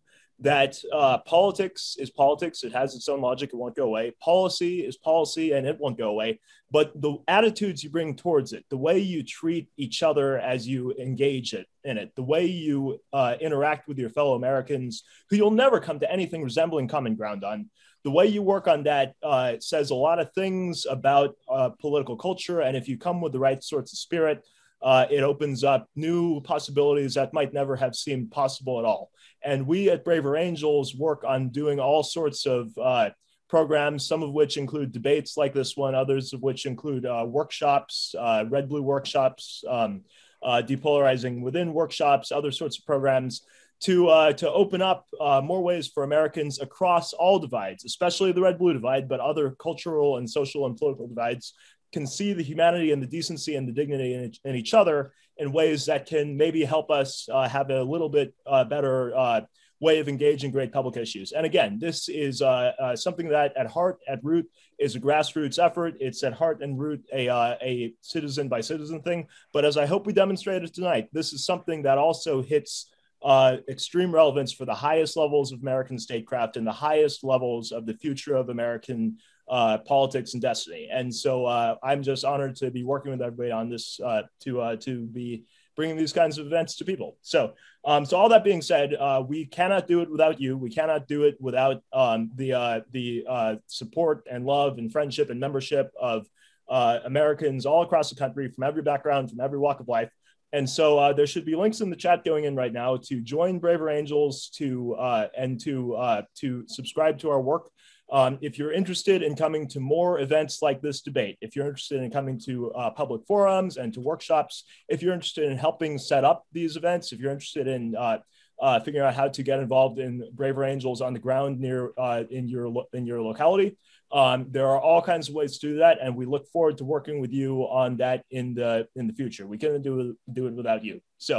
that uh, politics is politics. It has its own logic. It won't go away. Policy is policy, and it won't go away. But the attitudes you bring towards it, the way you treat each other as you engage it, in it, the way you uh, interact with your fellow Americans, who you'll never come to anything resembling common ground on, the way you work on that uh, says a lot of things about uh, political culture. And if you come with the right sorts of spirit, Uh, it opens up new possibilities that might never have seemed possible at all. And we at Braver Angels work on doing all sorts of uh, programs, some of which include debates like this one, others of which include uh, workshops, uh, red-blue workshops, um, uh, depolarizing within workshops, other sorts of programs to, uh, to open up uh, more ways for Americans across all divides, especially the red-blue divide, but other cultural and social and political divides, can see the humanity and the decency and the dignity in each, in each other in ways that can maybe help us uh, have a little bit uh, better uh, way of engaging great public issues. And again, this is uh, uh, something that at heart, at root, is a grassroots effort. It's at heart and root a, uh, a citizen by citizen thing. But as I hope we demonstrated tonight, this is something that also hits uh, extreme relevance for the highest levels of American statecraft and the highest levels of the future of American Uh, politics and destiny. And so uh, I'm just honored to be working with everybody on this uh, to uh, to be bringing these kinds of events to people. So um, so all that being said, uh, we cannot do it without you. We cannot do it without um, the uh, the uh, support and love and friendship and membership of uh, Americans all across the country, from every background, from every walk of life. And so uh, there should be links in the chat going in right now to join Braver Angels to uh, and to uh, to subscribe to our work. Um, if you're interested in coming to more events like this debate, if you're interested in coming to uh, public forums and to workshops, if you're interested in helping set up these events, if you're interested in uh, uh, figuring out how to get involved in Braver Angels on the ground near uh, in your in your locality, um, there are all kinds of ways to do that, and we look forward to working with you on that in the in the future. We couldn't do do it without you. So,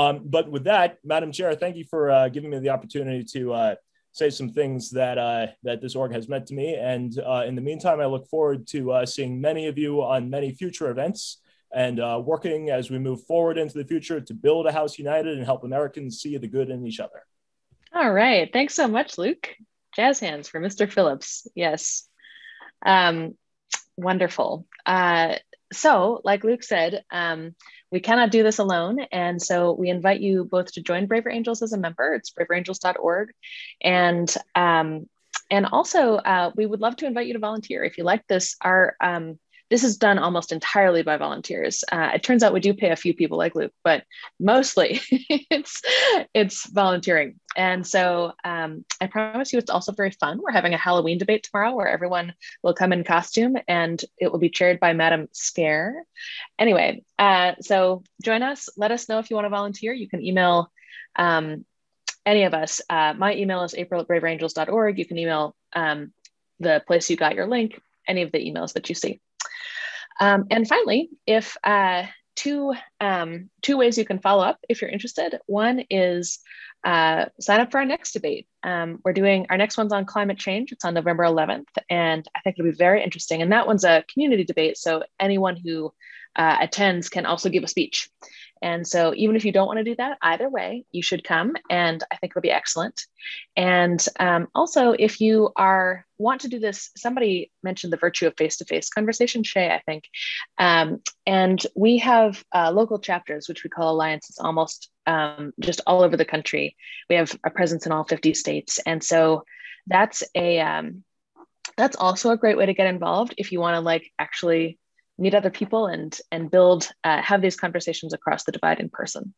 um, but with that, Madam Chair, thank you for uh, giving me the opportunity to. Uh, say some things that uh, that this org has meant to me. And uh, in the meantime, I look forward to uh, seeing many of you on many future events and uh, working as we move forward into the future to build a house united and help Americans see the good in each other. All right, thanks so much, Luke. Jazz hands for Mister Phillips, yes. Um, wonderful. Uh, so like Luke said, um, we cannot do this alone. And so we invite you both to join Braver Angels as a member. It's braver angels dot org. And, um, and also uh, we would love to invite you to volunteer. If you like this, our, um, this is done almost entirely by volunteers. Uh, it turns out we do pay a few people like Luke, but mostly it's, it's volunteering. And so um, I promise you, it's also very fun. We're having a Halloween debate tomorrow where everyone will come in costume and it will be chaired by Madam Scare. Anyway, uh, so join us. Let us know if you want to volunteer. You can email um, any of us. Uh, my email is april at braver angels dot org. You can email um, the place you got your link, any of the emails that you see. Um, and finally, if uh, two, um, two ways you can follow up if you're interested. One is Uh, sign up for our next debate. Um, we're doing, our next one's on climate change. It's on November eleventh, and I think it'll be very interesting. And that one's a community debate, so anyone who uh, attends can also give a speech. And so even if you don't want to do that, either way, you should come, and I think it'll be excellent. And um, also, if you are want to do this, somebody mentioned the virtue of face-to-face conversation, Shay, I think. Um, and we have uh, local chapters, which we call alliances, almost Um, just all over the country. We have a presence in all fifty states. And so that's a, um, that's also a great way to get involved if you want to like actually meet other people and, and build, uh, have these conversations across the divide in person.